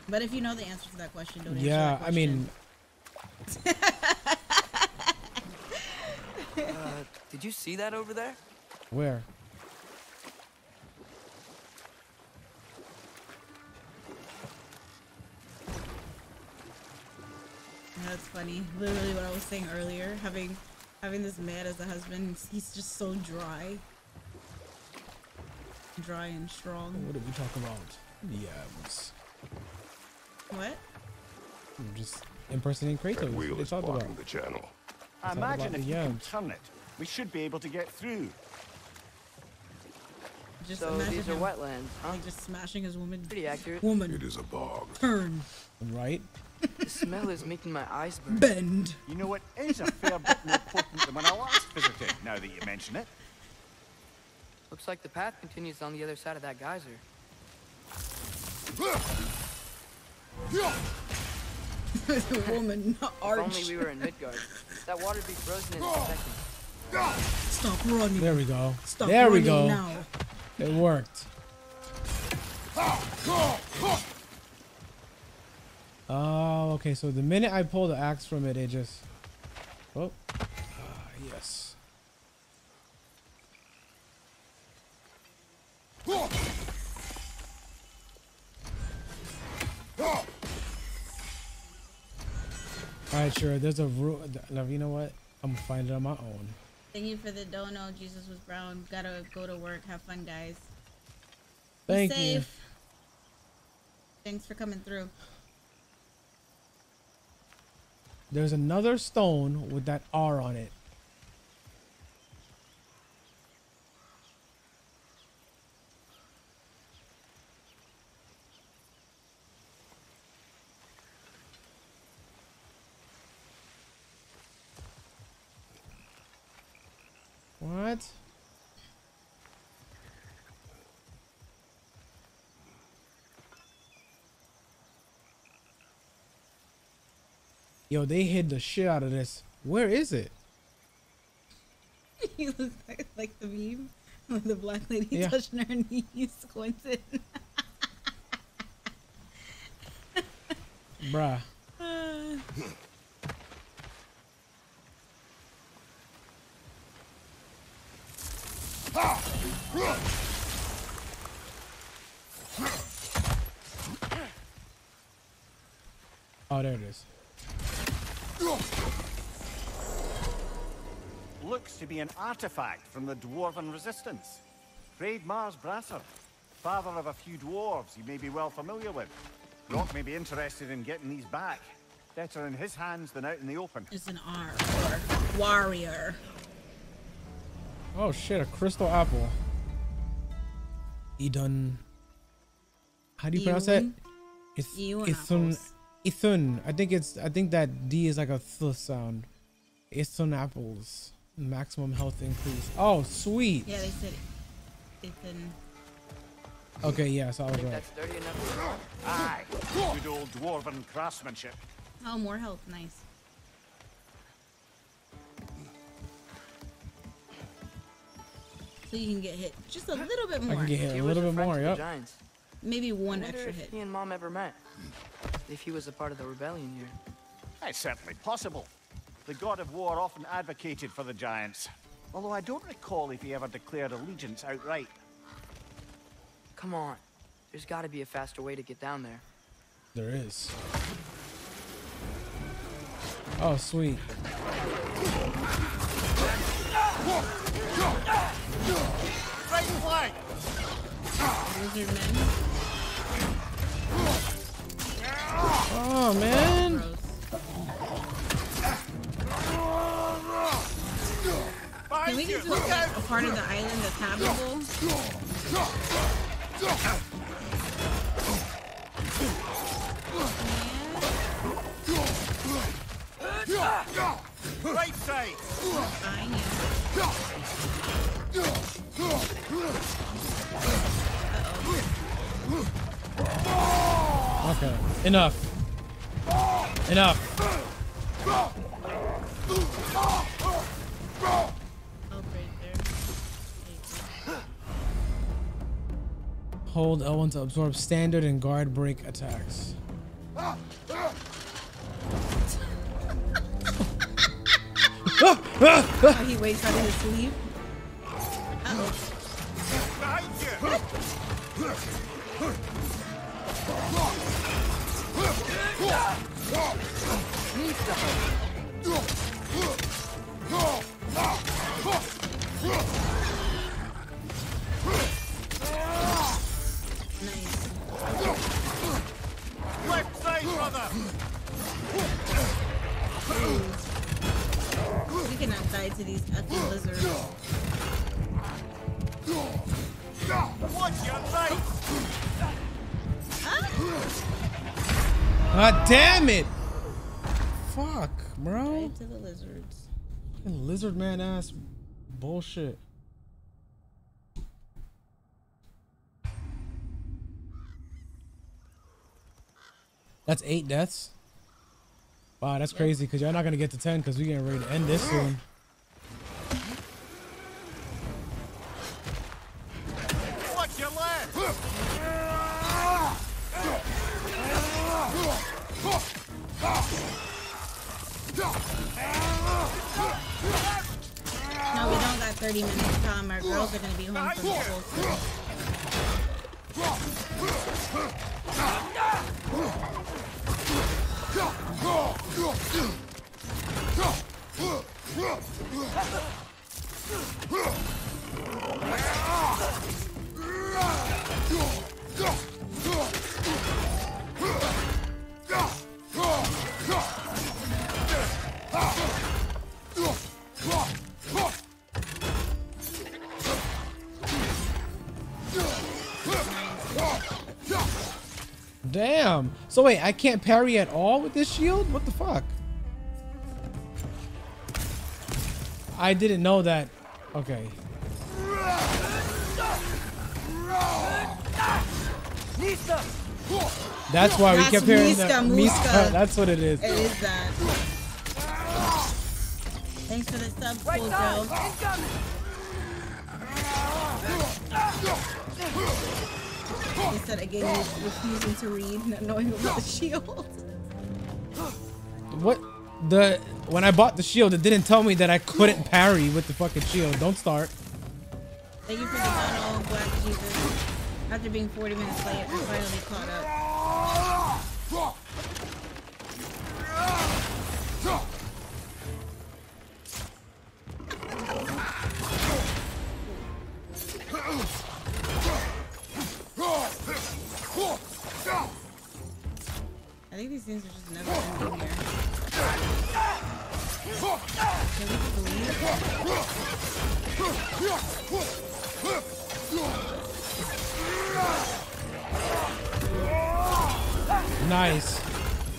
But if you know the answer to that question, don't yeah, answer that question. I mean uh, did you see that over there? Where? That's funny. Literally what I was saying earlier, having having this man as a husband, he's just so dry. Dry and strong. What did we talk about? Yeah. Was... What? I'm just impersonating Kratos. We talked about the channel. I imagine if you can turn it, we should be able to get through. Just so these are wetlands, huh? Like just smashing his woman. Pretty accurate. Woman. It is a bog. Turn. Right? The smell is making my eyes burn. Bend. You know what? It is a fair bit more potent than when I last visited, now that you mention it. Looks like the path continues on the other side of that geyser. The woman, not arch. If only we were in Midgard. That water would be frozen in a second. Stop running. There we go. Stop there running we go. Now. It worked. Oh, okay. So the minute I pull the axe from it, it just. Oh, ah, yes. All right, sure. There's a rule. You know what? I'm gonna find it on my own. Thank you for the dono. Jesus was brown. Gotta go to work. Have fun, guys. Thank you. Thanks for coming through. There's another stone with that R on it. What? Yo, they hid the shit out of this. Where is it? You look like, like the meme with the black lady yeah. touching her knees, squinting. Bruh. Uh. Oh, there it is. Looks to be an artifact from the Dwarven Resistance. Raidmar's Brasser, father of a few dwarves you may be well familiar with. Brock may be interested in getting these back. Better in his hands than out in the open. It's an R for warrior. Oh shit, a crystal apple. Ithun. How do you pronounce that? It's Ithun. Ithun. I think it's. I think that D is like a th sound. Ithun apples. Maximum health increase. Oh sweet. Yeah, they said Ithun. Okay, yeah, so I was right. That's dirty enough. Aye, good old dwarven craftsmanship. Oh, more health, nice. So you can get hit just a little bit more. I can get hit a little bit more, yep. Giants. Maybe one extra if hit. He and Mom ever met. If he was a part of the rebellion here. That's certainly possible. The God of War often advocated for the Giants, although I don't recall if he ever declared allegiance outright. Come on, there's got to be a faster way to get down there. There is. Oh, sweet. Right flank. Lizard men. Oh man. Can we get to like, a part of the island that's habitable? Right side. Okay. Enough. Enough. Enough. Hold L one to absorb standard and guard break attacks. Ah, ah. ah, ah, ah. He waits out of his sleeve. Uh-oh. Nice. Left side, brother. Ooh. We cannot die to these effing lizards. Watch your light. Ah, damn it! Fuck, bro. Right to the lizards. Fucking lizard man ass bullshit. That's eight deaths. Wow, that's crazy because y'all not gonna get to ten because we getting ready to end this soon. Watch your no, we don't got thirty minutes, Tom. Our girls are gonna be home from school soon. Damn. So wait, I can't parry at all with this shield? What the fuck? I didn't know that. Okay. That's why we kept parrying that. Miska. That's what it is. It is that. Thanks for the sub, cool girl. He said again, refusing to read, not knowing about the shield. what the when I bought the shield, it didn't tell me that I couldn't parry with the fucking shield. Don't start. Thank you for the final black Jesus. After being forty minutes late, I finally caught up. I think these things are just never ending here. Can we believe? Nice.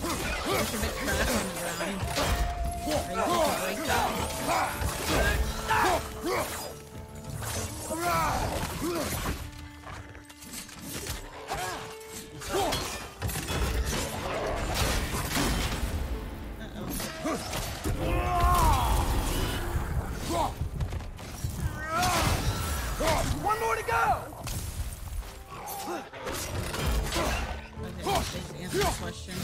There's a bit crap on the ground. I used to break that. One more to go. Okay, answer the question.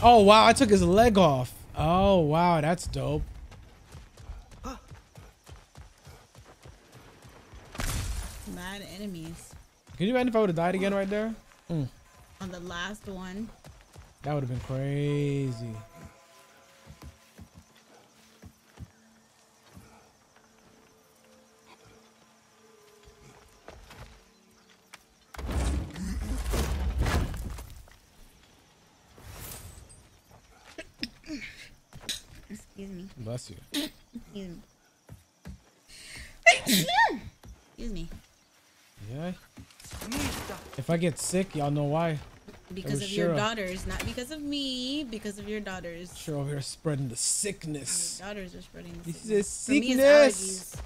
Oh wow, I took his leg off. Oh wow, that's dope. Mad enemies. Could you imagine if I would have died again right there? Mm. On the last one. That would have been crazy. Excuse me. Bless you. Excuse me. Excuse me. Yeah. If I get sick, y'all know why. Because of your daughters, not because of me. Because of your daughters. Sure, over here spreading the sickness. Your daughters are spreading the sickness. This is sickness.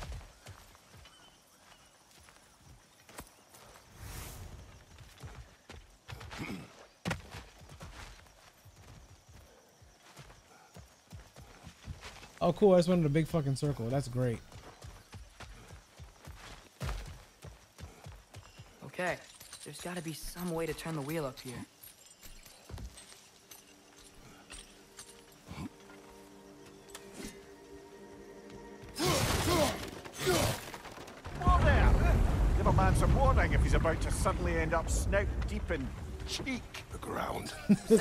For me, oh, cool. I just went in a big fucking circle. That's great. Okay. There's got to be some way to turn the wheel up here. Whoa there! Give a man some warning if he's about to suddenly end up snout deep in cheek. The ground.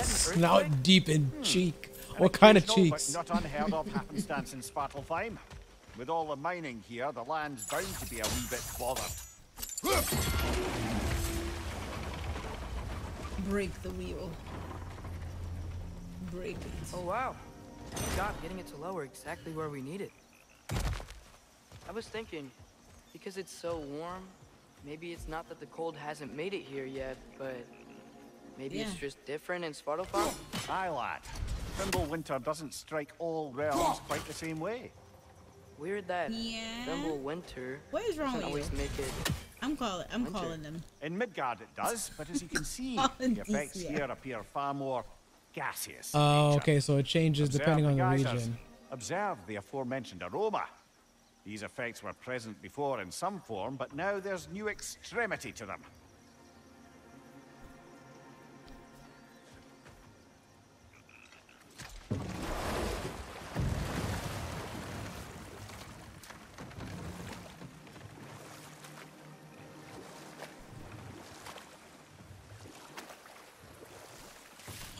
Snout deep in hmm. cheek. What kind of cheeks? But not unheard of happenstance in Svartalfheim. With all the mining here, the land's bound to be a wee bit bothered. Break the wheel. Break it. Oh wow! God, getting it to lower exactly where we need it. I was thinking, because it's so warm, maybe it's not that the cold hasn't made it here yet, but maybe yeah. it's just different in Svartalfheim. Aye, lad. Fimbulwinter doesn't strike all realms quite the same way. Weird that yeah. Fimbulwinter what is wrong with always you? Make it I'm calling I'm winter. calling them. In Midgard it does, but as you can see, the effects yeah. here appear far more gaseous. Oh, uh, okay, so it changes Observe depending the on the gases. region. Observe the aforementioned aroma. These effects were present before in some form, but now there's new extremity to them.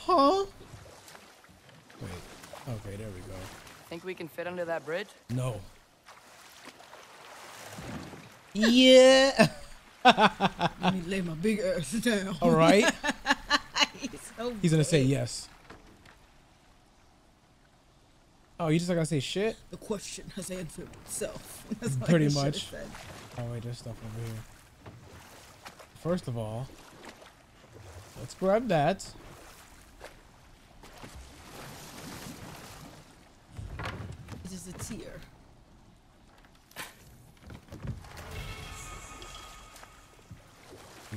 Huh? Wait. Okay, there we go. Think we can fit under that bridge? No. Yeah. Let me lay my big ass down. All right. He's, so He's gonna say yes. Oh, you just like I say shit? The question has answered itself. That's Pretty what much. Said. Oh wait, there's stuff over here. First of all, let's grab that. This is a Tyr.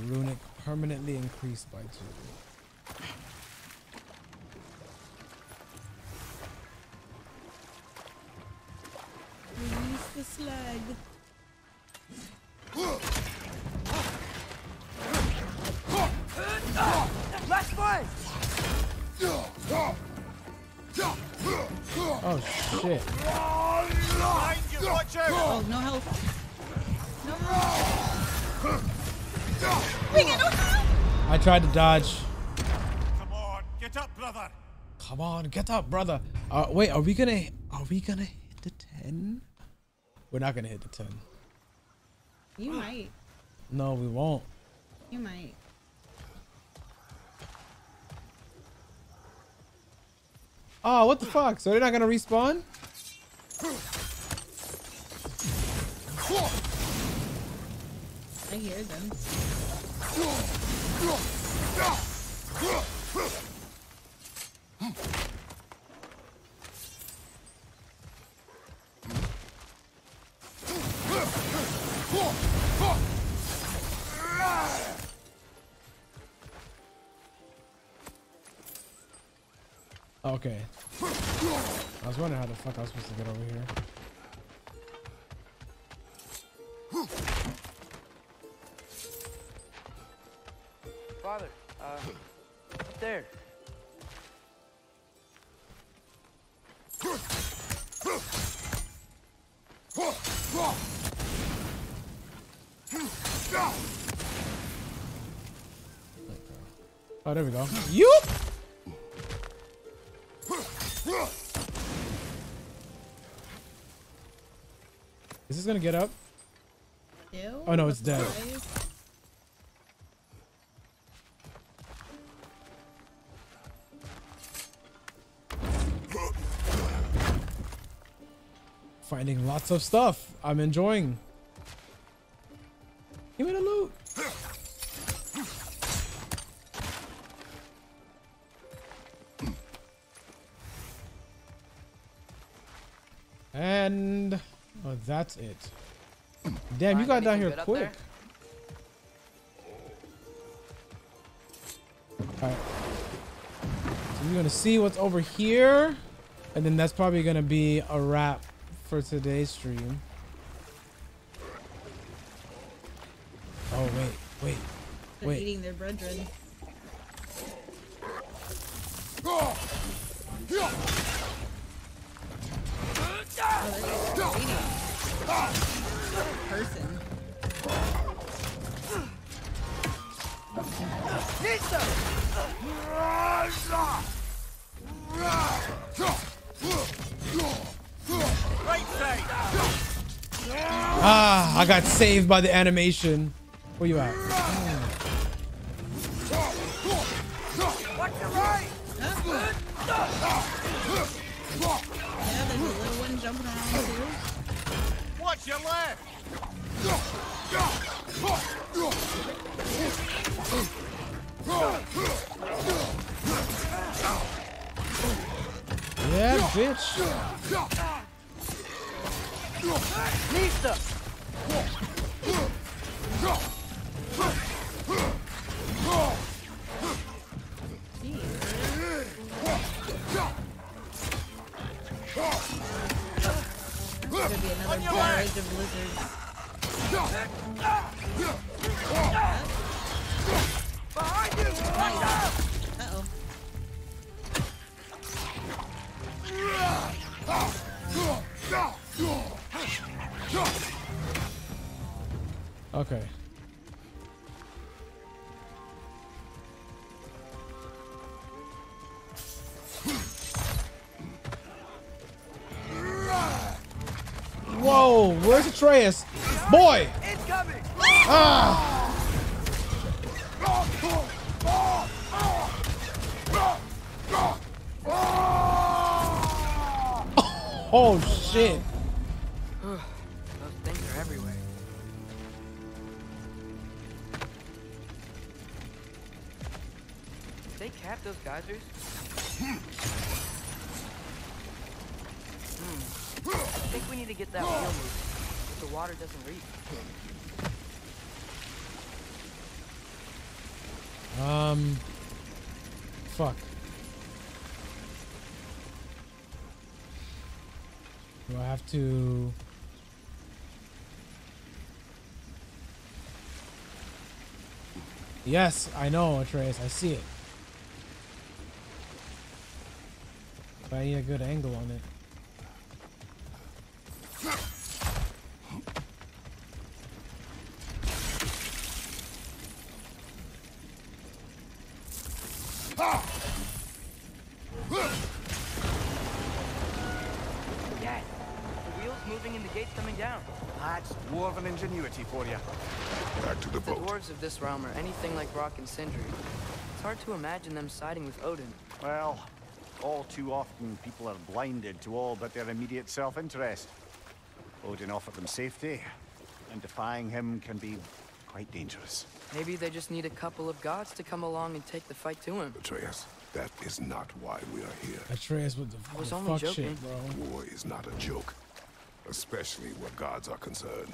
Runic permanently increased by two. the slag. Last fight! Oh shit! Oh, no health. No health. We get no help. I tried to dodge. Come on, get up, brother. Come on, get up, brother. Uh, wait, are we gonna? Are we gonna hit the ten? We're not gonna hit the ten. You might. No, we won't. You might. Oh, what the fuck? So they're not gonna respawn? I hear them. Okay. I was wondering how the fuck I was supposed to get over here. Father, uh, up there. Oh, there we go. You. Is this gonna get up? Ew, oh no, it's dead. Nice. Finding lots of stuff. I'm enjoying. Give me the loot. And oh, that's it. Damn, you got down here quick. Alright. So we're gonna see what's over here. And then that's probably gonna be a wrap for today's stream. Oh wait, wait. They're wait. Eating their brethren. Person. Ah, I got saved by the animation. Where you at? Watch your left. Yeah, bitch. Lisa. There's gonna be another barrage of lizards. Uh-oh. Okay. Whoa, where's Atreus? Boy! Ah. Oh shit. Those things are everywhere. Did they cap those geysers? Hmm. I think we need to get that wheel moved. The water doesn't reach. Um. Fuck. Do I have to Yes, I know, Atreus. I see it. But I need a good angle on it. Yes. The wheels moving and the gates coming down. That's dwarven ingenuity for you. Back to the boat. The dwarves of this realm are anything like Brock and Sindri. It's hard to imagine them siding with Odin. Well, all too often people are blinded to all but their immediate self-interest. Odin offered them safety, and defying him can be quite dangerous. Maybe they just need a couple of gods to come along and take the fight to him. Atreus, that is not why we are here. Atreus with the I was only joking. Shit, bro. War is not a joke, especially where gods are concerned.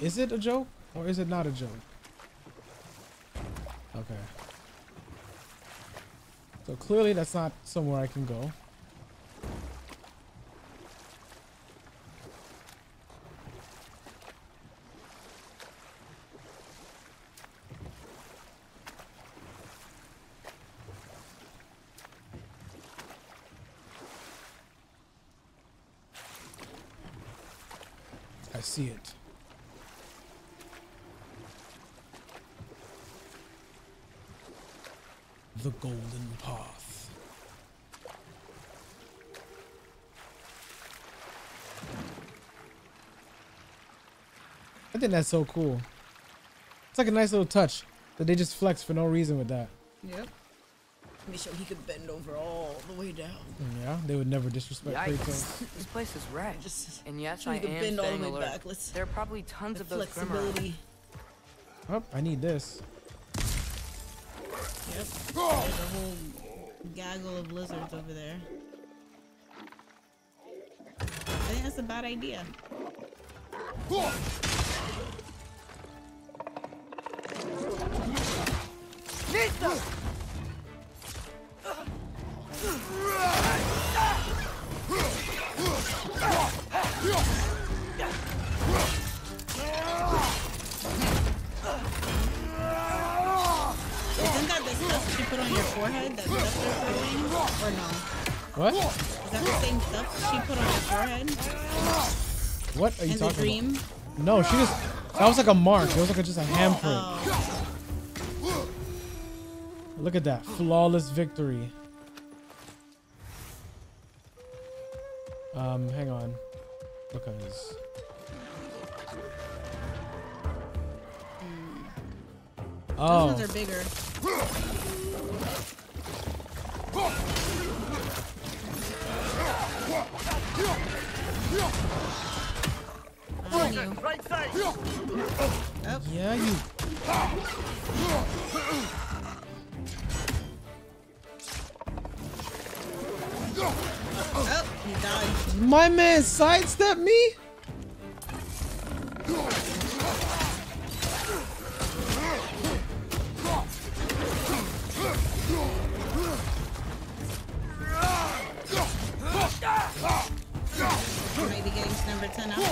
Is it a joke or is it not a joke? Okay. So clearly that's not somewhere I can go. I see it. The golden path. I think that's so cool. It's like a nice little touch that they just flex for no reason with that. Yep. So he could bend over all the way down. Yeah, they would never disrespect Kratos. This place is red. Just, and yes, I am bend all the way back. Let's, there are probably tons of those flexibility. Oh, I need this. Yep. There's a whole gaggle of lizards over there. I think that's a bad idea. Isn't that the stuff that you put on your forehead that's left there for you? Or no? What? Is that the same stuff that she put on her forehead? What are you in talking the dream? About? No, she just... That was like a mark. It was like a, just a handprint. Oh. Look at that. Flawless victory. Um, hang on. Because... Oh. Those ones are bigger. On you. Oh. Yeah, you. Oh, he died. My man sidestepped me? Maybe getting to number ten after all.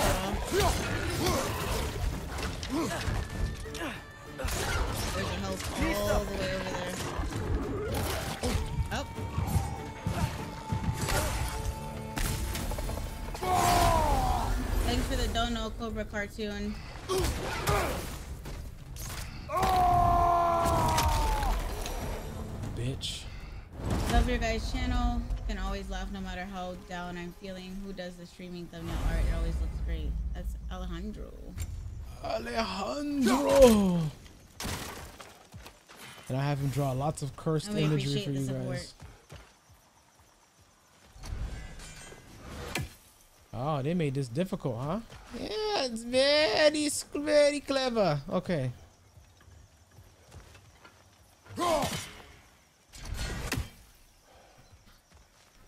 There's your health all the way over there. Oh. Thanks for the Dono Cobra cartoon. Bitch. Love your guys' channel. Can always laugh no matter how down I'm feeling. Who does the streaming thumbnail art? It always looks great. That's Alejandro. Alejandro. And I have him draw lots of cursed imagery for you guys. Oh, they made this difficult, huh? Yeah, it's very, very clever. Okay.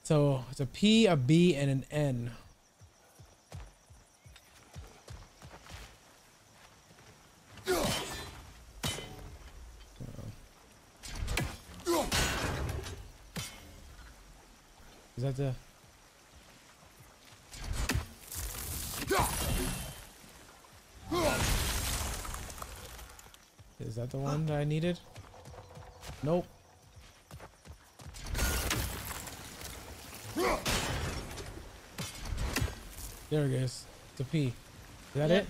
So it's a P, a B, and an N. So. Is that the? that the one that I needed? Nope. There it is. The P. Is that yep. it?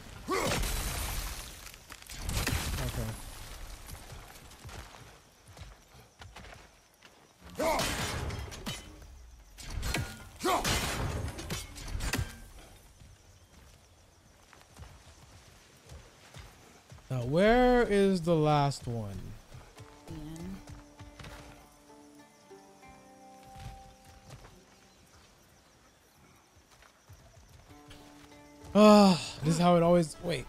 The last one. Yeah. Ah, this is how it always. Wait.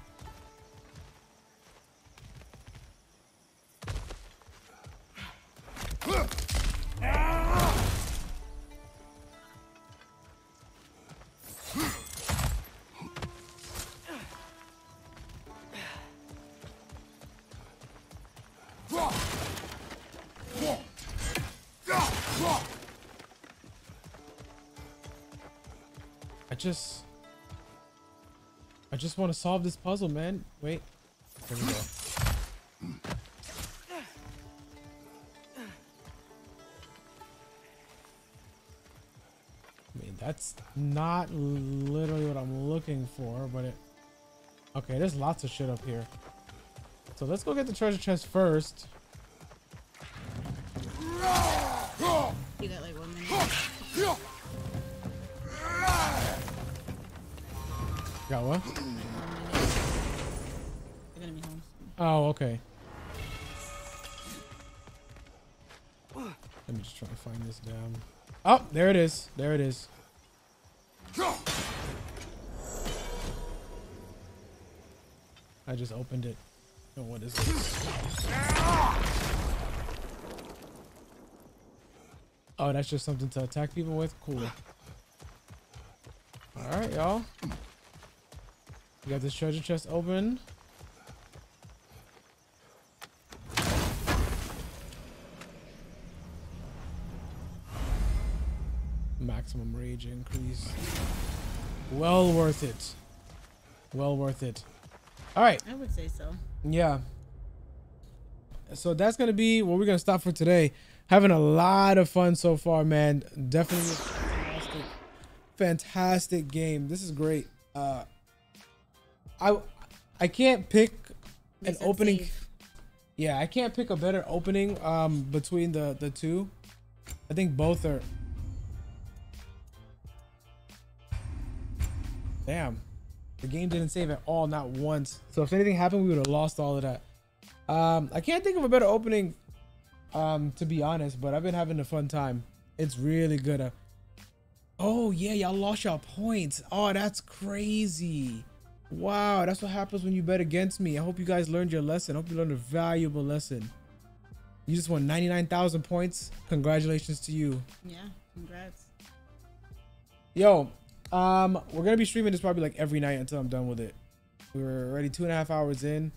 Just, I just want to solve this puzzle, man. Wait, there we go. I mean, that's not literally what I'm looking for, but it. Okay, there's lots of shit up here. So let's go get the treasure chest first. You got like one minute. Got what? Oh, okay. Let me just try to find this down. Oh, there it is. There it is. I just opened it. Oh, what is this? Oh, that's just something to attack people with? Cool. Alright, y'all. We got this treasure chest open. Maximum rage increase. Well worth it. Well worth it. All right. I would say so. Yeah. So that's going to be where we're going to stop for today. Having a lot of fun so far, man. Definitely fantastic, fantastic game. This is great. Uh, I I can't pick an opening. Safe. Yeah, I can't pick a better opening um between the the two. I think both are. Damn, the game didn't save at all, not once. So if anything happened, we would have lost all of that. Um, I can't think of a better opening, um, to be honest. But I've been having a fun time. It's really good. Uh, oh yeah, y'all lost y'all points. Oh, that's crazy. Wow, that's what happens when you bet against me. I hope you guys learned your lesson. I hope you learned a valuable lesson. You just won ninety-nine thousand points. Congratulations to you. Yeah, congrats. Yo, um, we're going to be streaming this probably like every night until I'm done with it. We're already two and a half hours in.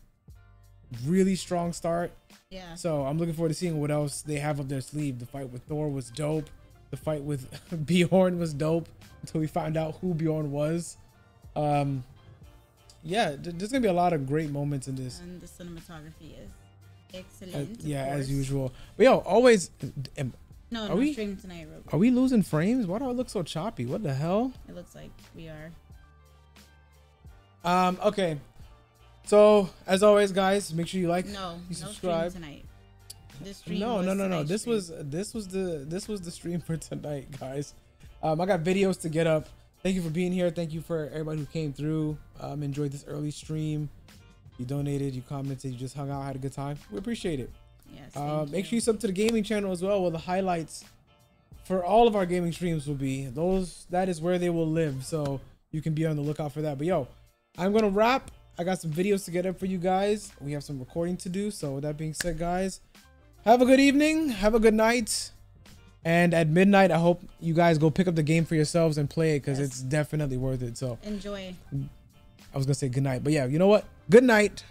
Really strong start. Yeah. So I'm looking forward to seeing what else they have up their sleeve. The fight with Thor was dope. The fight with Bjorn was dope until we found out who Bjorn was. Um... Yeah, there's gonna be a lot of great moments in this. And the cinematography is excellent. Uh, yeah, as usual. But yo, always. Am, no, no we, stream tonight, real quick. Are we losing frames? Why do I look so choppy? What the hell? It looks like we are. Um. Okay. So as always, guys, make sure you like. No, you subscribe. No stream tonight. This stream no, no, no, no. This stream. was this was the this was the stream for tonight, guys. Um, I got videos to get up. Thank you for being here. Thank you for everybody who came through. Um, enjoyed this early stream. You donated, you commented, you just hung out, had a good time. We appreciate it. Yes. Uh, make sure you sub to the gaming channel as well, where the highlights for all of our gaming streams will be. Those that is where they will live. So you can be on the lookout for that. But yo, I'm gonna wrap. I got some videos to get up for you guys. We have some recording to do. So with that being said, guys, have a good evening. Have a good night. And at midnight, I hope you guys go pick up the game for yourselves and play it, because yes. It's definitely worth it. So enjoy. I was going to say good night, but yeah, you know what? Good night.